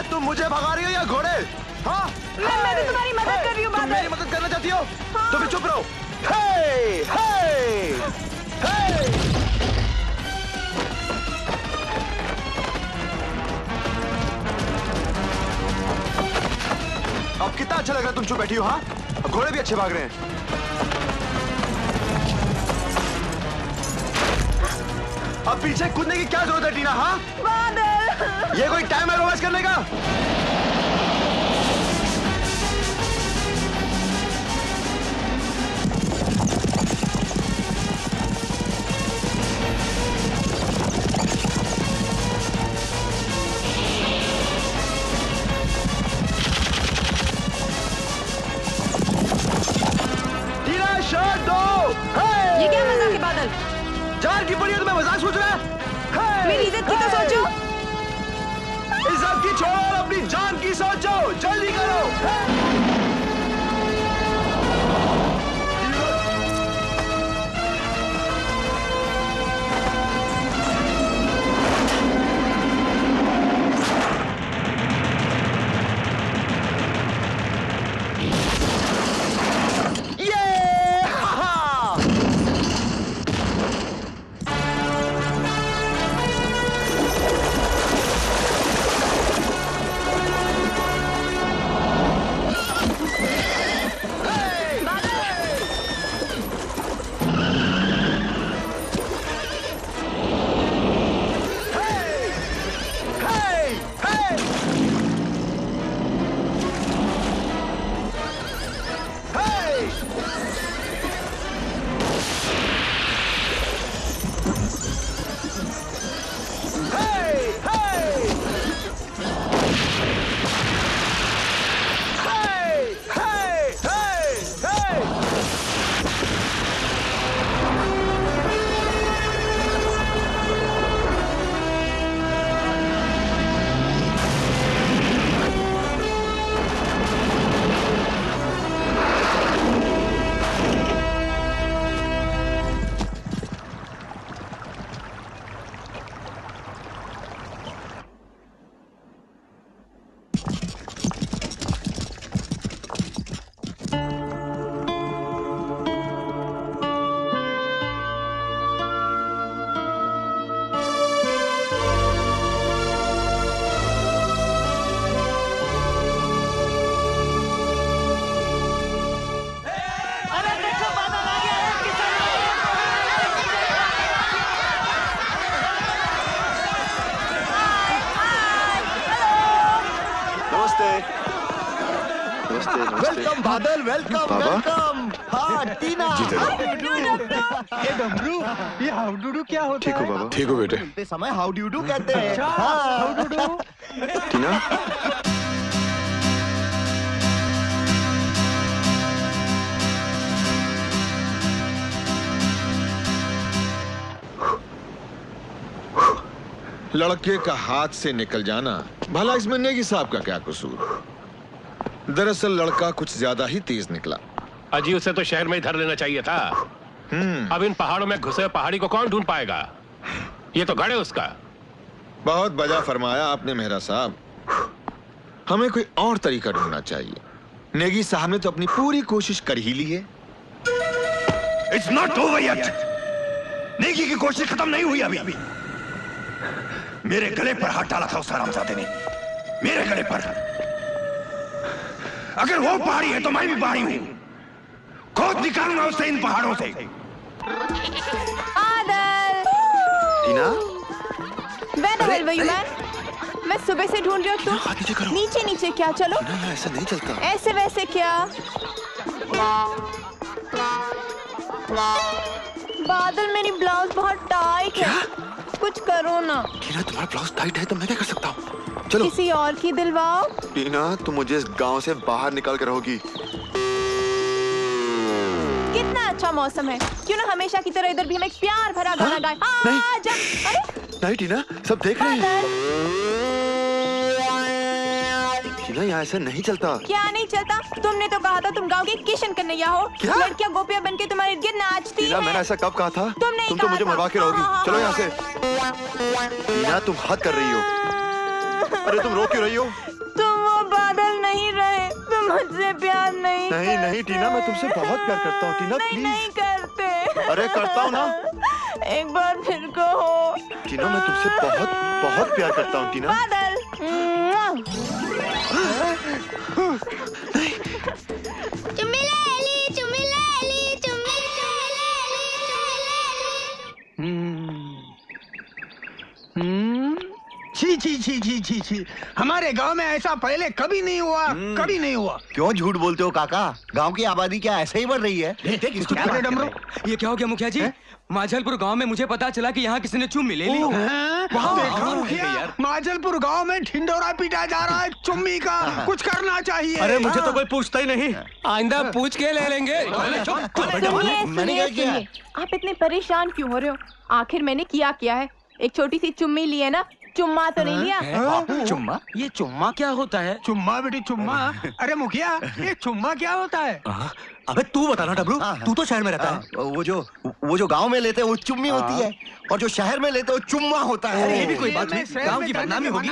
है? तुम मुझे भगा रही हो या घोड़े? हाँ? मैं भी तुम्हारी मदद कर रही हूँ। मेरी मदद करना चाहती हो? हाँ। तो भी चुप रहो। हे, हे, हे। अब कितना अच्छा लग रहा है तुम चुप बैठी हो। हाँ, अब घोड़े भी अच्छे भाग रहे हैं। अब पीछे कूदने की क्या जरूरत है टीना? हाँ बादल, ये कोई टाइम है रोमांस करने का? वेलकम बादल, वेलकम वेलकम। हाँ टीना, ये डमरू, ये हाउ डू डू क्या होता है? ठीक हो बाबा? ठीक हो बेटे। समय हाउ डू डू कहते हैं। How do do Tina. लड़के का हाथ से निकल जाना, भला इसमें नेगी साहब का क्या कसूर? दरअसल लड़का कुछ ज्यादा ही तेज निकला। अजी, उसे तो शहर में ही धर लेना चाहिए था। अब इन पहाड़ों में घुसे पहाड़ी को कौन ढूंढ पाएगा? ये तो घड़े उसका। बहुत बजा फरमाया आपने मेहरा साहब, हमें कोई और तरीका ढूंढना चाहिए। नेगी साहब ने तो अपनी पूरी कोशिश कर ही ली है। It's not over yet. Negi की कोशिश खत्म नहीं हुई अभी। मेरे गले पर हाथ डाला था उस हरामजादे ने, मेरे गले पर। अगर वो पहाड़ी है तो मैं भी पहाड़ी हूँ। खोज निकालूंगा उससे इन पहाड़ों से। टीना, मैं सुबह से ढूंढ रही हूँ। तुम नीचे नीचे क्या? चलो ऐसा नहीं चलता। ऐसे वैसे क्या? बादल, मेरी ब्लाउज बहुत टाइट है, कुछ करो ना। टीना, तुम्हारा ब्लाउज टाइट है तो मैं क्या कर सकता हूँ? चलो किसी और की दिलवाओ। टीना, तुम मुझे इस गांव से बाहर निकाल कर रहोगी। कितना अच्छा मौसम है, क्यों ना हमेशा की तरह इधर भी हम एक प्यार भरा गाना गाएं? नहीं टीना, सब देख रहे हैं। टीना, यहाँ ऐसा नहीं चलता। क्या नहीं चलता? तुमने तो कहा था तुम गांव की किशन कन्हैया हो। लड़कियाँ गोपिया बनके तुम्हारे गिर नाचती हैं। मैंने ऐसा कब कहा था? तुम तो मुझे मरवा के रहोगी। चलो यहाँ से। टीना, तुम हद कर रही हो। अरे तुम रो क्यों रही हो? तुम वो बादल नहीं रहे, तुम मुझसे प्यार नहीं करते। नहीं टीना, मैं तुमसे बहुत प्यार करता हूँ टीना, प्लीज। नहीं करते। अरे करता हूँ ना, एक बार फिर कहो। टीना मैं तुमसे बहुत बहुत प्यार करता हूँ टीना। बादल छी छी छी छी छी छी, हमारे गांव में ऐसा पहले कभी नहीं हुआ, कभी नहीं हुआ। क्यों झूठ बोलते हो काका, गांव की आबादी क्या ऐसे ही बढ़ रही है? देख इसको क्या डमरू, ये क्या हो गया मुखिया जी? माजलपुर गांव में मुझे पता चला कि यहाँ किसी ने चुम्मी ले ली। माजलपुर गांव में ढिंडोरा पीटा जा रहा है चुम्मी का, कुछ करना चाहिए। अरे मुझे तो कोई पूछता ही नहीं, आइंदा पूछ के ले लेंगे। आप इतने परेशान क्यों हो रहे हो? आखिर मैंने क्या है, एक छोटी सी चुम्मी ली है ना, चुम्मा तो नहीं लिया? चुम्मा? ये चुम्मा क्या होता है? चुम्मा बेटी चुम्मा। अरे मुखिया ये चुम्मा क्या होता है? अबे तू बता ना डबरू, तू तो शहर में रहता है। वो जो गांव में लेते हैं वो चुम्मी होती है, और जो शहर में लेते हैं वो चुम्मा होता है। ये भी कोई बात नहीं, गांव की बदनामी होगी।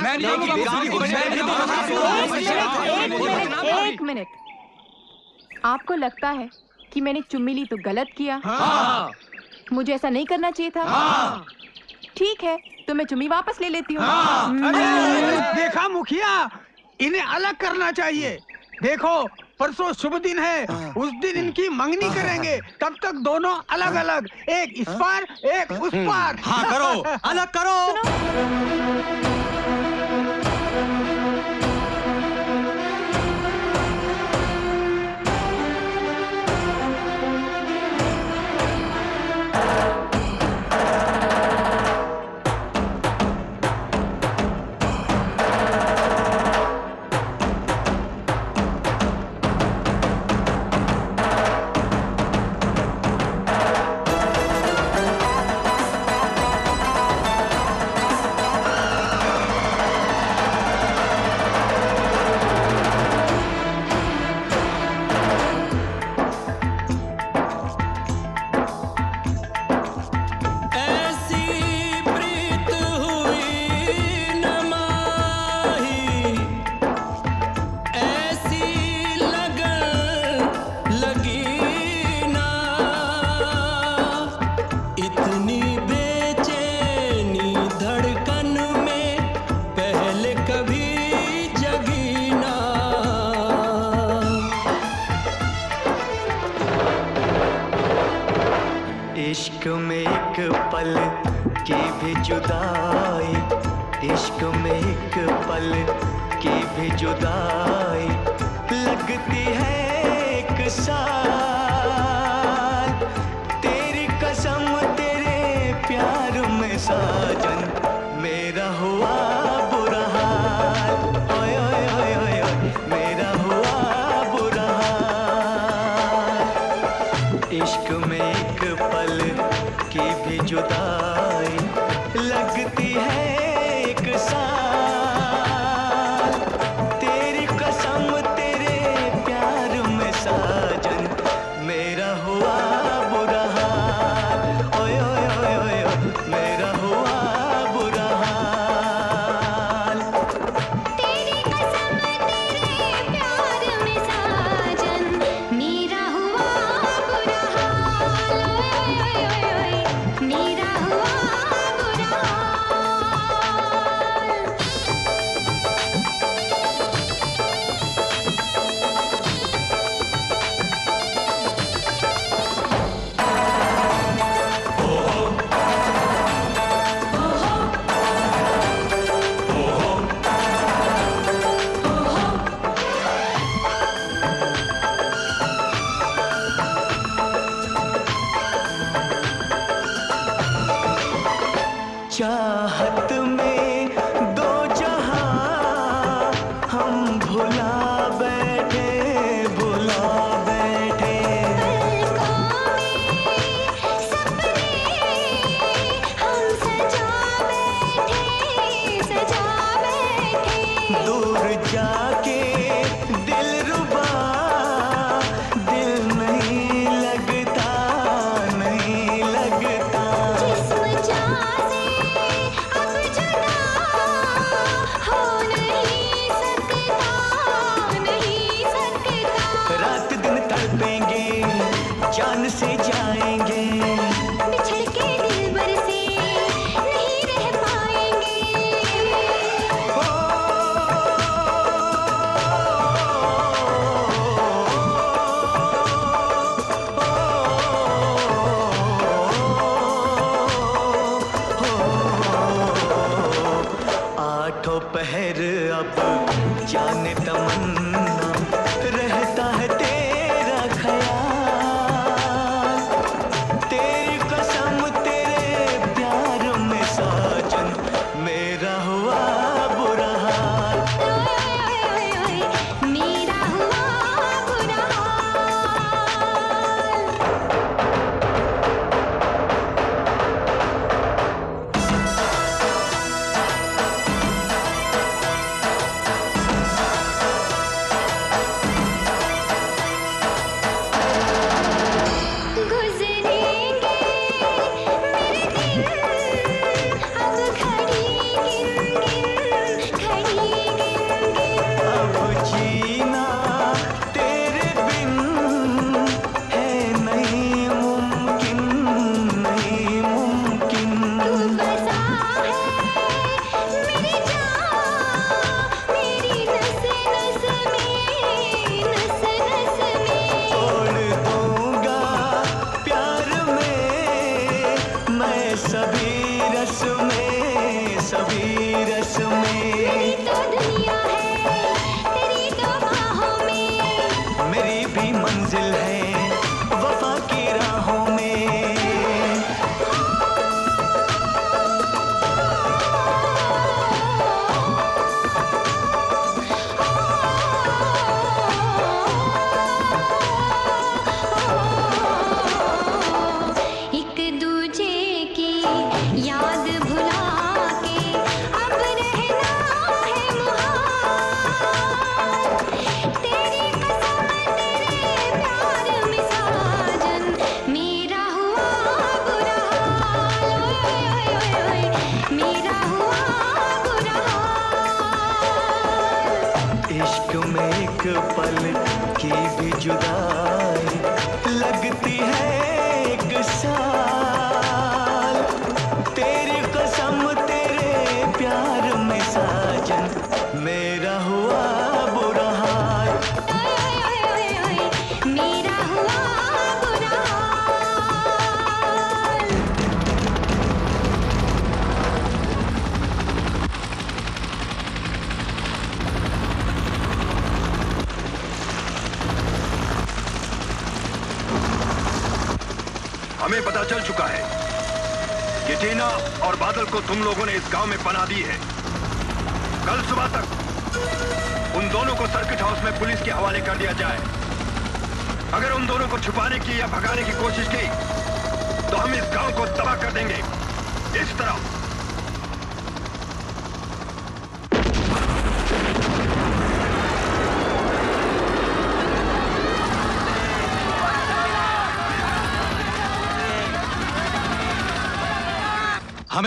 एक मिनट, आपको लगता है कि मैंने चुम्मी ली तो गलत किया? मुझे ऐसा नहीं करना चाहिए था। ठीक है तो मैं चुम्मी वापस ले लेती हूँ। देखा मुखिया, इन्हें अलग करना चाहिए। देखो परसों शुभ दिन है, उस दिन इनकी मंगनी करेंगे, तब तक दोनों अलग अलग, एक इस पार एक उस पार। हाँ करो, अलग करो।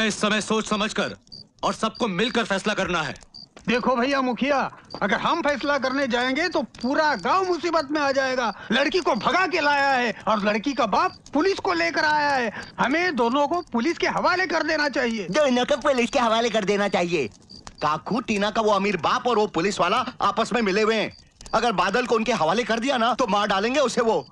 इस समय सोच समझकर और सबको मिलकर फैसला करना है। देखो भैया मुखिया, अगर हम फैसला करने जाएंगे तो पूरा गांव मुसीबत में आ जाएगा। लड़की को भगा के लाया है और लड़की का बाप पुलिस को लेकर आया है। हमें दोनों को पुलिस के हवाले कर देना चाहिए। दोनों को पुलिस के हवाले कर देना चाहिए। काकू, टीना का वो अमीर बाप और वो पुलिस वाला आपस में मिले हुए हैं। अगर बादल को उनके हवाले कर दिया ना तो मार डालेंगे उसे वो।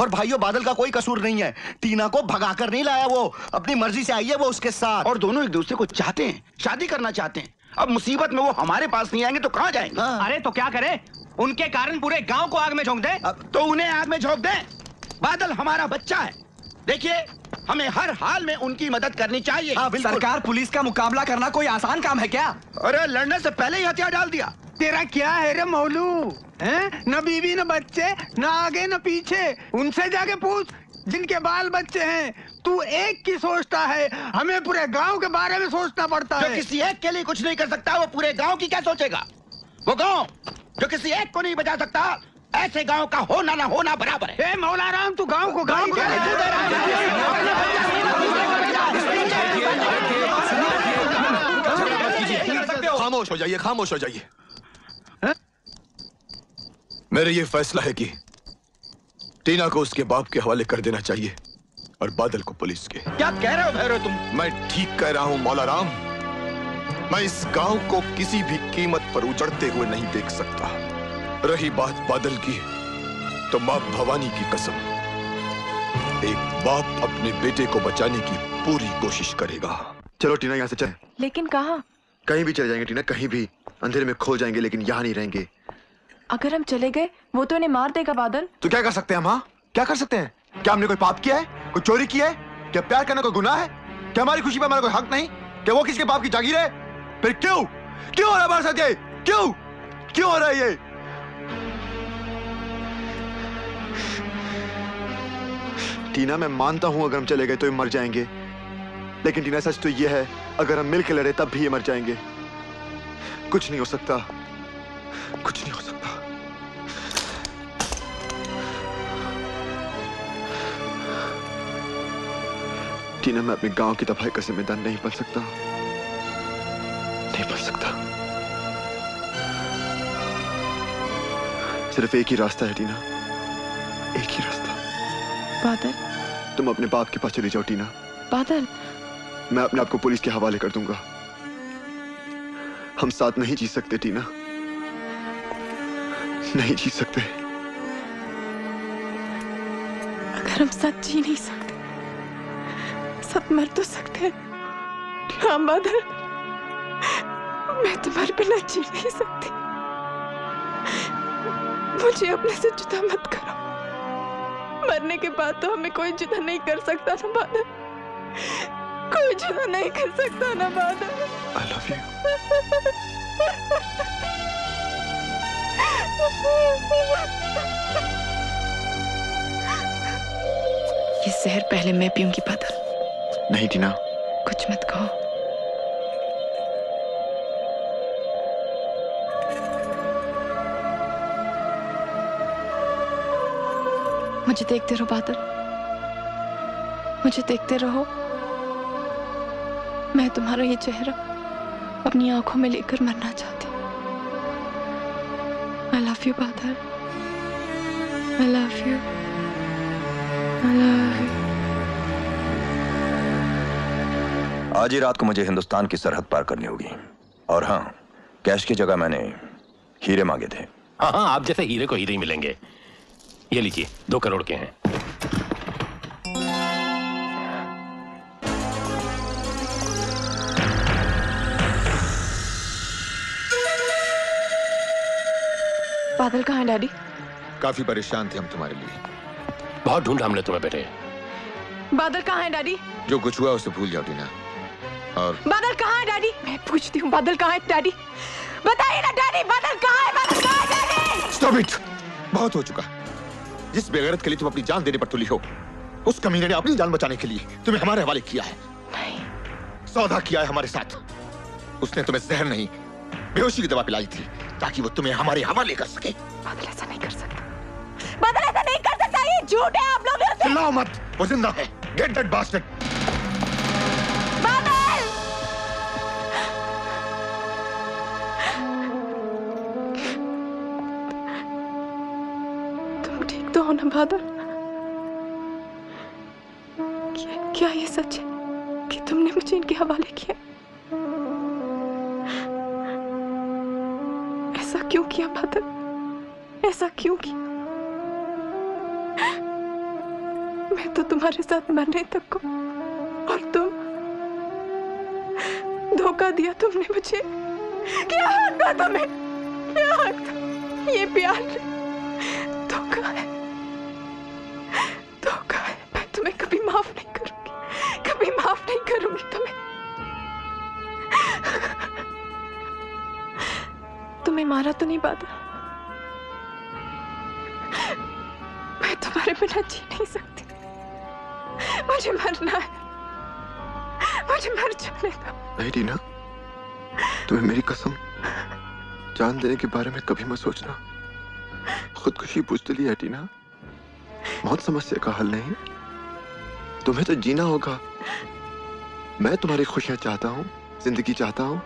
और भाइयों, बादल का कोई कसूर नहीं है। टीना को भगाकर नहीं लाया वो, अपनी मर्जी से आई है वो उसके साथ। और दोनों एक दूसरे को चाहते हैं, शादी करना चाहते हैं। अब मुसीबत में वो हमारे पास नहीं आएंगे तो कहाँ जाएंगे? अरे तो क्या करें? उनके कारण पूरे गांव को आग में झोंक दें? तो उन्हें आग में झोंक दें। बादल हमारा बच्चा है। देखिए, हमें हर हाल में उनकी मदद करनी चाहिए। सरकार पुलिस का मुकाबला करना कोई आसान काम है क्या? अरे लड़ने से पहले ही हथियार डाल दिया। तेरा क्या है रे मौलू? न बीवी न बच्चे, न आगे न पीछे। उनसे जाके पूछ जिनके बाल बच्चे हैं। तू एक की सोचता है, हमें पूरे गांव के बारे में सोचना पड़ता है। जो किसी एक के लिए कुछ नहीं कर सकता वो पूरे गांव की क्या सोचेगा? वो गांव जो किसी एक को नहीं बचा सकता, ऐसे गांव का होना ना होना बराबर है। ए मौलाराम, तू गांव को गांव खामोश हो जाइए, खामोश हो जाइए। मेरा ये फैसला है कि टीना को उसके बाप के हवाले कर देना चाहिए और बादल को पुलिस के। क्या कह रहे हो भैरव तुम? मैं ठीक कह रहा हूँ मौलाराम। मैं इस गांव को किसी भी कीमत पर उजड़ते हुए नहीं देख सकता। रही बात बादल की, तो मां भवानी की कसम, एक बाप अपने बेटे को बचाने की पूरी कोशिश करेगा। चलो टीना, यहाँ से चल। लेकिन कहाँ? कहीं भी चले जाएंगे टीना, कहीं भी अंधेरे में खो जाएंगे, लेकिन यहाँ नहीं रहेंगे। अगर हम चले गए वो तो इन्हें मार देगा बादल। तो क्या कर सकते हैं हम? हाँ, क्या कर सकते हैं? क्या हमने कोई पाप किया है? कोई चोरी किया है? क्या प्यार करना कोई गुनाह है? क्या हमारी खुशी पे हमारा कोई हक नहीं? क्या वो किसी के बाप की जागीर है? फिर क्यों क्यों हो रहा है हमारे साथ ये? क्यों क्यों हो रहा है ये? टीना मैं मानता हूं अगर हम चले गए तो ये मर जाएंगे, लेकिन टीना सच तो ये है अगर हम मिलकर लड़े तब भी ये मर जाएंगे। कुछ नहीं हो सकता, कुछ नहीं हो सकता। टीना मैं अपने गांव की तबाही का जिम्मेदार नहीं बन सकता, नहीं बन सकता। सिर्फ एक ही रास्ता है टीना, एक ही रास्ता। बादल तुम अपने बाप के पास चली जाओ टीना। बादल मैं अपने आप को पुलिस के हवाले कर दूंगा। हम साथ नहीं जी सकते टीना, नहीं जी सकते। अगर हम साथ जी नहीं सकते, साथ मर तो सकते। हाँ बादल, मैं तुम्हारे बिना जी नहीं सकती। मुझे अपने से जुदा मत करो। मरने के बाद तो हमें कोई जुदा नहीं कर सकता ना बादल, कोई जुदा नहीं कर सकता ना बादल। I love you. ये जहर पहले मैं पीऊंगी बादल। नहीं टीना, कुछ मत कहो। मुझे देखते रहो बादल, मुझे देखते रहो। मैं तुम्हारा ये चेहरा अपनी आंखों में लेकर मरना चाहती। I love you बादल, I love you, I love you। आज ही रात को मुझे हिंदुस्तान की सरहद पार करनी होगी। और हाँ, कैश की जगह मैंने हीरे मांगे थे। हाँ हाँ, आप जैसे हीरे को हीरे ही मिलेंगे। ये लीजिए, 2 करोड़ के हैं। बादल कहाँ है डैडी? काफी परेशान थे हम तुम्हारे लिए। बहुत ढूंढा हमने तुम्हें बेटे। बादल कहाँ है डैडी? जो कुछ हुआ उसे भूल जाओ टीना। और बादल कहाँ है डैडी? मैं पूछती हूँ बादल कहाँ है डैडी? बताइए ना डैडी, बादल कहाँ है? बादल कहाँ है डैडी? स्टॉप इट, बहुत हो चुका। जिस बेगैरत के लिए तुम अपनी जान देने पर तुली हो, उस कमीने ने अपनी जान बचाने के लिए तुम्हें हमारे हवाले किया है। नहीं। सौदा किया है हमारे साथ। उसने तुम्हें जहर नहीं, बेहोशी की दवा पिलाई थी ताकि वो तुम्हें हमारे हवाले कर सके। बादल ऐसा नहीं कर सकता, बादल ऐसा नहीं कर सकता। ये झूठ है, आप लोग चिल्लाओ मत, वो जिंदा है। Get that bastard. बादल क्या ये सच है कि तुमने मुझे इनके हवाले किया? ऐसा क्यों किया बादल, ऐसा क्यों किया? मैं तो तुम्हारे साथ मरने तक को, और तुम, धोखा दिया तुमने मुझे। क्या हक था तुम्हें, क्या हक था? ये प्यार धोखा है, धोखा है। मैं तुम्हें कभी माफ नहीं करूंगी, कभी माफ नहीं करूंगी तुम्हें। तुम्हें मारा तो नहीं बादल, मैं तुम्हारे बिना जी नहीं सकती। मुझे मरना है, मुझे मर जाने दो। नहीं टीना, तुम्हें मेरी कसम, जान देने के बारे में कभी मत सोचना। खुदकुशी पूछतली है टीना, बहुत समस्या का हल नहीं। तुम्हें तो जीना होगा। मैं तुम्हारी खुशियां चाहता हूँ, जिंदगी चाहता हूँ।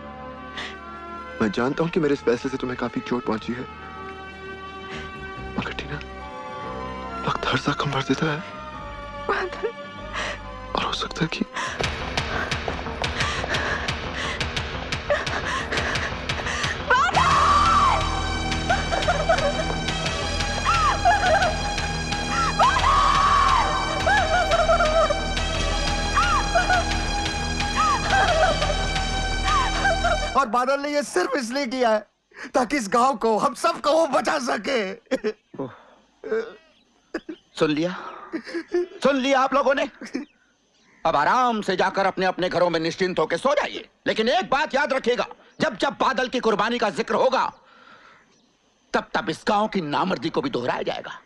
मैं जानता हूँ कि मेरे इस फैसले से तुम्हें काफी चोट पहुंची है, मगर टीना, वक्त हर जख्म भर देता है। और हो सकता है कि बादल ने ये सिर्फ इसलिए किया है ताकि इस गांव को, हम सब को वो बचा सके। सुन लिया आप लोगों ने। अब आराम से जाकर अपने अपने घरों में निश्चिंत होकर सो जाइए। लेकिन एक बात याद रखिएगा, जब जब बादल की कुर्बानी का जिक्र होगा तब तब इस गांव की नामर्दी को भी दोहराया जाएगा।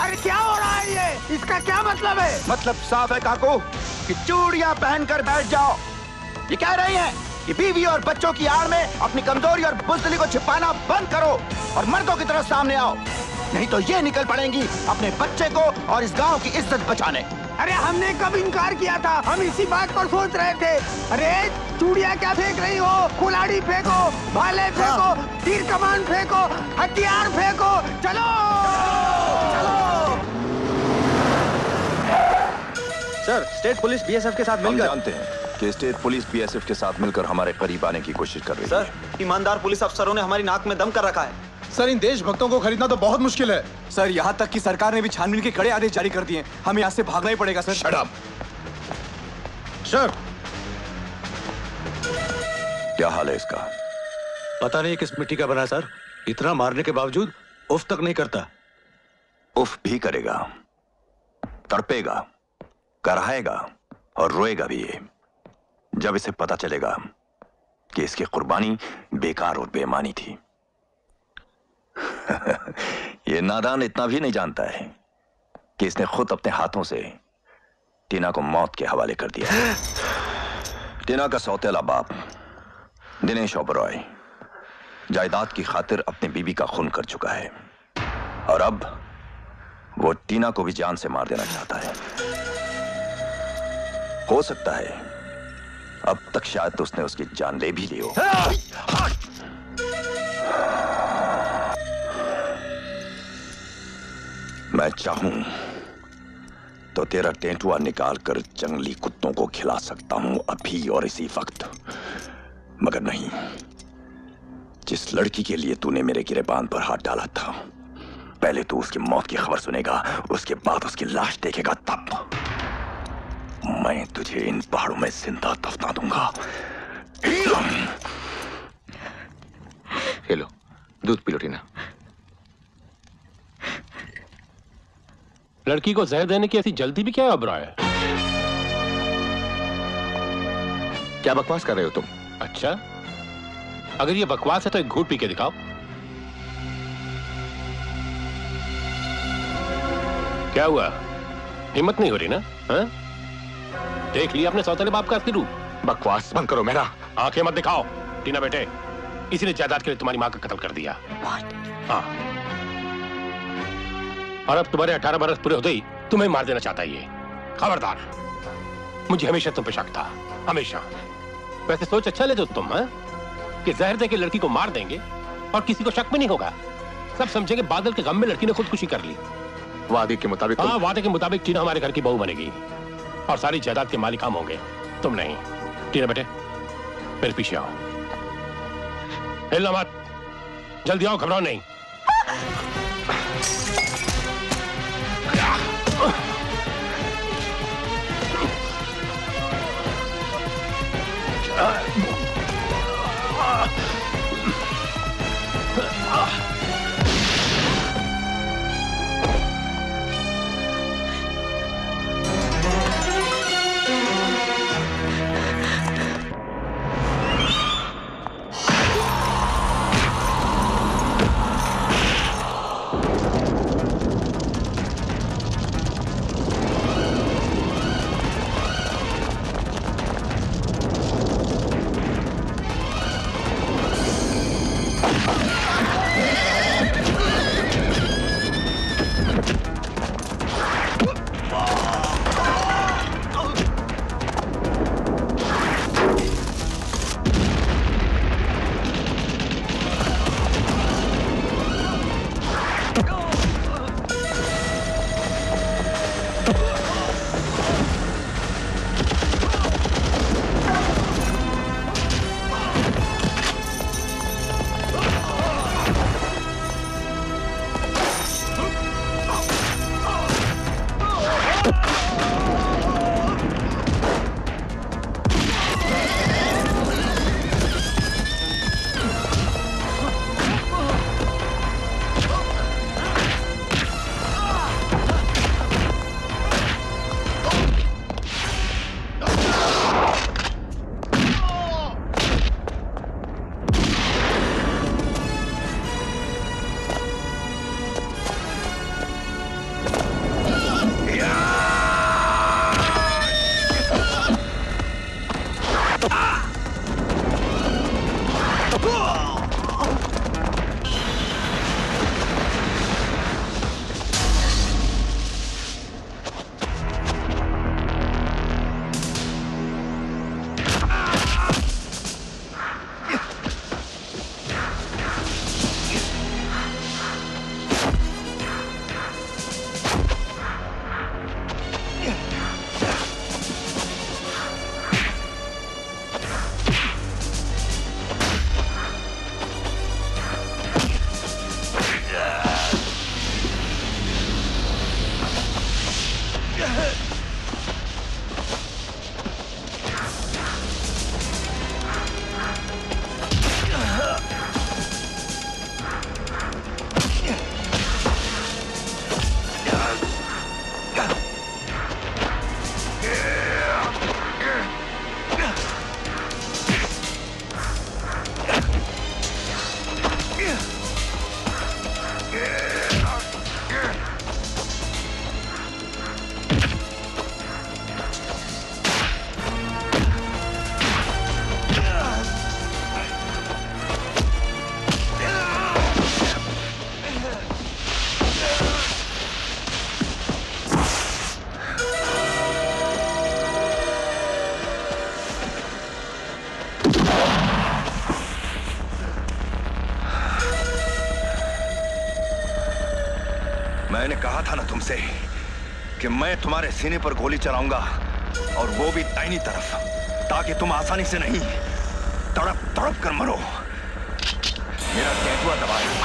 अरे क्या हो रहा है ये? इसका क्या मतलब है? मतलब साफ है काकू कि चूड़ियां पहनकर बैठ जाओ। ये कह रही है कि बीवी और बच्चों की आड़ में अपनी कमजोरी और बुजदली को छिपाना बंद करो और मर्दों की तरफ सामने आओ, नहीं तो ये निकल पड़ेंगी अपने बच्चे को और इस गांव की इज्जत बचाने। अरे हमने कब इनकार किया था? हम इसी बात पर सोच रहे थे। अरे चूड़िया क्या फेंक रही हो? कुल्हाड़ी फेंको, भाले फेंको, तीर कमान फेंको, हथियार फेंको, चलो चलो। सर, स्टेट पुलिस बीएसएफ के साथ मिलकर, हम जानते हैं कि स्टेट पुलिस बीएसएफ के साथ मिलकर हमारे करीब आने की कोशिश कर रही है। सर, ईमानदार पुलिस अफसरों ने हमारी नाक में दम कर रखा है। सर, इन देशभक्तों को खरीदना तो बहुत मुश्किल है। सर, यहाँ तक कि सरकार ने भी छानबीन के कड़े आदेश जारी कर दिए। हम यहाँ से भागना ही पड़ेगा। Sir shut up. सर क्या हाल है इसका? पता नहीं किस मिट्टी का बना। सर, इतना मारने के बावजूद उफ तक नहीं करता। उफ भी करेगा, तड़पेगा, कराएगा और रोएगा भी ये, जब इसे पता चलेगा कि इसकी कुर्बानी बेकार और बेईमानी थी। ये नादान इतना भी नहीं जानता है कि इसने खुद अपने हाथों से टीना को मौत के हवाले कर दिया। टीना का सौतेला बाप दिनेश ओबरॉय जायदाद की खातिर अपनी बीवी का खून कर चुका है और अब वो टीना को भी जान से मार देना चाहता है। हो सकता है अब तक शायद उसने उसकी जान ले भी ली हो। मैं चाहूं तो तेरा तेंटुआ निकाल कर जंगली कुत्तों को खिला सकता हूं अभी और इसी वक्त, मगर नहीं। जिस लड़की के लिए तूने मेरे गिरेबान पर हाथ डाला था, पहले तू उसकी मौत की खबर सुनेगा, उसके बाद उसकी लाश देखेगा, तब मैं तुझे इन पहाड़ों में जिंदा दफना दूंगा। हेलो, दूध पी लो टीना। लड़की को जहर देने की ऐसी जल्दी भी क्या है ओबरॉय? क्या बकवास कर रहे हो तुम? अच्छा, अगर ये बकवास है तो एक घूंट पी के दिखाओ। क्या हुआ, हिम्मत नहीं हो रही ना? हा? देख लिया अपने सौतेले बाप का असली रूप। बकवास बंद करो मेरा, आंखें मत दिखाओ। टीना बेटे, इसी ने जायदाद के लिए तुम्हारी माँ का कत्ल कर दिया। हाँ, और अब तुम्हारे 18 बरस पूरे होते ही तुम्हें मार देना चाहता है ये। खबरदार, मुझे हमेशा तुम पे शक था, हमेशा। वैसे सोच अच्छा लेते हो तुम, है कि जहर देके लड़की को मार देंगे और किसी को शक भी नहीं होगा। सब समझेंगे बादल के गम में लड़की ने खुदकुशी कर ली। वादे के मुताबिक? हाँ, वादे के मुताबिक टीना हमारे घर की बहू बनेगी और सारी जायदाद के मालिक हम होंगे, तुम नहीं। टीना बेटे, मेरे पीछे आओ। हिलना मत, जल्दी आओ, घबराओ नहीं। मैंने कहा था ना तुमसे कि मैं तुम्हारे सीने पर गोली चलाऊंगा और वो भी दाहिनी तरफ, ताकि तुम आसानी से नहीं तड़प तड़प कर मरो। मेरा टैटू दबाए।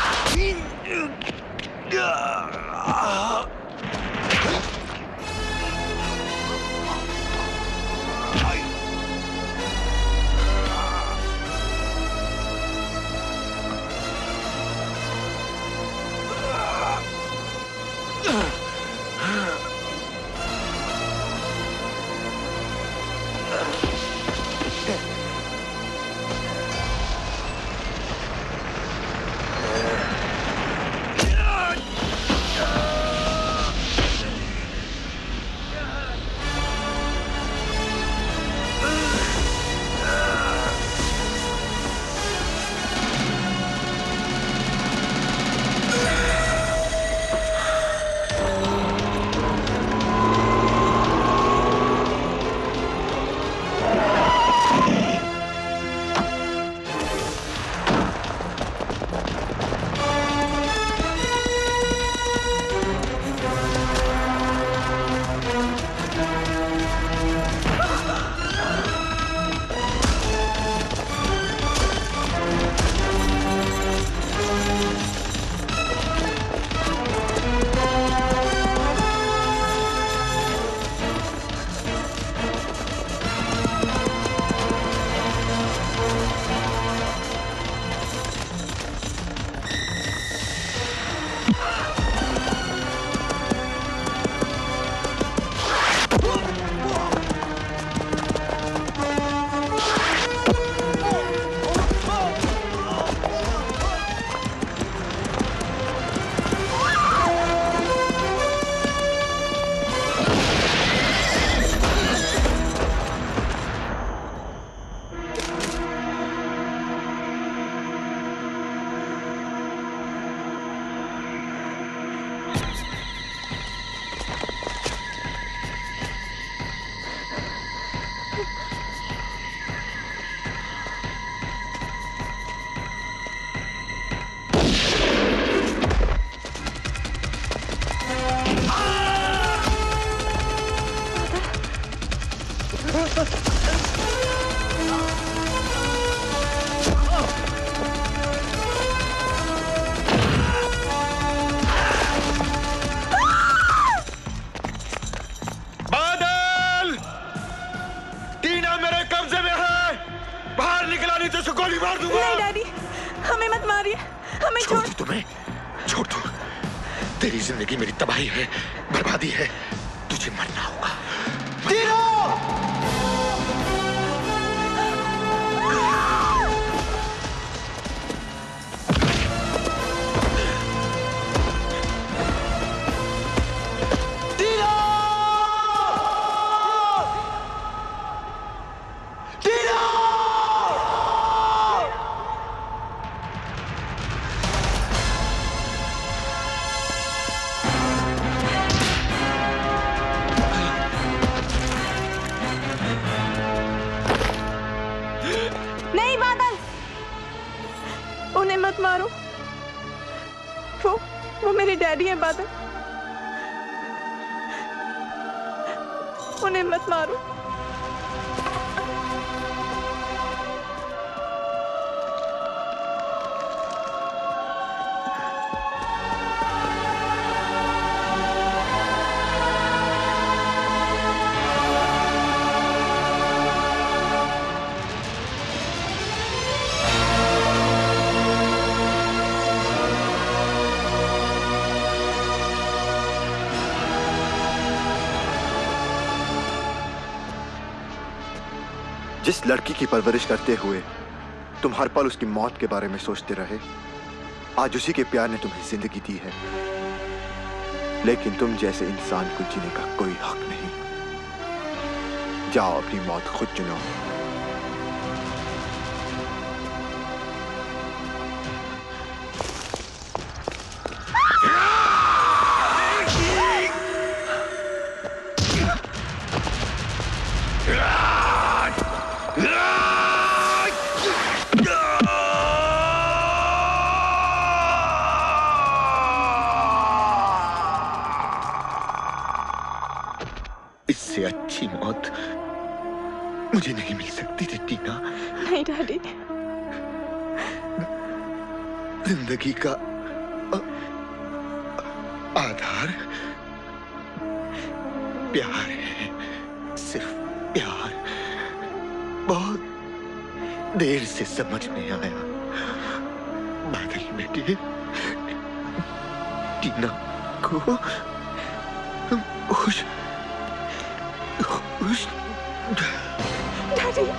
जिस लड़की की परवरिश करते हुए तुम हर पल उसकी मौत के बारे में सोचते रहे, आज उसी के प्यार ने तुम्हें जिंदगी दी है, लेकिन तुम जैसे इंसान को जीने का कोई हक नहीं। जाओ अपनी मौत खुद चुनो। मुझे नहीं मिल सकती थी टीना। नहीं डैडी, जिंदगी का आधार प्यार है, सिर्फ प्यार। बहुत देर से समझ में आया बादल बेटे, टीना को खुश खुश। डैडी